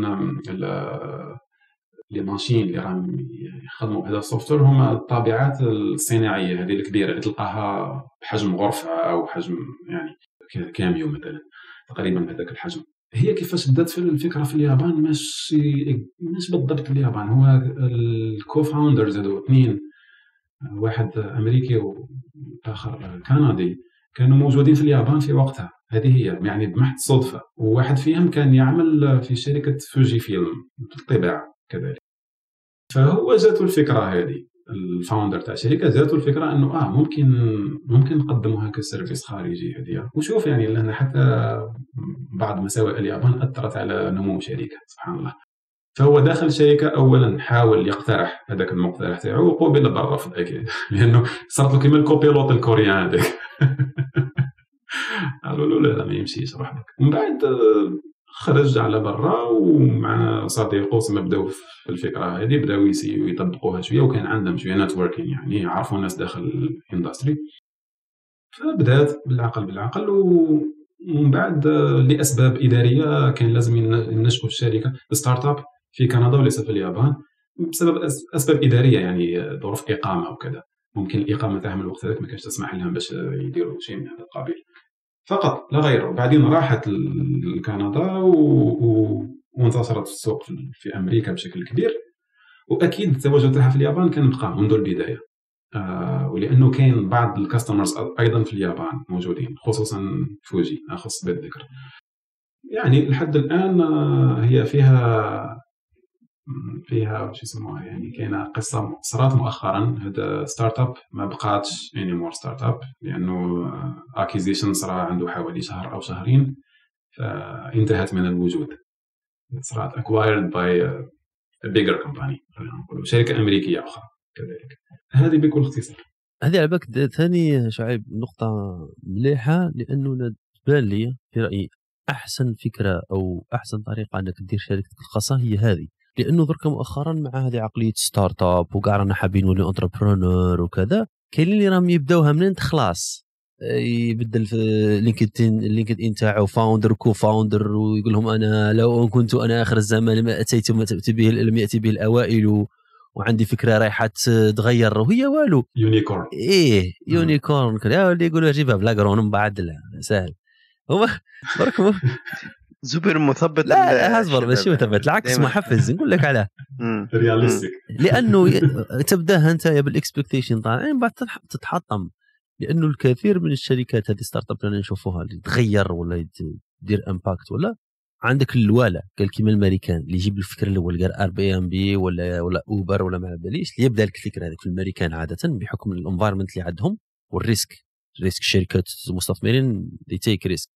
لي ماشين اللي راهم يخدموا بهذا السوفتوير هما الطابعات الصناعيه هذه الكبيره تلقاها بحجم غرفه او حجم يعني كاميو مثلا تقريبا هذاك الحجم. هي كيفاش بدات في الفكره في اليابان ماشي مش بالضبط اليابان، هو الكو فاوندرز هذو اثنين واحد امريكي والاخر كندي كانوا موجودين في اليابان في وقتها، هذه هي يعني بمحض الصدفه، وواحد فيهم كان يعمل في شركه فوجي فيلم بالطباعه كذلك. فهو جاتو الفكره هذه الفاوندر تاع الشركه جاتو الفكره انه اه ممكن ممكن نقدموها كسيرفيس خارجي هذه. وشوف يعني لان حتى بعض مساوئ اليابان اثرت على نمو شركه سبحان الله. فهو داخل الشركه اولا حاول يقترح هذاك المقترح تاعو وقبل بالرفض اكيد لانه صارت له كيما الكوبيلوت الكوريان هذاك قالوا له لا لا ما يمشيش وحدك. ومن بعد خرج على برا ومع صديقه سما بداو في الفكره هذه بداو يطبقوها شويه وكان عندهم شويه نتوركين يعني يعرفوا ناس داخل الاندستري. فبدات بالعقل بالعقل ومن بعد لاسباب اداريه كان لازم ينشئوا الشركه ستارت اب في كندا وليس في اليابان بسبب اسباب اداريه يعني ظروف اقامه وكذا، ممكن الاقامه تاعهم الوقت هذاك ما كانتش تسمح لهم باش يديروا شيء من هذا القبيل فقط لا غير. وبعدين راحت لكندا وانتصرت في السوق في امريكا بشكل كبير، واكيد التواجد تاعها في اليابان كان بقى منذ البدايه آه ولانه كاين بعض الكاستمرز ايضا في اليابان موجودين خصوصا فوجي اخص بالذكر يعني لحد الان هي فيها فيها واش يسموها يعني كاينه قصه صرات مؤخرا هذا ستارت اب ما بقاتش اني مور ستارت اب لانه اكيزيشن صرا عنده حوالي شهر او شهرين فانتهت من الوجود صرات اكوايرد باي بيجر كومباني نقولوا شركه امريكيه اخرى كذلك. هذه بكل اختصار. هذه على بالك ثاني شعيب نقطه مليحه لانه تبان لي في رايي احسن فكره او احسن طريقه انك تدير شركتك الخاصه هي هذه، لانه درك مؤخرا مع هذه عقليه ستارت اب وكاع رانا حابين نولي انتربرونور وكذا كاينين اللي راهم يبداوها منين خلاص يبدل في لينكدين لينكد ان تاعو فاوندر كو فاوندر ويقول لهم انا لو ان كنت انا اخر الزمان ما اتيتم ما تاتي به لم ياتي به الاوائل وعندي فكره رايحه تغير وهي والو يونيكورن ايه يونيكورن كذا اللي يقولوا جيبها بلاكرون من بعد لا سهل هما برك زبير مثبت. لا لا اصبر ماشي مثبت العكس محفز نقول لك علاه رياليستيك لانه تبداها انت بالاكسبكتيشن طالعين بعد تتحطم لانه الكثير من الشركات هذه ستارت اب اللي نشوفوها اللي تغير ولا تدير امباكت ولا عندك الوالا قال كيما الامريكان اللي يجيب الفكره الاول قال ار بي ام بي ولا ولا اوبر ولا ما باليش اللي يبدا لك الفكره هذيك في الامريكان عاده بحكم الانفايرمنت اللي عندهم والريسك ريسك الشركات المستثمرين دي تيك ريسك.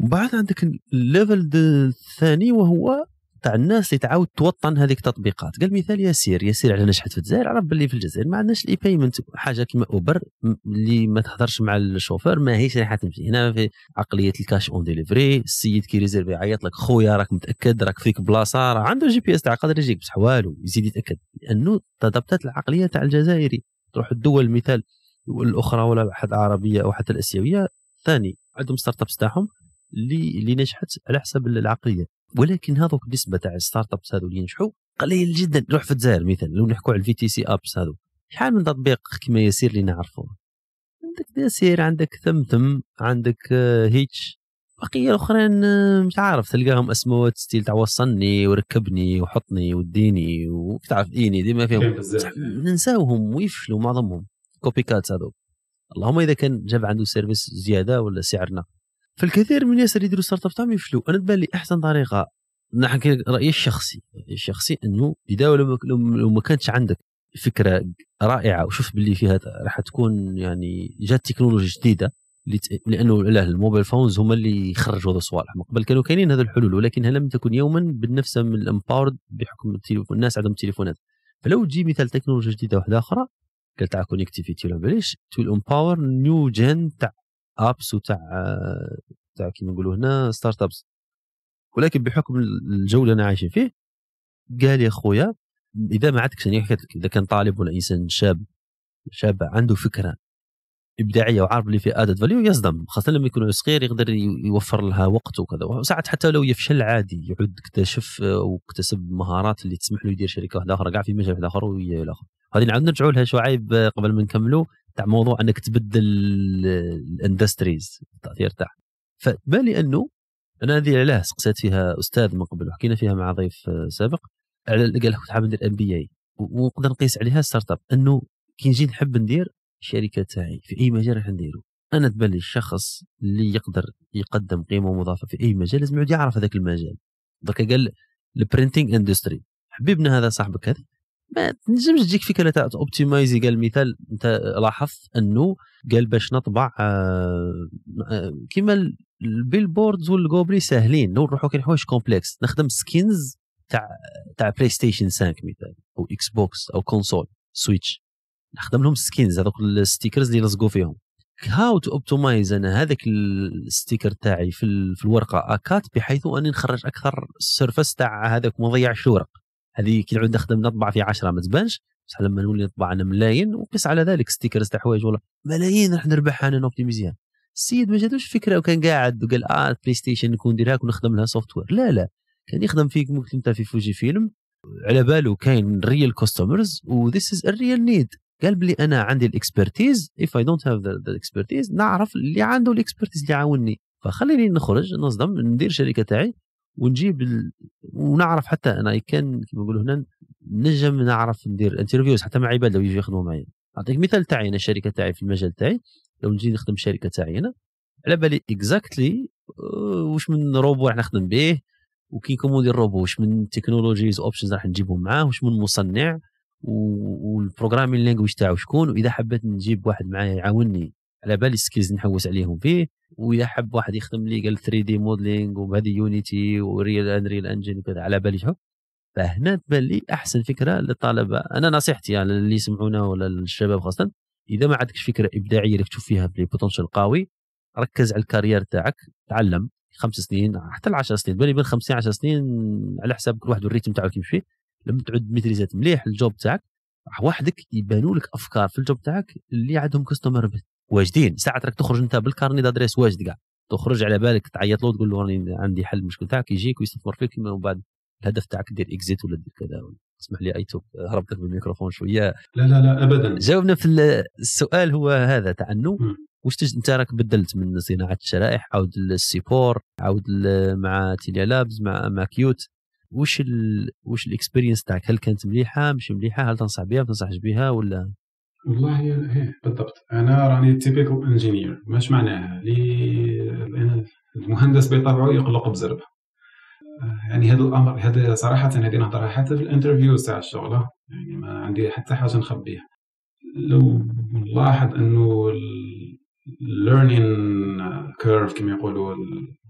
وبعد عندك الليفل الثاني وهو تاع الناس اللي تعاود توطن هذيك التطبيقات. قال مثال ياسير ياسير على نجحت في الجزائر عرف باللي في الجزائر ما عندناش الاي بايمنت حاجه كيما اوبر اللي ما تهضرش مع الشوفير ماهيش رايحه تمشي. هنا في عقليه الكاش اون ديليفري السيد كي ريزيرفي يعيط لك خويا راك متاكد راك فيك بلاصه راه عنده جي بي اس تاع قادر يجيك بصح والو يزيد يتاكد لانه تضبطت العقليه تاع الجزائري. تروح الدول مثال الاخرى ولا حتى العربيه او حتى الاسيويه ثاني عندهم ستارت ابس تاعهم اللي اللي نجحت على حسب العقليه. ولكن هذوك النسبه تاع الستارت ابس هذو اللي ينجحوا قليل جدا. روح في الجزائر مثلا لو نحكوا على الفي تي سي ابس هذو شحال من تطبيق كما يسير اللي نعرفوه عندك ياسير عندك ثمثم عندك هيتش بقيه الاخرين مش عارف تلقاهم اسموات ستيل تاع وصلني وركبني وحطني وديني وتعرف ايني ديما فيهم ننساوهم ويفشلوا معظمهم كوبي كات هذو اللهم اذا كان جاب عنده سيرفيس زياده ولا سعرنا. فالكثير من الناس اللي يديروا ستارت اب تاعهم يفشلوا. انا تبان لي احسن طريقه نحكي رايي الشخصي الشخصي انه بداوا لو ما كانتش عندك فكره رائعه وشوف باللي فيها راح تكون يعني جات تكنولوجيا جديده لانه الموبايل فونز هما اللي يخرجوا هذو الصوالح. من قبل كانوا كاينين هذو الحلول ولكنها لم تكن يوما بالنفس من الامباورد بحكم التليفون الناس عندهم تليفونات. فلو تجي مثال تكنولوجيا جديده واحده اخرى قال تاع كونيكتيفيتي ولا بلاش تو امباور نيو جن تاع ابس وتاع تاع كيما نقولوا هنا ستارت ابس. ولكن بحكم الجو اللي انا عايشين فيه قال يا خويا اذا ما عندكش انا حكيت لك اذا كان طالب ولا انسان شاب شاب عنده فكره ابداعيه وعارف اللي فيها ادد فاليو يصدم، خاصه لما يكون صغير يقدر يوفر لها وقت وكذا. وساعات حتى لو يفشل عادي يعود اكتشف واكتسب مهارات اللي تسمح له يدير شركه واحده اخرى كاع في مجال واحد اخر ويا الاخر. هذه نعاود نرجعوا لها شعيب قبل ما نكملوا تاع موضوع انك تبدل الاندستريز التاثير تاعها. فبالي انه انا هذه علاه سقسيت فيها استاذ من قبل وحكينا فيها مع ضيف سابق على قال لك حاب ندير ام بي اي ونقدر نقيس عليها ستارت اب انه كي نجي نحب ندير الشركه تاعي في اي مجال راح نديرو، انا تبالي الشخص اللي يقدر يقدم قيمه مضافه في اي مجال لازم يعود يعرف هذاك المجال. درك قال البرينتينغ اندستري حبيبنا هذا صاحبك هذا ما تنجمش تجيك فكره تاع اوبتمايزي. قال مثال انت لاحظت انه قال باش نطبع كيما البيلبوردز والجوبري ساهلين نروحوا كي حوايج كومبلكس نخدم سكينز تاع تاع بلاي ستيشن خمسة مثال او اكس بوكس او كونسول سويتش نخدم لهم سكينز هذوك الستيكرز اللي لصقوا فيهم. هاو تو اوبتمايز انا هذاك الستيكر تاعي في في الورقه اكات بحيث اني نخرج اكثر السيرفس تاع هذاك ما نضيعش الورق. هذه كي نعود نخدم نطبع في عشرة ما تبانش بصح لما نولي نطبع انا ملايين وقيس على ذلك ستيكرز تاع حوايج والله ملايين راح نربحها انا نوبتيميزيها. السيد ما جاتوش فكره وكان قاعد وقال اه بلاي ستيشن نكون نديرها ونخدم لها سوفت وير، لا لا كان يخدم فيك ممكن انت في فوجي فيلم على باله كاين ريال كاستمرز وذيس از الريال نيد. قال بلي انا عندي الاكسبرتيز اف اي دونت هاف ذا الاكسبرتيز نعرف اللي عنده الاكسبرتيز اللي يعاونني فخليني نخرج نصدم ندير شركه تاعي ونجيب ال... ونعرف حتى انا كان كما نقولوا هنا نجم نعرف ندير انترفيوز حتى مع عباد لو يجوا يخدموا معايا. نعطيك مثال تاعي انا الشركه تاعي في المجال تاعي لو نجي نخدم الشركه تاعي انا على بالي اكزاكتلي واش من روبو راح نخدم به وكي نكون مدير روبو واش من تكنولوجيز اوبشنز راح نجيبهم معاه واش من مصنع والبروغرامين لانجويج تاعو شكون واذا حبيت نجيب واحد معايا يعاونني على بالي سكيلز نحوس عليهم فيه واذا حب واحد يخدم لي قال ثري دي موديلينغ وبهذه يونيتي وريال انريل انجن وكذا على بالي شوف. فهنا تبان لي احسن فكره للطلبه. انا نصيحتي يعني اللي يسمعونا ولا للشباب خاصه اذا ما عندكش فكره ابداعيه راك تشوف فيها بلي بوتنشال قوي ركز على الكارير تاعك تعلم خمس سنين حتى ل عشر سنين بالي بين خمس سنين عشر سنين على حساب كل واحد والريتم تاعو كيمشي. لما تعود ميتريزات مليح الجوب تاعك راح وحدك يبانوا لك افكار في الجوب تاعك اللي عندهم كاستمر واجدين. ساعه راك تخرج انت بالكارني دادريس واجد كاع تخرج على بالك تعيط له تقول له راني عندي حل المشكل تاعك يجيك ويستثمر فيك من بعد الهدف تاعك دير اكزيت ولا دير كذا. اسمح لي ايتوب هربت لك بالميكروفون شويه. لا لا لا ابدا جاوبنا في السؤال هو هذا تاع انه واش تج... انت راك بدلت من صناعه الشرائح عاود للسيبور عاود مع تيليا لابس مع مع كيوت وش ال... وش الاكسبيرينس تاعك هل كانت مليحه مش مليحه هل تنصح بها ما تنصحش بها ولا؟ والله هي بالضبط انا راني تيبيكال انجينير ماش معناها لي المهندس بطبعه يقلق بزربه يعني هذا الامر هذا صراحه هذه نهضرها حتى في الانترفيو تاع الشغل يعني ما عندي حتى حاجه نخبيها. لو نلاحظ انه الليرنين كيرف كما يقولوا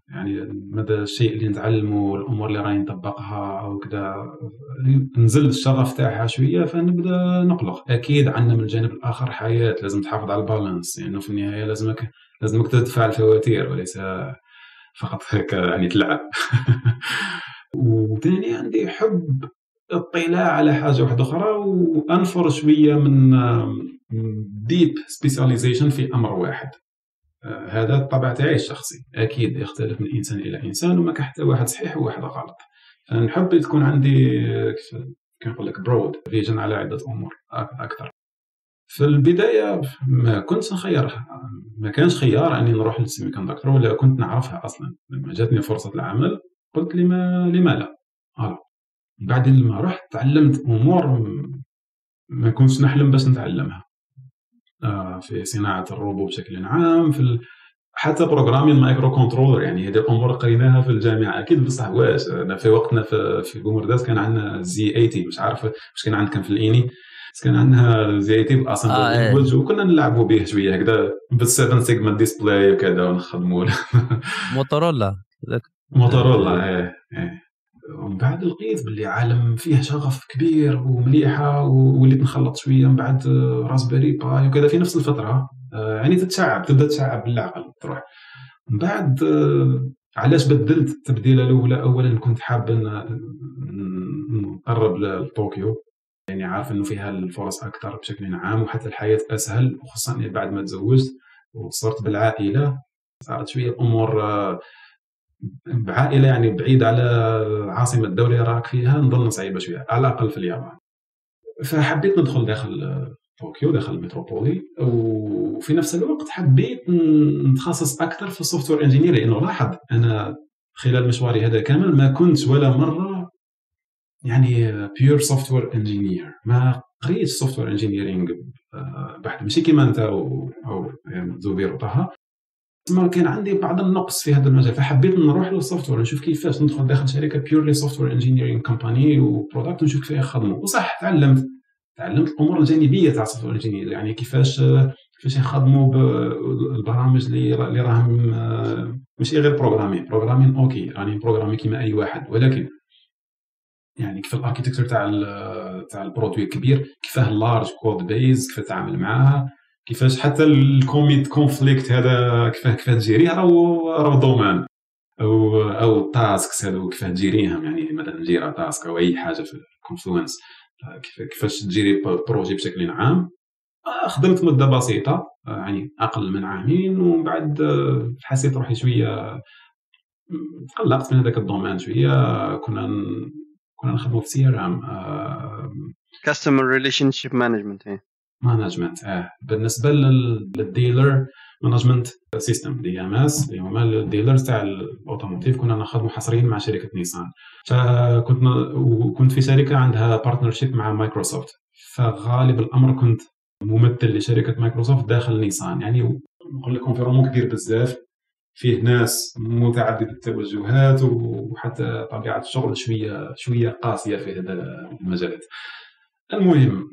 يعني مدى الشيء اللي نتعلمه والامور اللي راني نطبقها او كذا نزل الشرف تاعها شويه فنبدا نقلق. اكيد عندنا من الجانب الاخر حياه لازم تحافظ على البالانس لانه يعني في النهايه لازمك لازمك تدفع الفواتير وليس فقط هيك يعني تلعب. وثاني عندي حب اطلاع على حاجه واحده اخرى وانفر شويه من ديب سبيساليزيشن في امر واحد. هذا الطبع تاعي الشخصي اكيد يختلف من انسان الى انسان وما كاين حتى واحد صحيح وواحد غلط. نحب تكون عندي كيف نقول لك برود فيجن على عده امور اكثر. في البدايه ما كنت نخيرها ما كانش خيار اني نروح للسيمي كوندكتور ولا كنت نعرفها اصلا. لما جاتني فرصه العمل قلت لما لما لا اه بعد ما رحت تعلمت امور ما كنتش نحلم باش نتعلمها في صناعه الروبو بشكل عام في حتى بروغرامي المايكرو كنترولر يعني هذه الامور قريناها في الجامعه اكيد بصح واش انا في وقتنا في في بومرداس كان عندنا زي ثمانين مش عارف واش كان عندكم في الاني كان عندنا زي ثمانين اصلا آه وكنا نلعبوا به شويه هكذا بالسفن سيجمنت ديسبلاي وكذا ونخدموا موتورولا موتورولا ايه ايه. ومن بعد لقيت باللي عالم فيه شغف كبير ومليحه ووليت نخلط شويه من بعد راسبيري باي وكذا في نفس الفتره يعني تتشعب تبدا تشعب بالعقل تروح. من بعد علاش بدلت التبديله الاولى اولا كنت حاب نقرب لطوكيو يعني عارف انه فيها الفرص اكثر بشكل عام، وحتى الحياه اسهل، وخصوصا بعد ما تزوجت وصرت بالعائله صارت شويه الامور بعائله يعني بعيده على العاصمه الدوليه راك فيها نظن صعيبه شويه على الاقل في اليابان. فحبيت ندخل داخل طوكيو داخل المتروبولي، وفي نفس الوقت حبيت نتخصص اكثر في السوفت وير انجينير، لانه لاحظ انا خلال مشواري هذا كامل ما كنت ولا مره يعني بيور سوفت وير انجينير، ما قريت سوفت وير انجينيرينغ بحد، ماشي كيما انت او زبير يعني وطه، تما كان عندي بعض النقص في هذا المجال، فحبيت نروح للسوفت وير نشوف كيفاش ندخل داخل شركه بيورلي سوفت وير انجينيرينغ كومباني وبرودكت ونشوف كيفاش يخدموا. وصح تعلمت تعلمت الامور الجانبيه تاع السوفت وير انجينير، يعني كيفاش كيفاش يخدموا بالبرامج اللي راهم ماشي غير بروغرامين بروغرامين اوكي راني بروغرامي كيما اي واحد، ولكن يعني كيف الاركيتكتور تاع تاع البرودوي الكبير، كيفاه اللارج كود بيز كيف تتعامل معاها، كيفاش حتى الكوميت كونفليكت هذا كيفاه كيفاه تجيريه راهو راهو دومان او او التاسكس هذو كيفاه تجيريهم، يعني مثلا ندير تاسك او اي حاجه في الكونفلونس كيفاش تجيري بروجي بشكل عام. خدمت مده بسيطه يعني اقل من عامين، ومن بعد حسيت روحي شويه تقلقت من هذاك الدومان شويه. كنا كنا نخدموا في سي ار ام كاستمر ريليشن شيب مانجمنت مانجمنت اه بالنسبه للديلر مانجمنت سيستم دي ام اس اللي هما الديلرز تاع الاوتوموتيف، كنا نخدموا حصريا مع شركه نيسان. فكنت كنت في شركه عندها بارتنرشيب مع مايكروسوفت، فغالب الامر كنت ممثل لشركه مايكروسوفت داخل نيسان. يعني نقول لكم فيروم كبير بزاف فيه ناس متعدده التوجهات، وحتى طبيعه الشغل شويه شويه قاسيه في هذا المجالات. المهم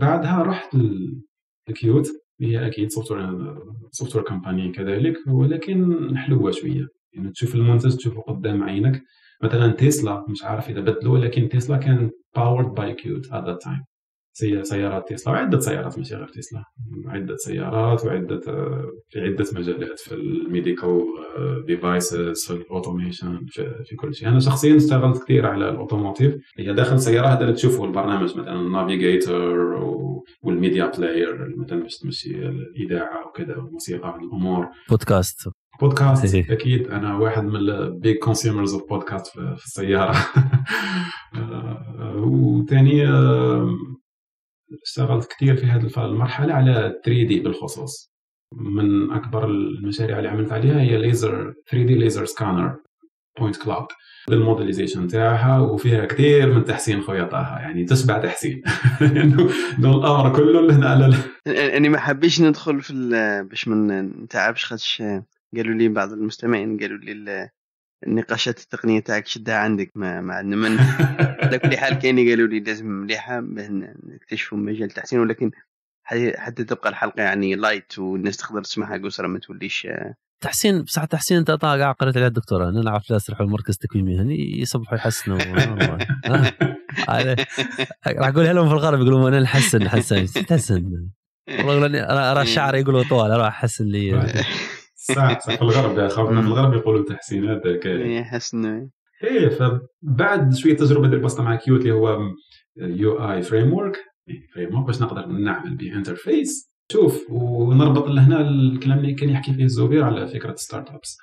بعدها رحت لكيوت، هي اكيد سوفت وير سوفت وير كومباني كذلك، ولكن حلوه شويه، يعني تشوف المنتج تشوفه قدام عينك. مثلا تيسلا مش عارف اذا بدلوا، ولكن تيسلا كان باورد باي كيوت ات ذا تايم، سيارات تيسلا وعدة سيارات ماشي غير تيسلا، عدة سيارات وعدة في عدة مجالات في الميديكال ديفايسز في الاوتوميشن في كل شيء. أنا شخصيا اشتغلت كثير على الاوتوموتيف، هي داخل سيارة هذا اللي تشوفوا البرنامج مثلا النافيغيتور والميديا بلاير مثلا باش تمشي الإذاعة وكذا والموسيقى والأمور. بودكاست بودكاست أكيد أنا واحد من البيج كونسيومرز أوف بودكاست في السيارة. وثاني اشتغلت كثير في هذه المرحله على ثري دي بالخصوص. من اكبر المشاريع اللي عملت عليها هي ليزر ثري دي ليزر سكانر بوينت كلاود للموديليزيشن تاعها، وفيها كثير من تحسين خويا طه، يعني تسبع تحسين لانه الامر كله لهنا على اني ما حبيتش ندخل في باش ما نتعبش، خاطش قالوا لي بعض المستمعين قالوا لي النقاشات التقنيه تاعك شدها عندك ما ما عندنا من. على كل حال كاين قالوا لي لازم مليحه باش نكتشفوا مجال التحسين، ولكن حتى تبقى الحلقه يعني لايت والناس تقدر تسمعها قصرا ما توليش تحسين. بصح تحسين انت طاقع قريت على الدكتوراه، انا نعرف لا يسرحوا المركز التكويني هني يصبحوا يحسنوا. راح اقولها لهم في الغرب يقولوا انا نحسن نحسن تحسن والله، راه الشعر يقولوا طوال راه حسن لي صح صح في الغرب يا خويا، في الغرب يقولوا تحسينات كاين حسن. ايه فبعد شويه تجربه ديال البسطه مع كيوت اللي هو يو اي فريم ورك فريم ورك باش نقدر نعمل به انترفيس. شوف ونربط لهنا الكلام اللي كان يحكي فيه الزبير على فكره ستارت ابس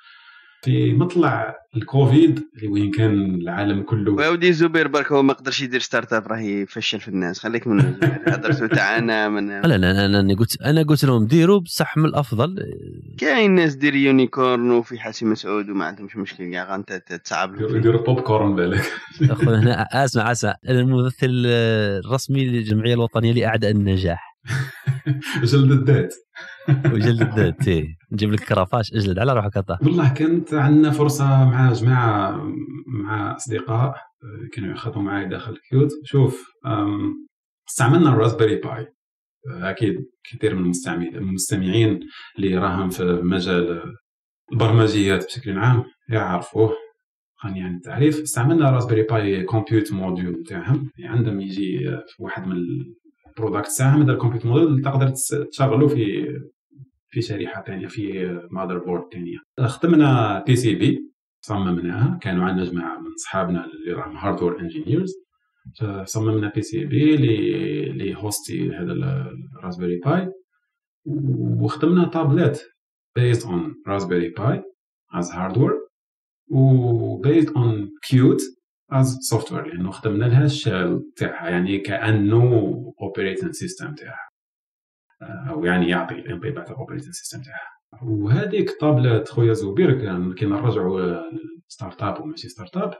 في مطلع الكوفيد اللي وين كان العالم كله. يا ودي الزبير برك هو ما قدرش يدير ستارت اب راه يفشل في الناس، خليك من هضرتو تاعنا من لا لا انا قلت انا قلت لهم ديروا بصح من الافضل. كاين ناس دير يونيكورن وفي حسي مسعود وما عندهمش مشكل كاع، انت تصعب لهم يديروا بوب كورن بالك. اخويا هنا اسمع اسمع الممثل الرسمي للجمعيه الوطنيه لاعداء النجاح. جلد الذات وجلد الذات ايه نجيب لك كرافاش اجلد على روحك طاح. والله كانت عندنا فرصه مع جماعه مع اصدقاء كانوا يخدموا معي داخل كيوت. شوف استعملنا الراسبيري باي، اكيد كثير من المستمعين اللي راهم في مجال البرمجيات بشكل عام يعرفوه عن يعني التعريف. استعملنا راسبيري باي كومبيوت موديول تاعهم، عندهم يجي في واحد من برودكت ساهم هذا الكمبيوت موديل تقدر تشغله في في شريحه ثانيه في مادر بورد ثانيه. خدمنا بي سي بي صممناها، كانوا عندنا جماعه من اصحابنا اللي راهم هاردوير انجينيرز صممنا بي سي بي لي هوستي هذا الراسبيري باي، وخدمنا تابلت based on راسبيري باي as hardware و based on كيوت as software، لأنه خدمنا لها الشال تاعها، يعني كأنه operating system تاعها، أو يعني يعطي الانطباع operating system تاعها. وهذيك طابلت خويا زوبير كان كي نرجعوا ستارت اب وماشي ستارت اب،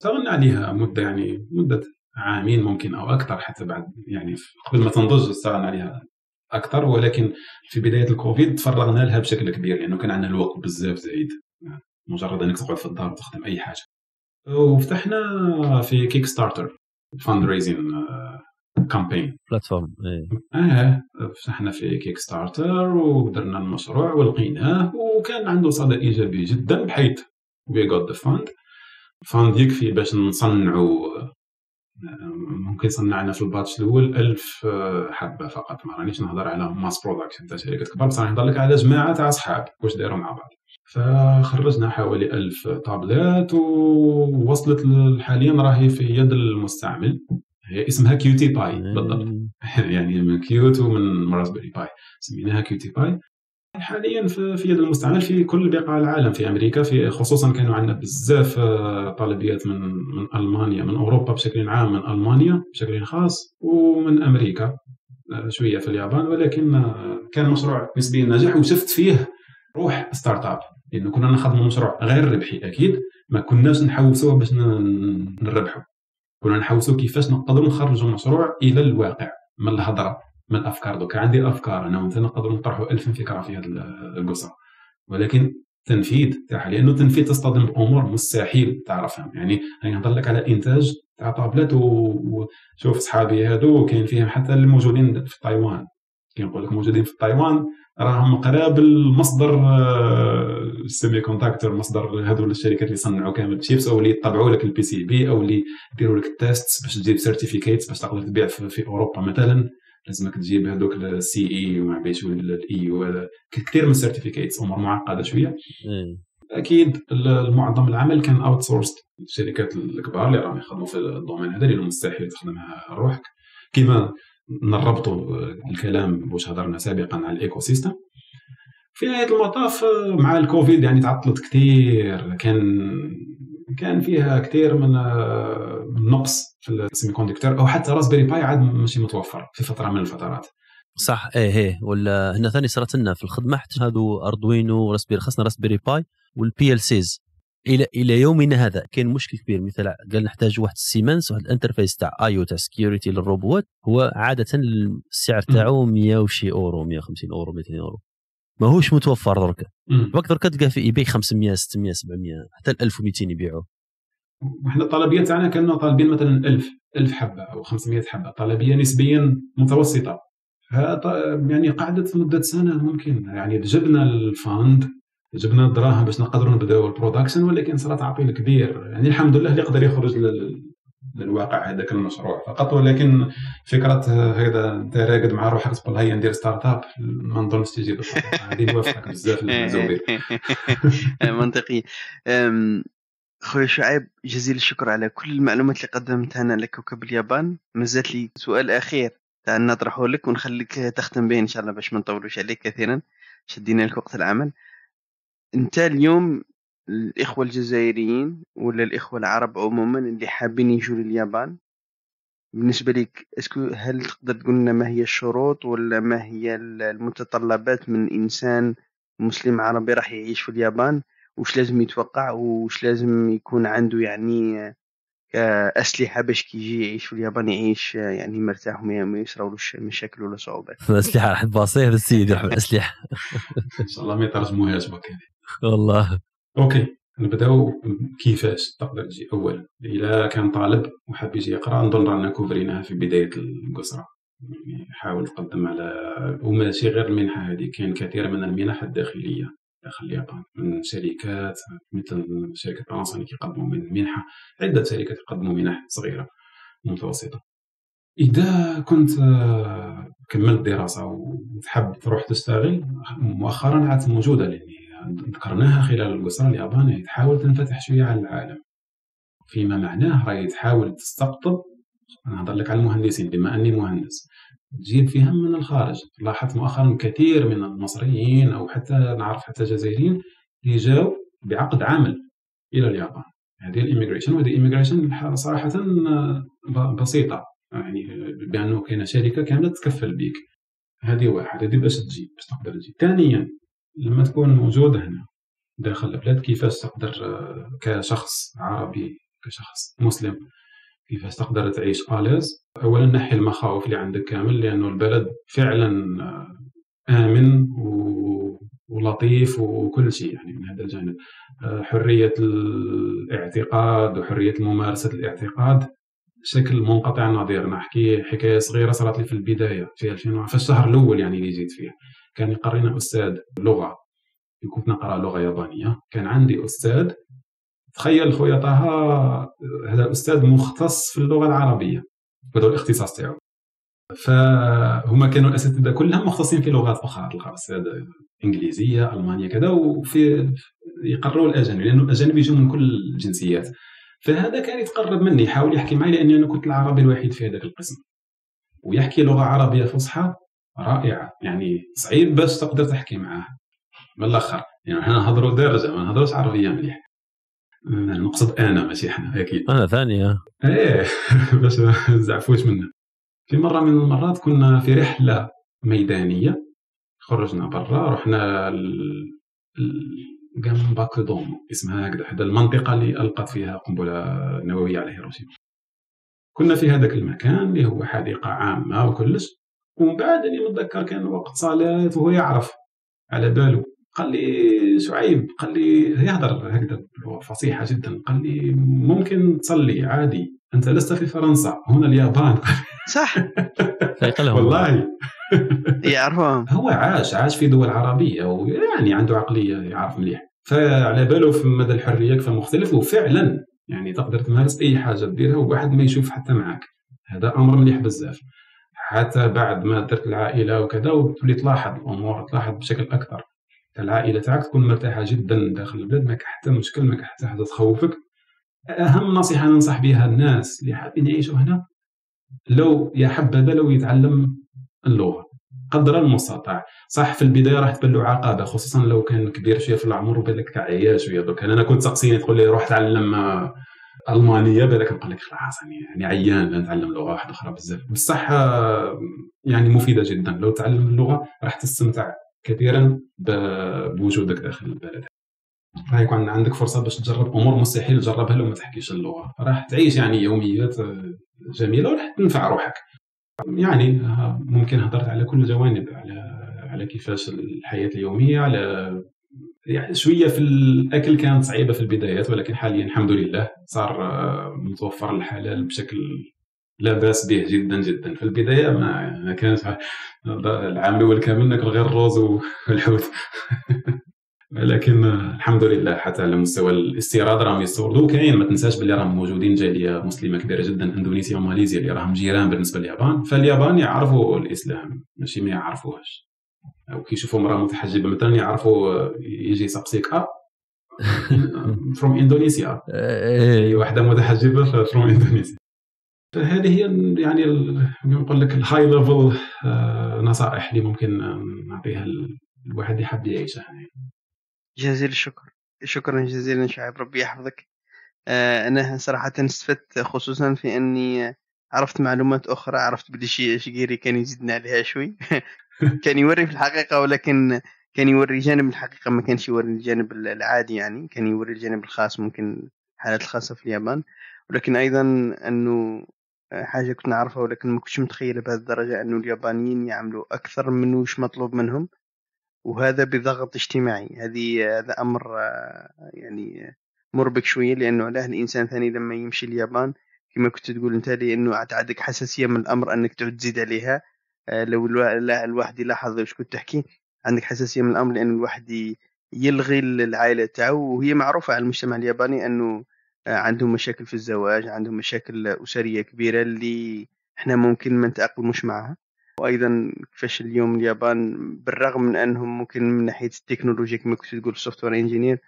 اشتغلنا عليها مده يعني مده عامين ممكن او اكثر، حتى بعد يعني قبل ما تنضج اشتغلنا عليها اكثر، ولكن في بدايه الكوفيد تفرغنا لها بشكل كبير لانه يعني كان عندنا الوقت بزاف زايد، مجرد انك تقعد في الدار وتخدم اي حاجه. وفتحنا في كيك ستارتر فاند ريزين كامبين بلاتفورم. اه فتحنا في كيك ستارتر ودرنا المشروع ولقيناه وكان عنده صدى ايجابي جدا، بحيث وي غوت ذا فاند فاند يكفي باش نصنعوا، ممكن صنعنا في الباتش الاول ألف حبه فقط. ما رانيش نهضر على ماس برودكشن تاع شركات كبار، بصح نهضر لك على جماعه تاع اصحاب واش داروا مع بعض. فخرجنا حوالي ألف طابلات ووصلت حاليا راهي في يد المستعمل، هي اسمها كيوتي باي بالضبط يعني من كيوت ومن راسبيري باي سميناها كيوتي باي. حاليا في يد المستعمل في كل بقاع العالم، في امريكا في خصوصا كانوا عندنا بزاف طلبيات من من المانيا، من اوروبا بشكل عام، من المانيا بشكل خاص، ومن امريكا شويه في اليابان. ولكن كان مشروع نسبي نجاح وشفت فيه روح ستارت اب، لانه كنا نخدموا مشروع غير ربحي اكيد، ما كناش نحوسوه باش نربحوا، كنا نحوسوا كيفاش نقدروا نخرجوا المشروع الى الواقع من الهضره من الافكار. دوكا عندي الافكار انا مثلا نقدروا نطرحوا ألف فكره في هذه القصه، ولكن التنفيذ تاعها، لانه التنفيذ تصطدم بامور مستحيل تعرفهم. يعني راني نهضر لك على انتاج تاع طابلات، وشوف صحابي هادو كاين فيهم حتى الموجودين في تايوان، كي نقول لك موجودين في تايوان راهم قراب المصدر السيمي كونتاكتور، مصدر هذول الشركات اللي صنعوا كامل الشيبس او اللي يطبعوا لك البي سي بي او اللي يديروا لك التيست باش تجيب سيرتيفيكيتس باش تقدر تبيع في, في اوروبا مثلا. لازمك تجيب هذوك السي اي وما بيش والاي وهذا كثير من السيرتيفيكيتس، امور معقده شويه. اكيد معظم العمل كان اوت سورس، الشركات الكبار اللي راهم يخدموا في الدومين هذا اللي مستحيل تخدمها روحك. كيما نربطوا الكلام باش هضرنا سابقا على الايكو سيستم، في نهايه المطاف مع الكوفيد يعني تعطلت كثير، كان كان فيها كثير من النقص في السيمي كوندكتور، او حتى راسبيري باي عاد ماشي متوفر في فتره من الفترات. صح ايه ايه. ولا هنا ثاني صارت لنا في الخدمه حتى هادو اردوينو وراسبيري، خاصنا راسبيري باي والبي ال سيز الى الى يومنا هذا كاين مشكل كبير. مثلا قال نحتاج واحد السيمنس واحد الانترفيس تاع ايوتا سكيورتي للروبوت، هو عاده السعر تاعو مية وشي اورو، مية وخمسين اورو، مئتين اورو، ماهوش متوفر درك. باك درك تلقى في اي بي خمسمية ستمية سبعمية حتى ألف ومئتين يبيعوه. وحنا الطلبيه تاعنا كنا طالبين مثلا ألف ألف حبه او خمسمية حبه، طلبيه نسبيا متوسطه. يعني قعدت مده سنه ممكن، يعني جبنا الفاند جبنا الدراهم باش نقدروا نبداو البرودكشن، ولكن صار تعطيل كبير. يعني الحمد لله اللي يقدر يخرج للواقع هذاك المشروع فقط، ولكن فكره هذا انت راقد مع روحك تقول هيا ندير ستارت اب، ما نظنش تجي بالحق. هذه نوافقك بزاف الزوبير منطقي. خويا شعيب جزيل الشكر على كل المعلومات اللي قدمتها لنا لكوكب اليابان. مازالت لي سؤال اخير تاع نطرحه لك ونخليك تختم به ان شاء الله باش ما نطولوش عليك كثيرا، شدينا لك وقت العمل. انت اليوم الاخوه الجزائريين ولا الاخوه العرب عموما اللي حابين يجوا لليابان، بالنسبه لك اسكو هل تقدر تقول لنا ما هي الشروط ولا ما هي المتطلبات من انسان مسلم عربي راح يعيش في اليابان؟ وش لازم يتوقع وش لازم يكون عنده يعني اسلحه باش كي يجي يعيش في اليابان يعيش يعني مرتاح وما يصراولوش مشاكل ولا صعوبات؟ الاسلحه راح تباصيه السيد يروح الاسلحه ان شاء الله ما يترجموهاش بكري والله. اوكي نبداو كيفاش تقدر تجي. اولا اذا كان طالب وحاب يجي يقرا، نظن رانا كوفريناها في بدايه القصره، يعني حاول تقدم على، وماشي غير المنحه هذه، كاين كثير من المنح الداخليه داخل اليابان من شركات مثل شركه فرنسا اللي كيقدموا من منحه، عده شركات يقدموا منح صغيره متوسطه. اذا كنت كملت دراسه وتحب تروح تشتغل مؤخرا، عاد موجوده لاني ذكرناها خلال القصر، اليابان تحاول تنفتح شويه على العالم، فيما معناه راهي تحاول تستقطب أنا أهضر لك على المهندسين بما أني مهندس، تجيب فيهم من الخارج. لاحظت مؤخرا كثير من المصريين أو حتى نعرف حتى جزائريين اللي جاو بعقد عمل إلى اليابان. هذه الإيميغريشن، وهذه الإيميغريشن صراحة بسيطة، يعني بأنه كاينة شركة كاملة تكفل بيك. هذه واحد، هذه باش تجيب باش تقدر تجيب. ثانيا لما تكون موجود هنا داخل البلاد، كيفاش تقدر كشخص عربي كشخص مسلم كيفاش تقدر تعيش أليز؟ أولا نحي المخاوف اللي عندك كامل، لأنه البلد فعلا آمن ولطيف وكل شيء، يعني من هذا الجانب حرية الاعتقاد وحرية ممارسة الاعتقاد بشكل منقطع النظير. نحكي حكاية صغيرة صارت لي في البداية في ألفين وعشرة، في الشهر الأول يعني اللي جيت فيه، كان يقرينا أستاذ لغة، كنت نقرأ لغة يابانية، كان عندي أستاذ، تخيل خويا طه، هذا الأستاذ مختص في اللغة العربية، هذا الاختصاص تاعو، فهما كانوا الأساتذة كلهم مختصين في لغات أخرى، تلقى أستاذ إنجليزية ألمانية كذا، وفي يقروا الأجانب لأنه الأجانب يجوا من كل الجنسيات. فهذا كان يتقرب مني، يحاول يحكي معي لأني أنا كنت العربي الوحيد في هذاك القسم، ويحكي لغة عربية فصحى رائعة، يعني صعيب باش تقدر تحكي معاه من الآخر، يعني احنا نهضروا دارجة ما نهضروش عربية مليح، نقصد أنا ماشي احنا أكيد، أنا ثانية إيه باش ما نزعفوش منه. في مرة من المرات كنا في رحلة ميدانية، خرجنا برا، رحنا جامباكو دومو اسمها هكذا، حدا المنطقة اللي ألقت فيها قنبلة نووية على هيروشيما. كنا في هذاك المكان اللي هو حديقة عامة وكلش، ومن بعد اللي متذكر كان وقت صلاة وهو يعرف على باله، قال لي شعيب، قال لي يهضر هكذا فصيحة جدا، قال لي ممكن تصلي عادي، أنت لست في فرنسا، هنا اليابان. صح والله يعرفهم، هو عاش عاش في دول عربية ويعني عنده عقلية يعرف مليح، فعلى باله في مدى الحرية كيف مختلف، وفعلا يعني تقدر تمارس أي حاجة تديرها وواحد ما يشوف حتى معك، هذا أمر مليح بزاف. حتى بعد ما درت العائلة وكذا وتولي تلاحظ الأمور، تلاحظ بشكل أكثر، العائلة تاعك تكون مرتاحة جدا داخل البلاد، ماك حتى مشكل، ماك حتى حاجة تخوفك. أهم نصيحة ننصح بها الناس اللي حابين يعيشوا هنا، لو يا حبذا لو يتعلم اللغة قدر المستطاع. صح في البداية راح تبان له عقبة، خصوصا لو كان كبير شوية في العمر وبالك تعيا شوية. دوك أنا كنت سقسيني تقول لي روح تعلم ألمانية، بالك نقول لك خلاص يعني عيان نتعلم لغة واحدة أخرى بزاف، بصح يعني مفيدة جدا. لو تعلم اللغة راح تستمتع كثيرا بوجودك داخل البلد، راح يكون عندك فرصة باش تجرب أمور مستحيل تجربها لو ما تحكيش اللغة، راح تعيش يعني يوميات جميلة وراح تنفع روحك. يعني ممكن هضرت على كل الجوانب، على على كيفاش الحياة اليومية، على يعني شوية في الأكل كانت صعيبة في البدايات، ولكن حاليا الحمد لله صار متوفر الحلال بشكل لا باس به جدا جدا. في البداية ما كانش العام الأول كامل ناكل غير الرز والحوت، لكن الحمد لله حتى على مستوى الاستيراد راهم يستوردوا. كاين ما تنساش باللي راهم موجودين جاليه مسلمه كبيره جدا، اندونيسيا وماليزيا اللي راهم جيران بالنسبه لليابان، فاليابان يعرفوا الاسلام ماشي ما يعرفوهش، او كي يشوفوا امراه متحجبه مثلا يعرفوا يجي سقسيك اه فروم اندونيسيا، اي واحده متحجبه فروم اندونيسيا. فهذه هي يعني نقول لك الهاي ليفل نصائح اللي ممكن نعطيها الواحد اللي حاب يعيشها. جزيل الشكر، شكرا جزيلا شعيب، ربي يحفظك. آه أنا صراحة استفدت، خصوصا في أني عرفت معلومات أخرى، عرفت بدي شيء شقيري كان يزيدنا عليها شوي كان يوري في الحقيقة، ولكن كان يوري جانب الحقيقة، ما كانش يوري الجانب العادي، يعني كان يوري الجانب الخاص، ممكن الحالات الخاصة في اليابان. ولكن أيضا أنه حاجة كنت نعرفها ولكن ما كنتش متخيلة بهذه الدرجة، أنه اليابانيين يعملوا أكثر من وش مطلوب منهم، وهذا بضغط اجتماعي. هذه هذا أمر يعني مربك شوية، لأنه علاه الإنسان ثاني لما يمشي اليابان كما كنت تقول أنت، لأنه عندك حساسية من الأمر أنك تعود تزيد عليها. لو الواحد يلاحظ وش كنت تحكي، عندك حساسية من الأمر لأنه الواحد يلغي العائلة تاعه، وهي معروفة على المجتمع الياباني أنه عندهم مشاكل في الزواج، عندهم مشاكل أسرية كبيرة اللي إحنا ممكن ما نتأقلموش معها. وايضا كيفاش اليوم اليابان بالرغم من انهم ممكن من ناحيه التكنولوجيا كما كنت تقول السوفت وير انجينير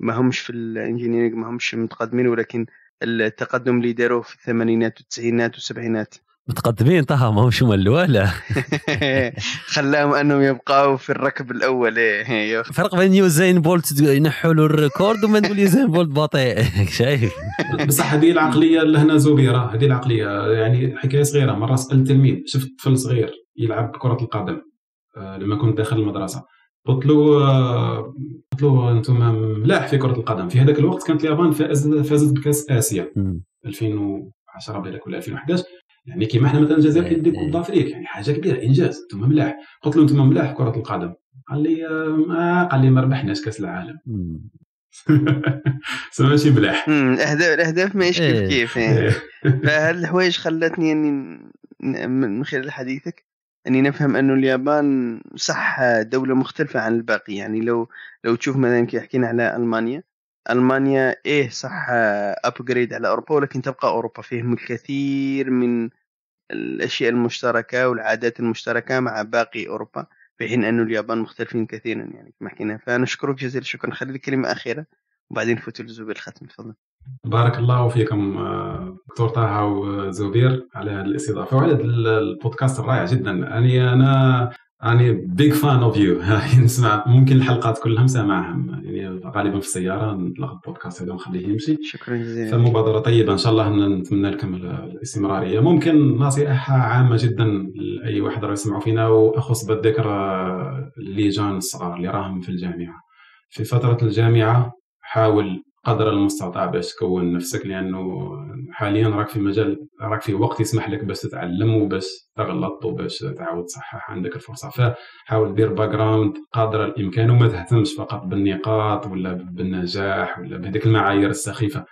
ما همش في الانجينيرينغ ما همش متقدمين، ولكن التقدم اللي داروا في الثمانينات والتسعينات والسبعينات. متقدمين طه ماهمش ملوا لا خلاهم انهم يبقاو في الركب الاول. ايه فرق بين يوزين بولت ينحوا له الريكورد وما نقول يوزين بولت بطيء شايف. بصح هذه العقليه اللي هنا زوبيره، هذه العقليه يعني حكايه صغيره. مره سالت تلميذ، شفت طفل صغير يلعب كره القدم لما كنت داخل المدرسه، قلت له قلت له انتم ملاح في كره القدم. في هذاك الوقت كانت اليابان فازت بكاس اسيا ألفين وعشرة بالك ولا ألفين وأحد عشر، يعني كيما حنا مثلا الجزائر كيدير كوب دافريك يعني حاجه كبيره انجاز، انتم ملاح. قلت له انتم ملاح في كره القدم، قال لي آه قال لي ما ربحناش كاس العالم. سما ماشي ملاح. الاهداف الاهداف ماهيش كيف كيف يعني. فهاد الحوايج خلاتني اني من خلال حديثك اني نفهم انه اليابان صح دوله مختلفه عن الباقي. يعني لو لو تشوف مثلا كي حكينا على المانيا، ألمانيا إيه صح أبجريد على أوروبا، ولكن تبقى أوروبا فيهم الكثير من الأشياء المشتركة والعادات المشتركة مع باقي أوروبا، في حين أنه اليابان مختلفين كثيرا يعني كما حكينا. فنشكرك جزيل الشكر، نخلي الكلمة أخيرة وبعدين نفوتوا لزبير الختم. تفضل. بارك الله فيكم دكتور طه وزبير على الاستضافة وعلى البودكاست الرائع جدا. يعني أنا أنا بيج فان أوف يو، نسمع ممكن الحلقات كلها نسمعها يعني غالبا في السيارة، نطلق البودكاست هذا ونخليه يمشي. شكرا جزيلا. فمبادرة طيبة إن شاء الله، نتمنى لكم الاستمرارية. ممكن نصيحة عامة جدا لأي واحد راه يسمعوا فينا، وأخص بالذكر اللي جان الصغار اللي راهم في الجامعة، في فترة الجامعة حاول قدر المستطاع باش تكون نفسك، لأنه حاليا راك في مجال، راك في وقت يسمح لك باش تتعلم وباش تغلط وباش تعاود تصحح، عندك الفرصة. فحاول دير باك جراوند قدر الإمكان، وما تهتمش فقط بالنقاط ولا بالنجاح ولا بهذيك المعايير السخيفة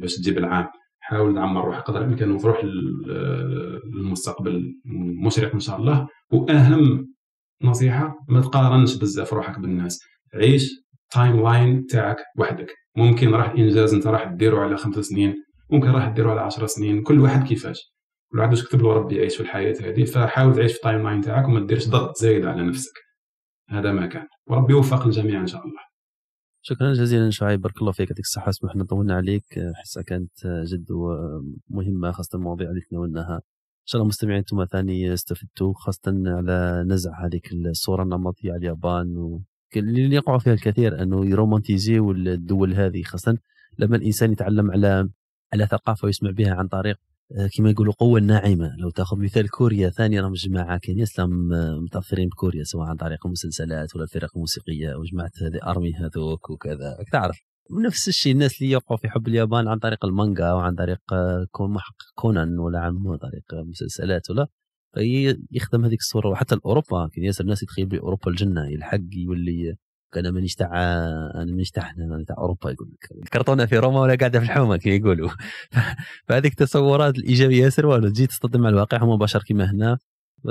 باش تجيب العام. حاول تعمر روحك قدر الإمكان وتروح للمستقبل مشرق إن شاء الله. وأهم نصيحة، ما تقارنش بزاف روحك بالناس، عيش تايم لاين تاعك وحدك. ممكن راح انجاز انت راح تديره على خمس سنين، ممكن راح تديره على عشر سنين، كل واحد كيفاش، كل واحد واش كتب له ربي يعيش في الحياه هذه. فحاول تعيش في التايم لاين تاعك وما ديرش ضغط زايد على نفسك، هذا ما كان. وربي يوفق الجميع ان شاء الله. شكرا جزيلا شعيب، بارك الله فيك، يعطيك الصحه. سمح لنا طولنا عليك، حصه كانت جد مهمه خاصه المواضيع اللي تناولناها. ان شاء الله مستمعين انتم ثاني استفدتوا، خاصه على نزع هذيك الصوره النمطيه على اليابان و اللي يقع فيها الكثير انه يرومانتيزيو الدول هذه، خاصه لما الانسان يتعلم على على ثقافه ويسمع بها عن طريق كما يقولوا قوه ناعمه. لو تاخذ مثال كوريا، ثاني راهم جماعه كاين اسلام متاثرين بكوريا، سواء عن طريق المسلسلات ولا الفرق الموسيقيه وجماعه هذه ارمي هذوك وكذا تعرف. نفس الشيء الناس اللي يقعوا في حب اليابان عن طريق المانجا وعن طريق كون محقق كونان ولا عن طريق مسلسلات ولا يخدم هذيك الصوره. وحتى الاوروبا كاين ياسر ناس يتخيل بلي اوروبا الجنه، الحق يولي انا مانيش تاع انا مانيش تاع حنا انا تاع اوروبا، يقول لك الكرتونه في روما ولا قاعده في الحومه كي يقولوا. فهذيك التصورات الايجابيه ياسر والو تجي تصطدم مع الواقع، هما بشر كيما هنا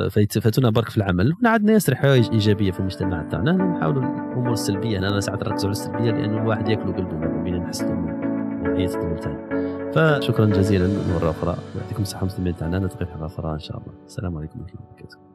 فيتفاتونا برك في العمل. هنا عندنا ياسر حوايج ايجابيه في المجتمع تاعنا، نحاولوا الامور السلبيه انا ساعات نركزوا على السلبيه لانه الواحد ياكلوا قلبه بينا نحسوا حياة الدولتين. فشكرا جزيلا مرة أخرى، يعطيكم الصحة مستمعين تاعنا، نلتقي في حلقة أخرى إن شاء الله. السلام عليكم ورحمة الله وبركاته.